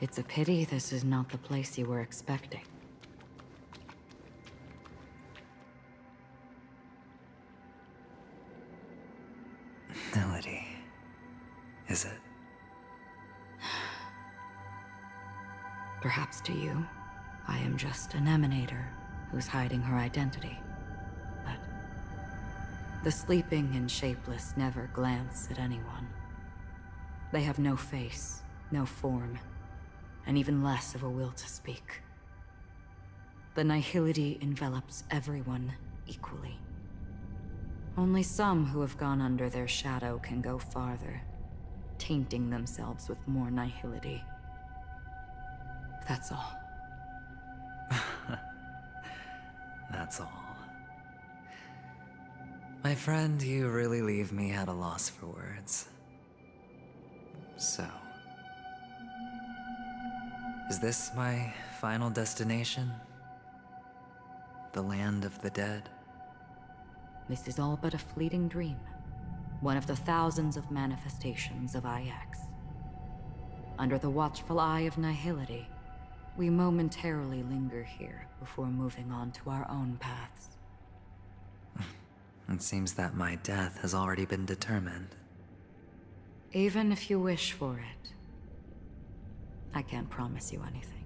It's a pity this is not the place you were expecting. Melody, is it? Perhaps to you, I am just an emanator who's hiding her identity. But the sleeping and shapeless never glance at anyone. They have no face, no form, and even less of a will to speak. The Nihility envelops everyone equally. Only some who have gone under their shadow can go farther, tainting themselves with more Nihility. That's all. That's all. My friend, you really leave me at a loss for words. So, is this my final destination? The land of the dead? This is all but a fleeting dream. One of the thousands of manifestations of IX. Under the watchful eye of Nihility, we momentarily linger here before moving on to our own paths. It seems that my death has already been determined. Even if you wish for it, I can't promise you anything.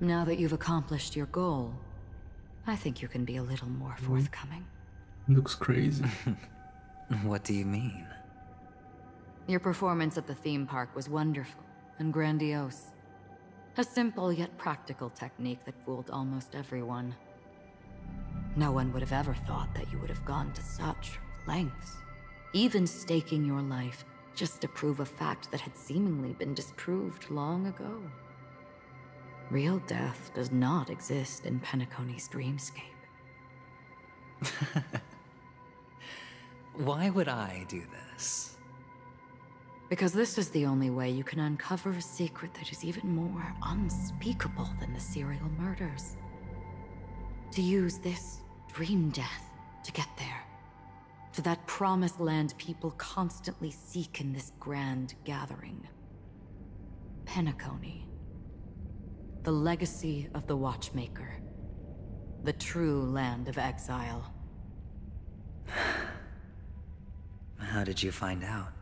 Now that you've accomplished your goal, I think you can be a little more forthcoming. Looks crazy. What do you mean? Your performance at the theme park was wonderful and grandiose. A simple yet practical technique that fooled almost everyone. No one would have ever thought that you would have gone to such lengths, even staking your life just to prove a fact that had seemingly been disproved long ago. Real death does not exist in Penacony's dreamscape. Why would I do this? Because this is the only way you can uncover a secret that is even more unspeakable than the serial murders. To use this dream death to get there. To that promised land people constantly seek in this grand gathering. Penacony. The legacy of the Watchmaker. The true land of exile. How did you find out?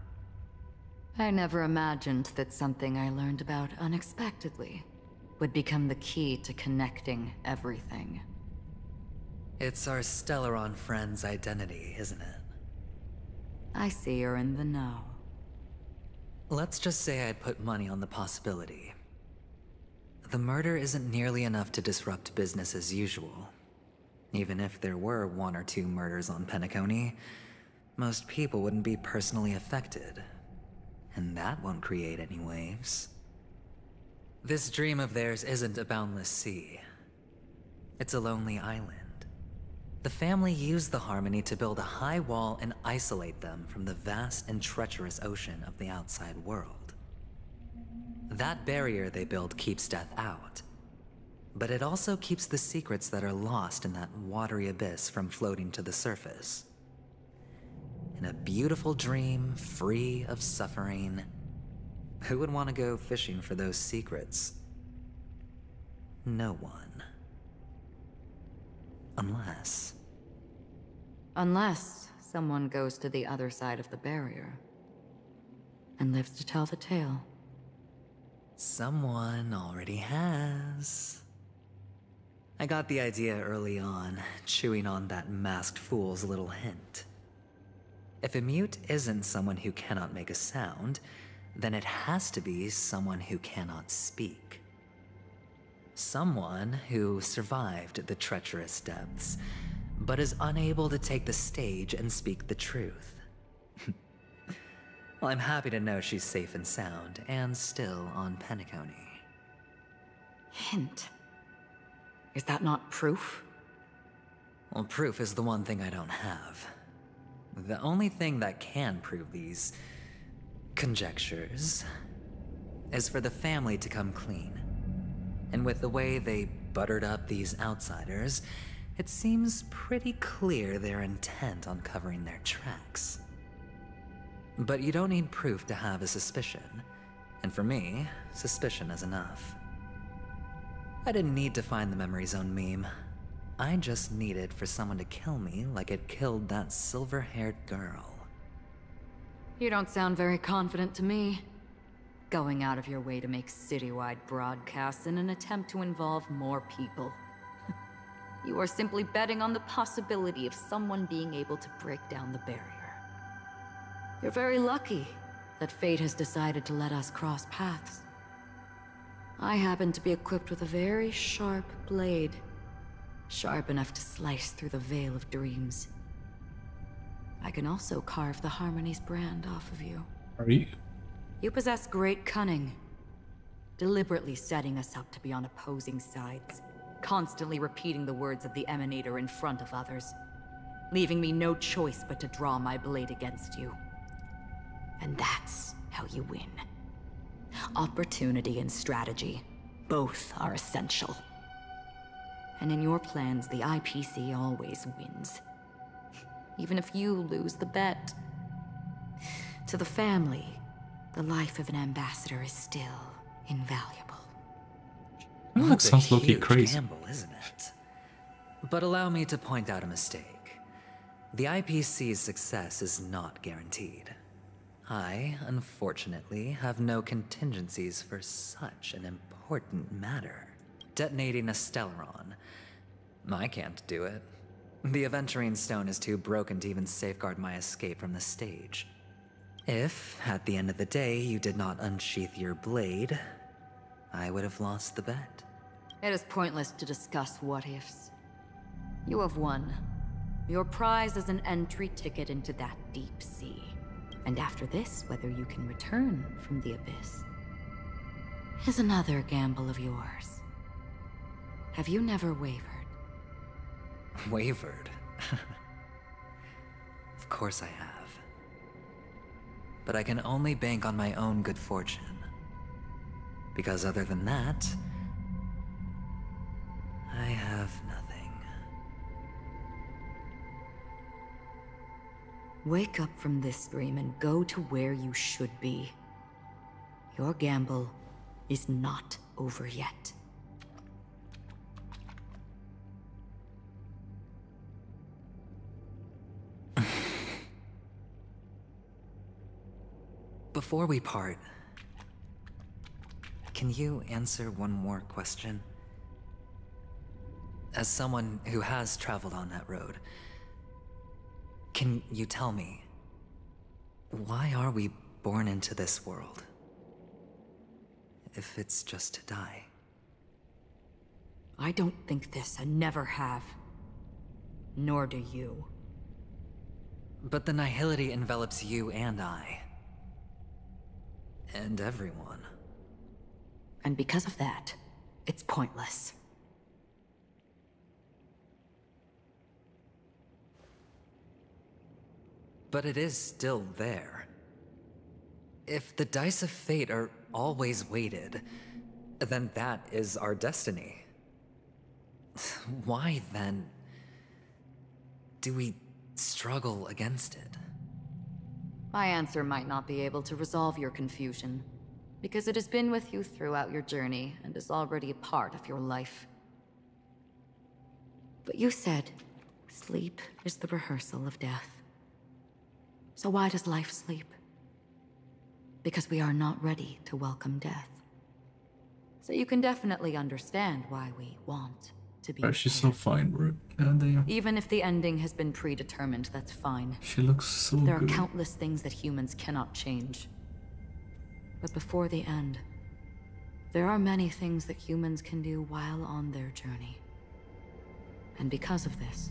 I never imagined that something I learned about unexpectedly would become the key to connecting everything. It's our Stellaron friend's identity, isn't it? I see you're in the know. Let's just say I'd put money on the possibility. The murder isn't nearly enough to disrupt business as usual. Even if there were 1 or 2 murders on Penacony, most people wouldn't be personally affected. And that won't create any waves. This dream of theirs isn't a boundless sea. It's a lonely island. The family used the Harmony to build a high wall and isolate them from the vast and treacherous ocean of the outside world. That barrier they build keeps death out, but it also keeps the secrets that are lost in that watery abyss from floating to the surface. In a beautiful dream, free of suffering, who would want to go fishing for those secrets? No one. Unless someone goes to the other side of the barrier and lives to tell the tale. Someone already has. I got the idea early on, chewing on that masked fool's little hint. If a mute isn't someone who cannot make a sound, then it has to be someone who cannot speak. Someone who survived the treacherous depths, but is unable to take the stage and speak the truth. Well, I'm happy to know she's safe and sound, and still on Penacony. Hint. Is that not proof? Well, proof is the one thing I don't have. The only thing that can prove these conjectures is for the family to come clean. And with the way they buttered up these outsiders, it seems pretty clear they're intent on covering their tracks. But you don't need proof to have a suspicion. And for me, suspicion is enough. I didn't need to find the Memory Zone meme. I just needed for someone to kill me like it killed that silver-haired girl. You don't sound very confident to me. Going out of your way to make citywide broadcasts in an attempt to involve more people. You are simply betting on the possibility of someone being able to break down the barrier. You're very lucky that fate has decided to let us cross paths. I happen to be equipped with a very sharp blade, sharp enough to slice through the veil of dreams. I can also carve the Harmony's brand off of you. Are you? You possess great cunning, deliberately setting us up to be on opposing sides, constantly repeating the words of the Emanator in front of others, leaving me no choice but to draw my blade against you. And that's how you win. Opportunity and strategy, both are essential. And in your plans, the IPC always wins. Even if you lose the bet. To the family, the life of an ambassador is still invaluable. Well, that sounds low-key crazy. Gamble, isn't it? But allow me to point out a mistake. The IPC's success is not guaranteed. I, unfortunately, have no contingencies for such an important matter. Detonating a Stellaron. I can't do it. The Aventurine stone is too broken to even safeguard my escape from the stage. If, at the end of the day, you did not unsheath your blade, I would have lost the bet. It is pointless to discuss what-ifs. You have won. Your prize is an entry ticket into that deep sea. And after this, whether you can return from the abyss is another gamble of yours. Have you never wavered? Wavered? Of course I have. But I can only bank on my own good fortune. Because other than that, I have nothing. Wake up from this dream and go to where you should be. Your gamble is not over yet. Before we part, can you answer one more question? As someone who has traveled on that road, can you tell me, why are we born into this world, if it's just to die? I don't think this, and never have. Nor do you. But the Nihility envelops you and I. And everyone. And because of that, it's pointless. But it is still there. If the dice of fate are always weighted, then that is our destiny. Why, then, do we struggle against it? My answer might not be able to resolve your confusion, because it has been with you throughout your journey and is already a part of your life. But you said, sleep is the rehearsal of death. So why does life sleep? Because we are not ready to welcome death. So you can definitely understand why we want to be. Oh, she's so fine, bro. Even if the ending has been predetermined, that's fine. She looks so good. There are countless things that humans cannot change. But before the end, there are many things that humans can do while on their journey. And because of this,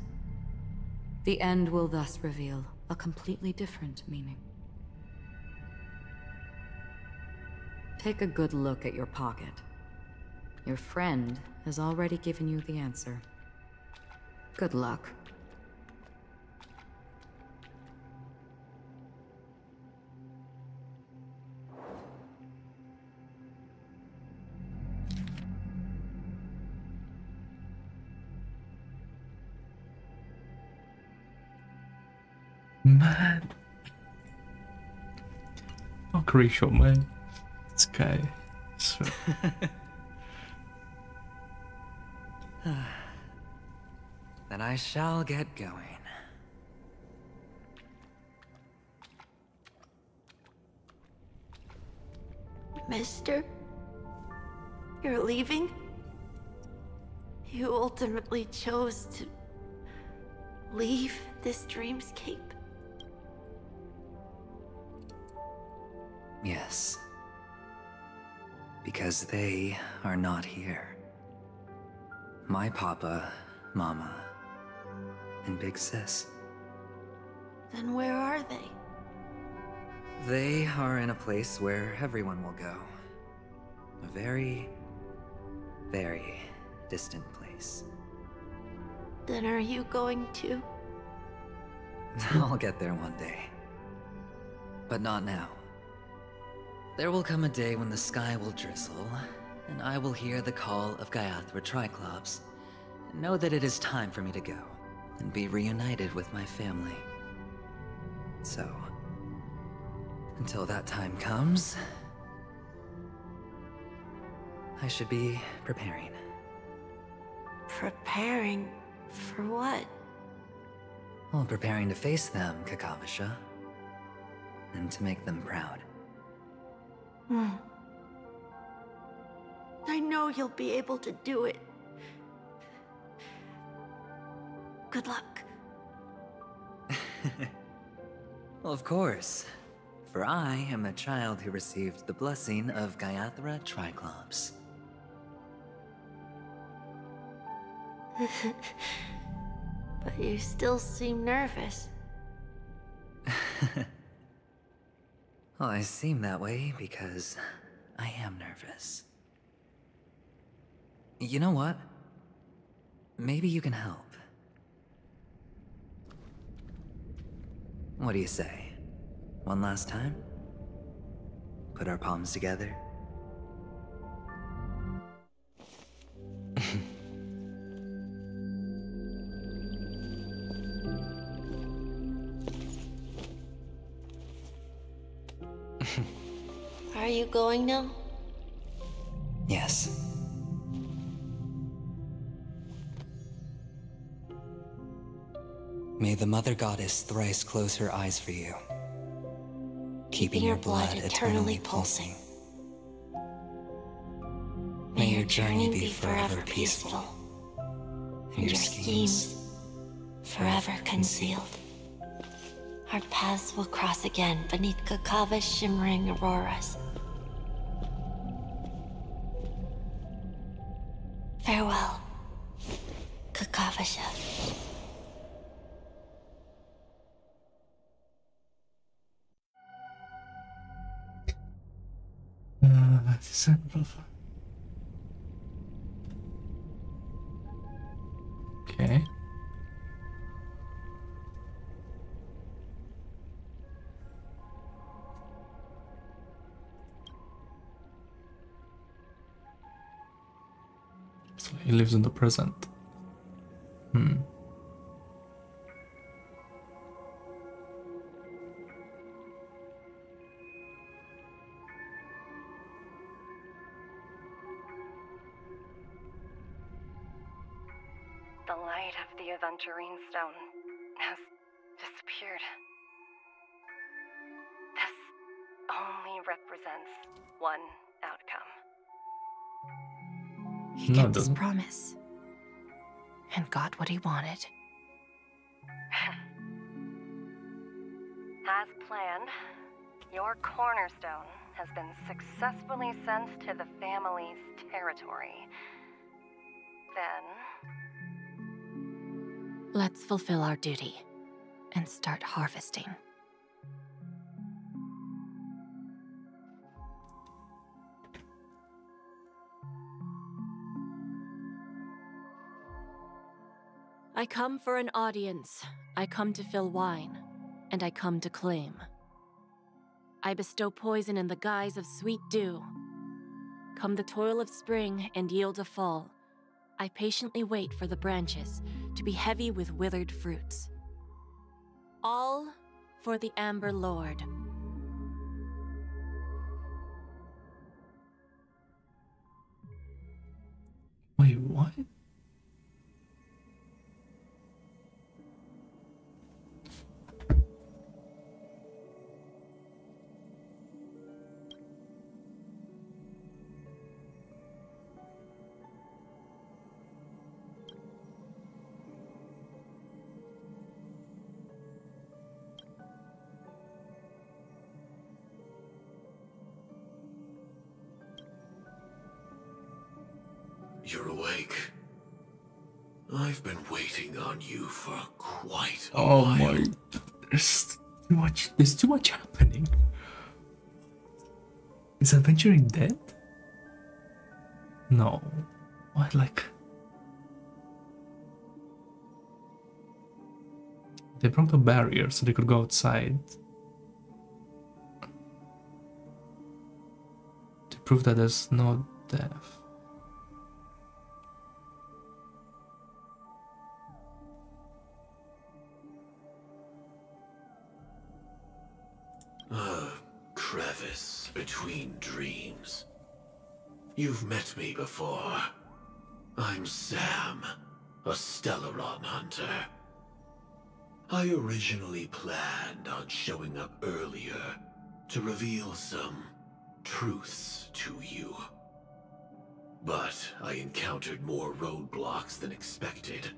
the end will thus reveal a completely different meaning. Take a good look at your pocket. Your friend has already given you the answer. Good luck. Man. Mockery shot, man. This guy. So. Then I shall get going. Mister, you're leaving? You ultimately chose to leave this dreamscape. Yes. Because they are not here. My papa, mama, and big sis. Then where are they? They are in a place where everyone will go. A very, very distant place. Then are you going too? I'll get there one day. But not now. There will come a day when the sky will drizzle, and I will hear the call of Gaiathra Triclops, and know that it is time for me to go, and be reunited with my family. So, until that time comes, I should be preparing. Preparing? For what? Well, preparing to face them, Kakavasha, and to make them proud. I know you'll be able to do it. Good luck. Well, of course. For I am a child who received the blessing of Gaiathra Triclops. But you still seem nervous. Well, I seem that way because I am nervous. You know what? Maybe you can help. What do you say? One last time? Put our palms together? Are you going now? Yes. May the Mother Goddess thrice close her eyes for you, keeping your blood eternally pulsing. May your journey be forever peaceful, and your schemes forever concealed. Our paths will cross again beneath Kakava's shimmering auroras. Farewell, Kakavasha. Okay. So he lives in the present. The light of the Aventurine stone has disappeared. This only represents one outcome. He kept his promise, and got what he wanted. As planned, your cornerstone has been successfully sent to the family's territory. Then... let's fulfill our duty, and start harvesting. I come for an audience, I come to fill wine, and I come to claim. I bestow poison in the guise of sweet dew. Come the toil of spring and yield a fall, I patiently wait for the branches to be heavy with withered fruits. All for the Amber Lord. Wait, what? You're awake. I've been waiting on you for quite a while. Oh my. There's too much happening. Is Aventurine dead? No. Why, like... They broke the barrier so they could go outside. To prove that there's no death. Crevice between dreams. You've met me before. I'm Sam, a Stellaron hunter. I originally planned on showing up earlier to reveal some truths to you. But I encountered more roadblocks than expected.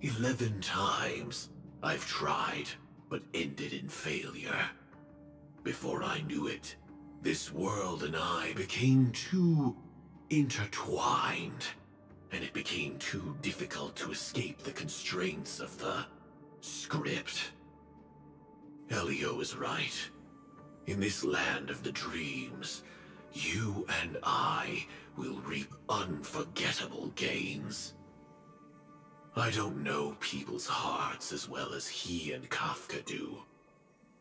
11 times I've tried, but ended in failure. Before I knew it, this world and I became too intertwined, and it became too difficult to escape the constraints of the script. Elio is right. In this land of the dreams, you and I will reap unforgettable gains. I don't know people's hearts as well as he and Kafka do.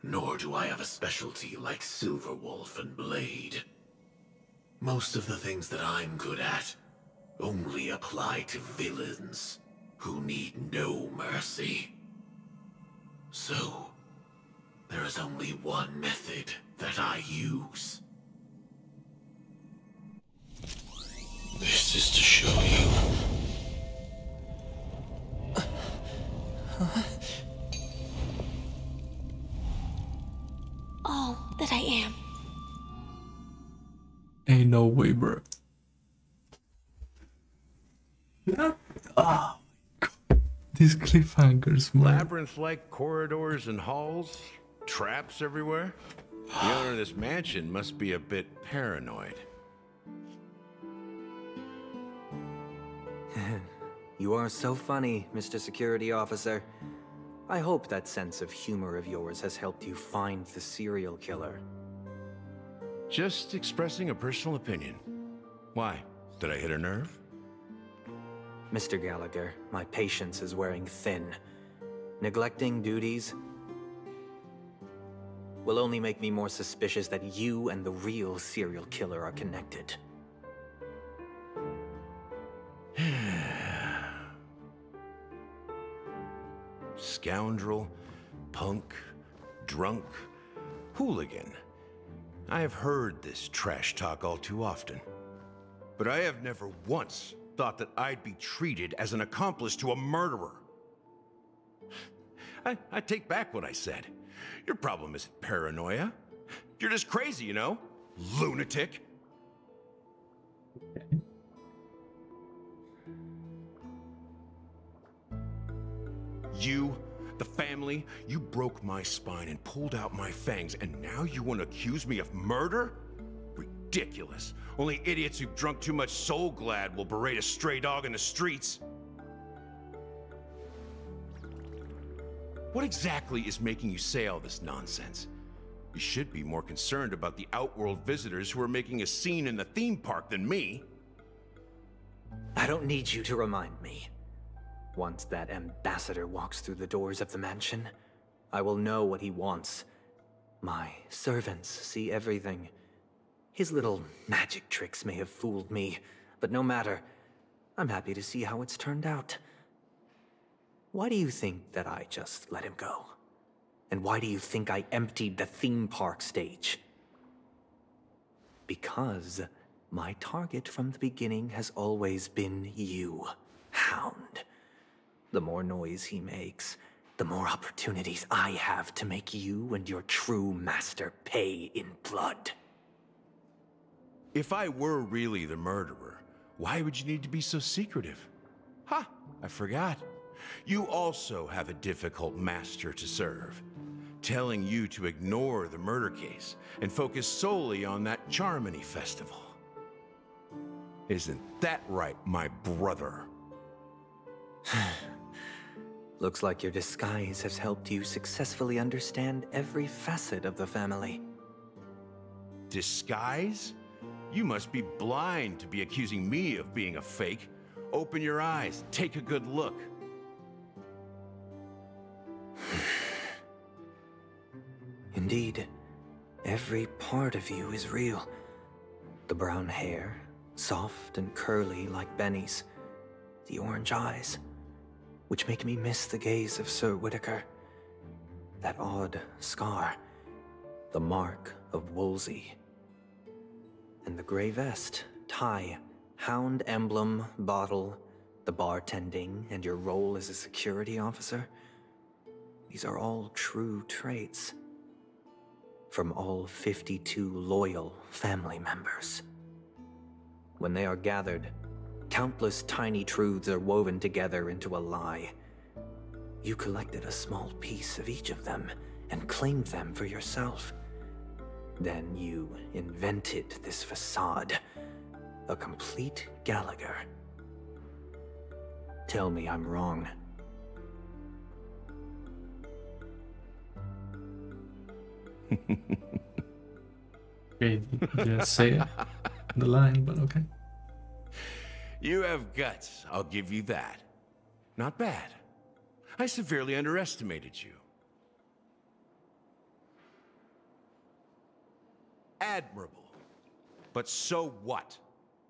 Nor do I have a specialty like Silverwolf and Blade. Most of the things that I'm good at only apply to villains who need no mercy. So, there is only one method that I use. This is to show you. Huh? All that I am. Ain't no way, bro. Oh, these cliffhangers, man. Labyrinth-like corridors and halls, traps everywhere. The owner of this mansion must be a bit paranoid. You are so funny, Mr. Security Officer. I hope that sense of humor of yours has helped you find the serial killer. Just expressing a personal opinion. Why? Did I hit a nerve? Mr. Gallagher, my patience is wearing thin. Neglecting duties will only make me more suspicious that you and the real serial killer are connected. Scoundrel, punk, drunk, hooligan. I have heard this trash talk all too often. But I have never once thought that I'd be treated as an accomplice to a murderer. I take back what I said. Your problem isn't paranoia. You're just crazy, you know? Lunatic. You, the family, you broke my spine and pulled out my fangs, and now you want to accuse me of murder? Ridiculous. Only idiots who've drunk too much Soul Glad will berate a stray dog in the streets. What exactly is making you say all this nonsense? You should be more concerned about the Outworld visitors who are making a scene in the theme park than me. I don't need you to remind me. Once that ambassador walks through the doors of the mansion, I will know what he wants. My servants see everything. His little magic tricks may have fooled me, but no matter. I'm happy to see how it's turned out. Why do you think that I just let him go? And why do you think I emptied the theme park stage? Because my target from the beginning has always been you, Hound. The more noise he makes, the more opportunities I have to make you and your true master pay in blood. If I were really the murderer, why would you need to be so secretive? Ha! I forgot. You also have a difficult master to serve. Telling you to ignore the murder case and focus solely on that Charmony festival. Isn't that right, my brother? Looks like your disguise has helped you successfully understand every facet of the family. Disguise? You must be blind to be accusing me of being a fake. Open your eyes, take a good look. Indeed, every part of you is real. The brown hair, soft and curly like Benny's. The orange eyes, which make me miss the gaze of Sir Whitaker. That odd scar, the mark of Wolsey. And the gray vest, tie, hound emblem, bottle, the bartending, and your role as a security officer. These are all true traits. From all 52 loyal family members. When they are gathered, countless tiny truths are woven together into a lie. You collected a small piece of each of them and claimed them for yourself. Then you invented this facade, a complete Gallagher. Tell me I'm wrong. Okay, just say the line, but okay. You have guts, I'll give you that. Not bad. I severely underestimated you. Admirable. But so what?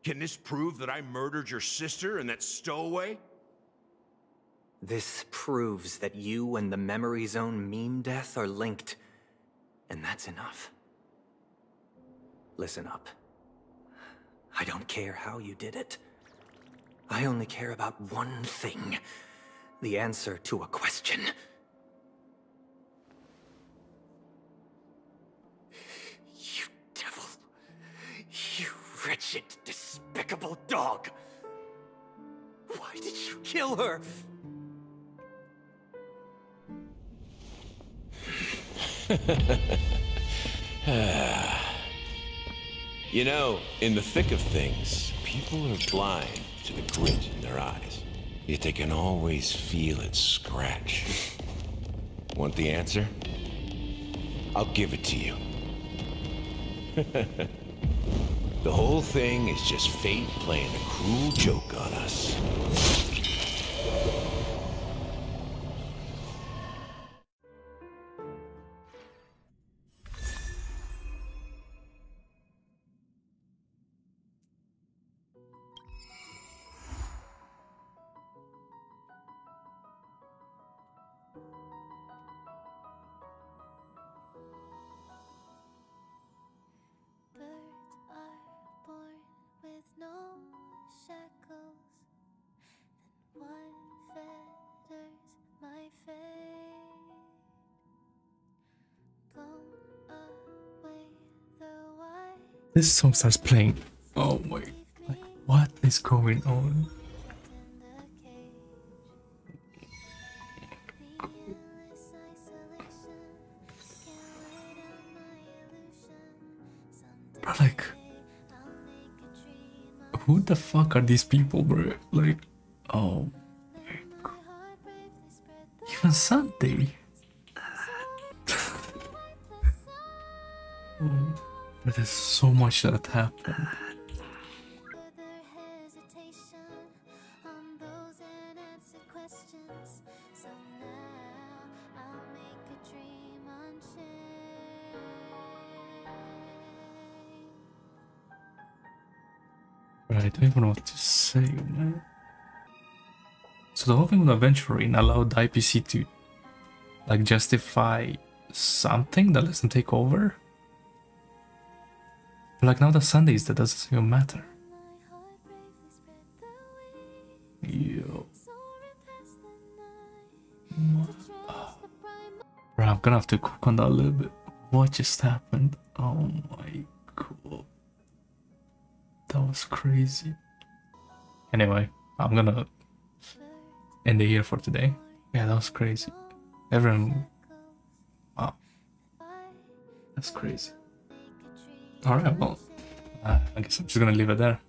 Can this prove that I murdered your sister and that stowaway? This proves that you and the Memory Zone meme death are linked. And that's enough. Listen up. I don't care how you did it. I only care about one thing. The answer to a question. You devil. You wretched, despicable dog. Why did you kill her? You know, in the thick of things, people are blind to the grit in their eyes. Yet they can always feel it scratch. Want the answer? I'll give it to you. The whole thing is just fate playing a cruel joke on us. This song starts playing. Oh my, like, what is going on? But like, who the fuck are these people, bro? Like, oh my God. Even Sunday. Oh. But there's so much that happened. I don't even know what to say, man. So the whole thing with Aventurine allowed the IPC to like justify something that lets them take over. But like now that Sundays, that doesn't even matter. Yo. Bro, I'm gonna have to cook on that a little bit. What just happened? Oh my god. That was crazy. Anyway, I'm gonna end the year for today. Yeah, that was crazy. Everyone... wow. That's crazy. Alright, well, I guess I'm just gonna leave it there.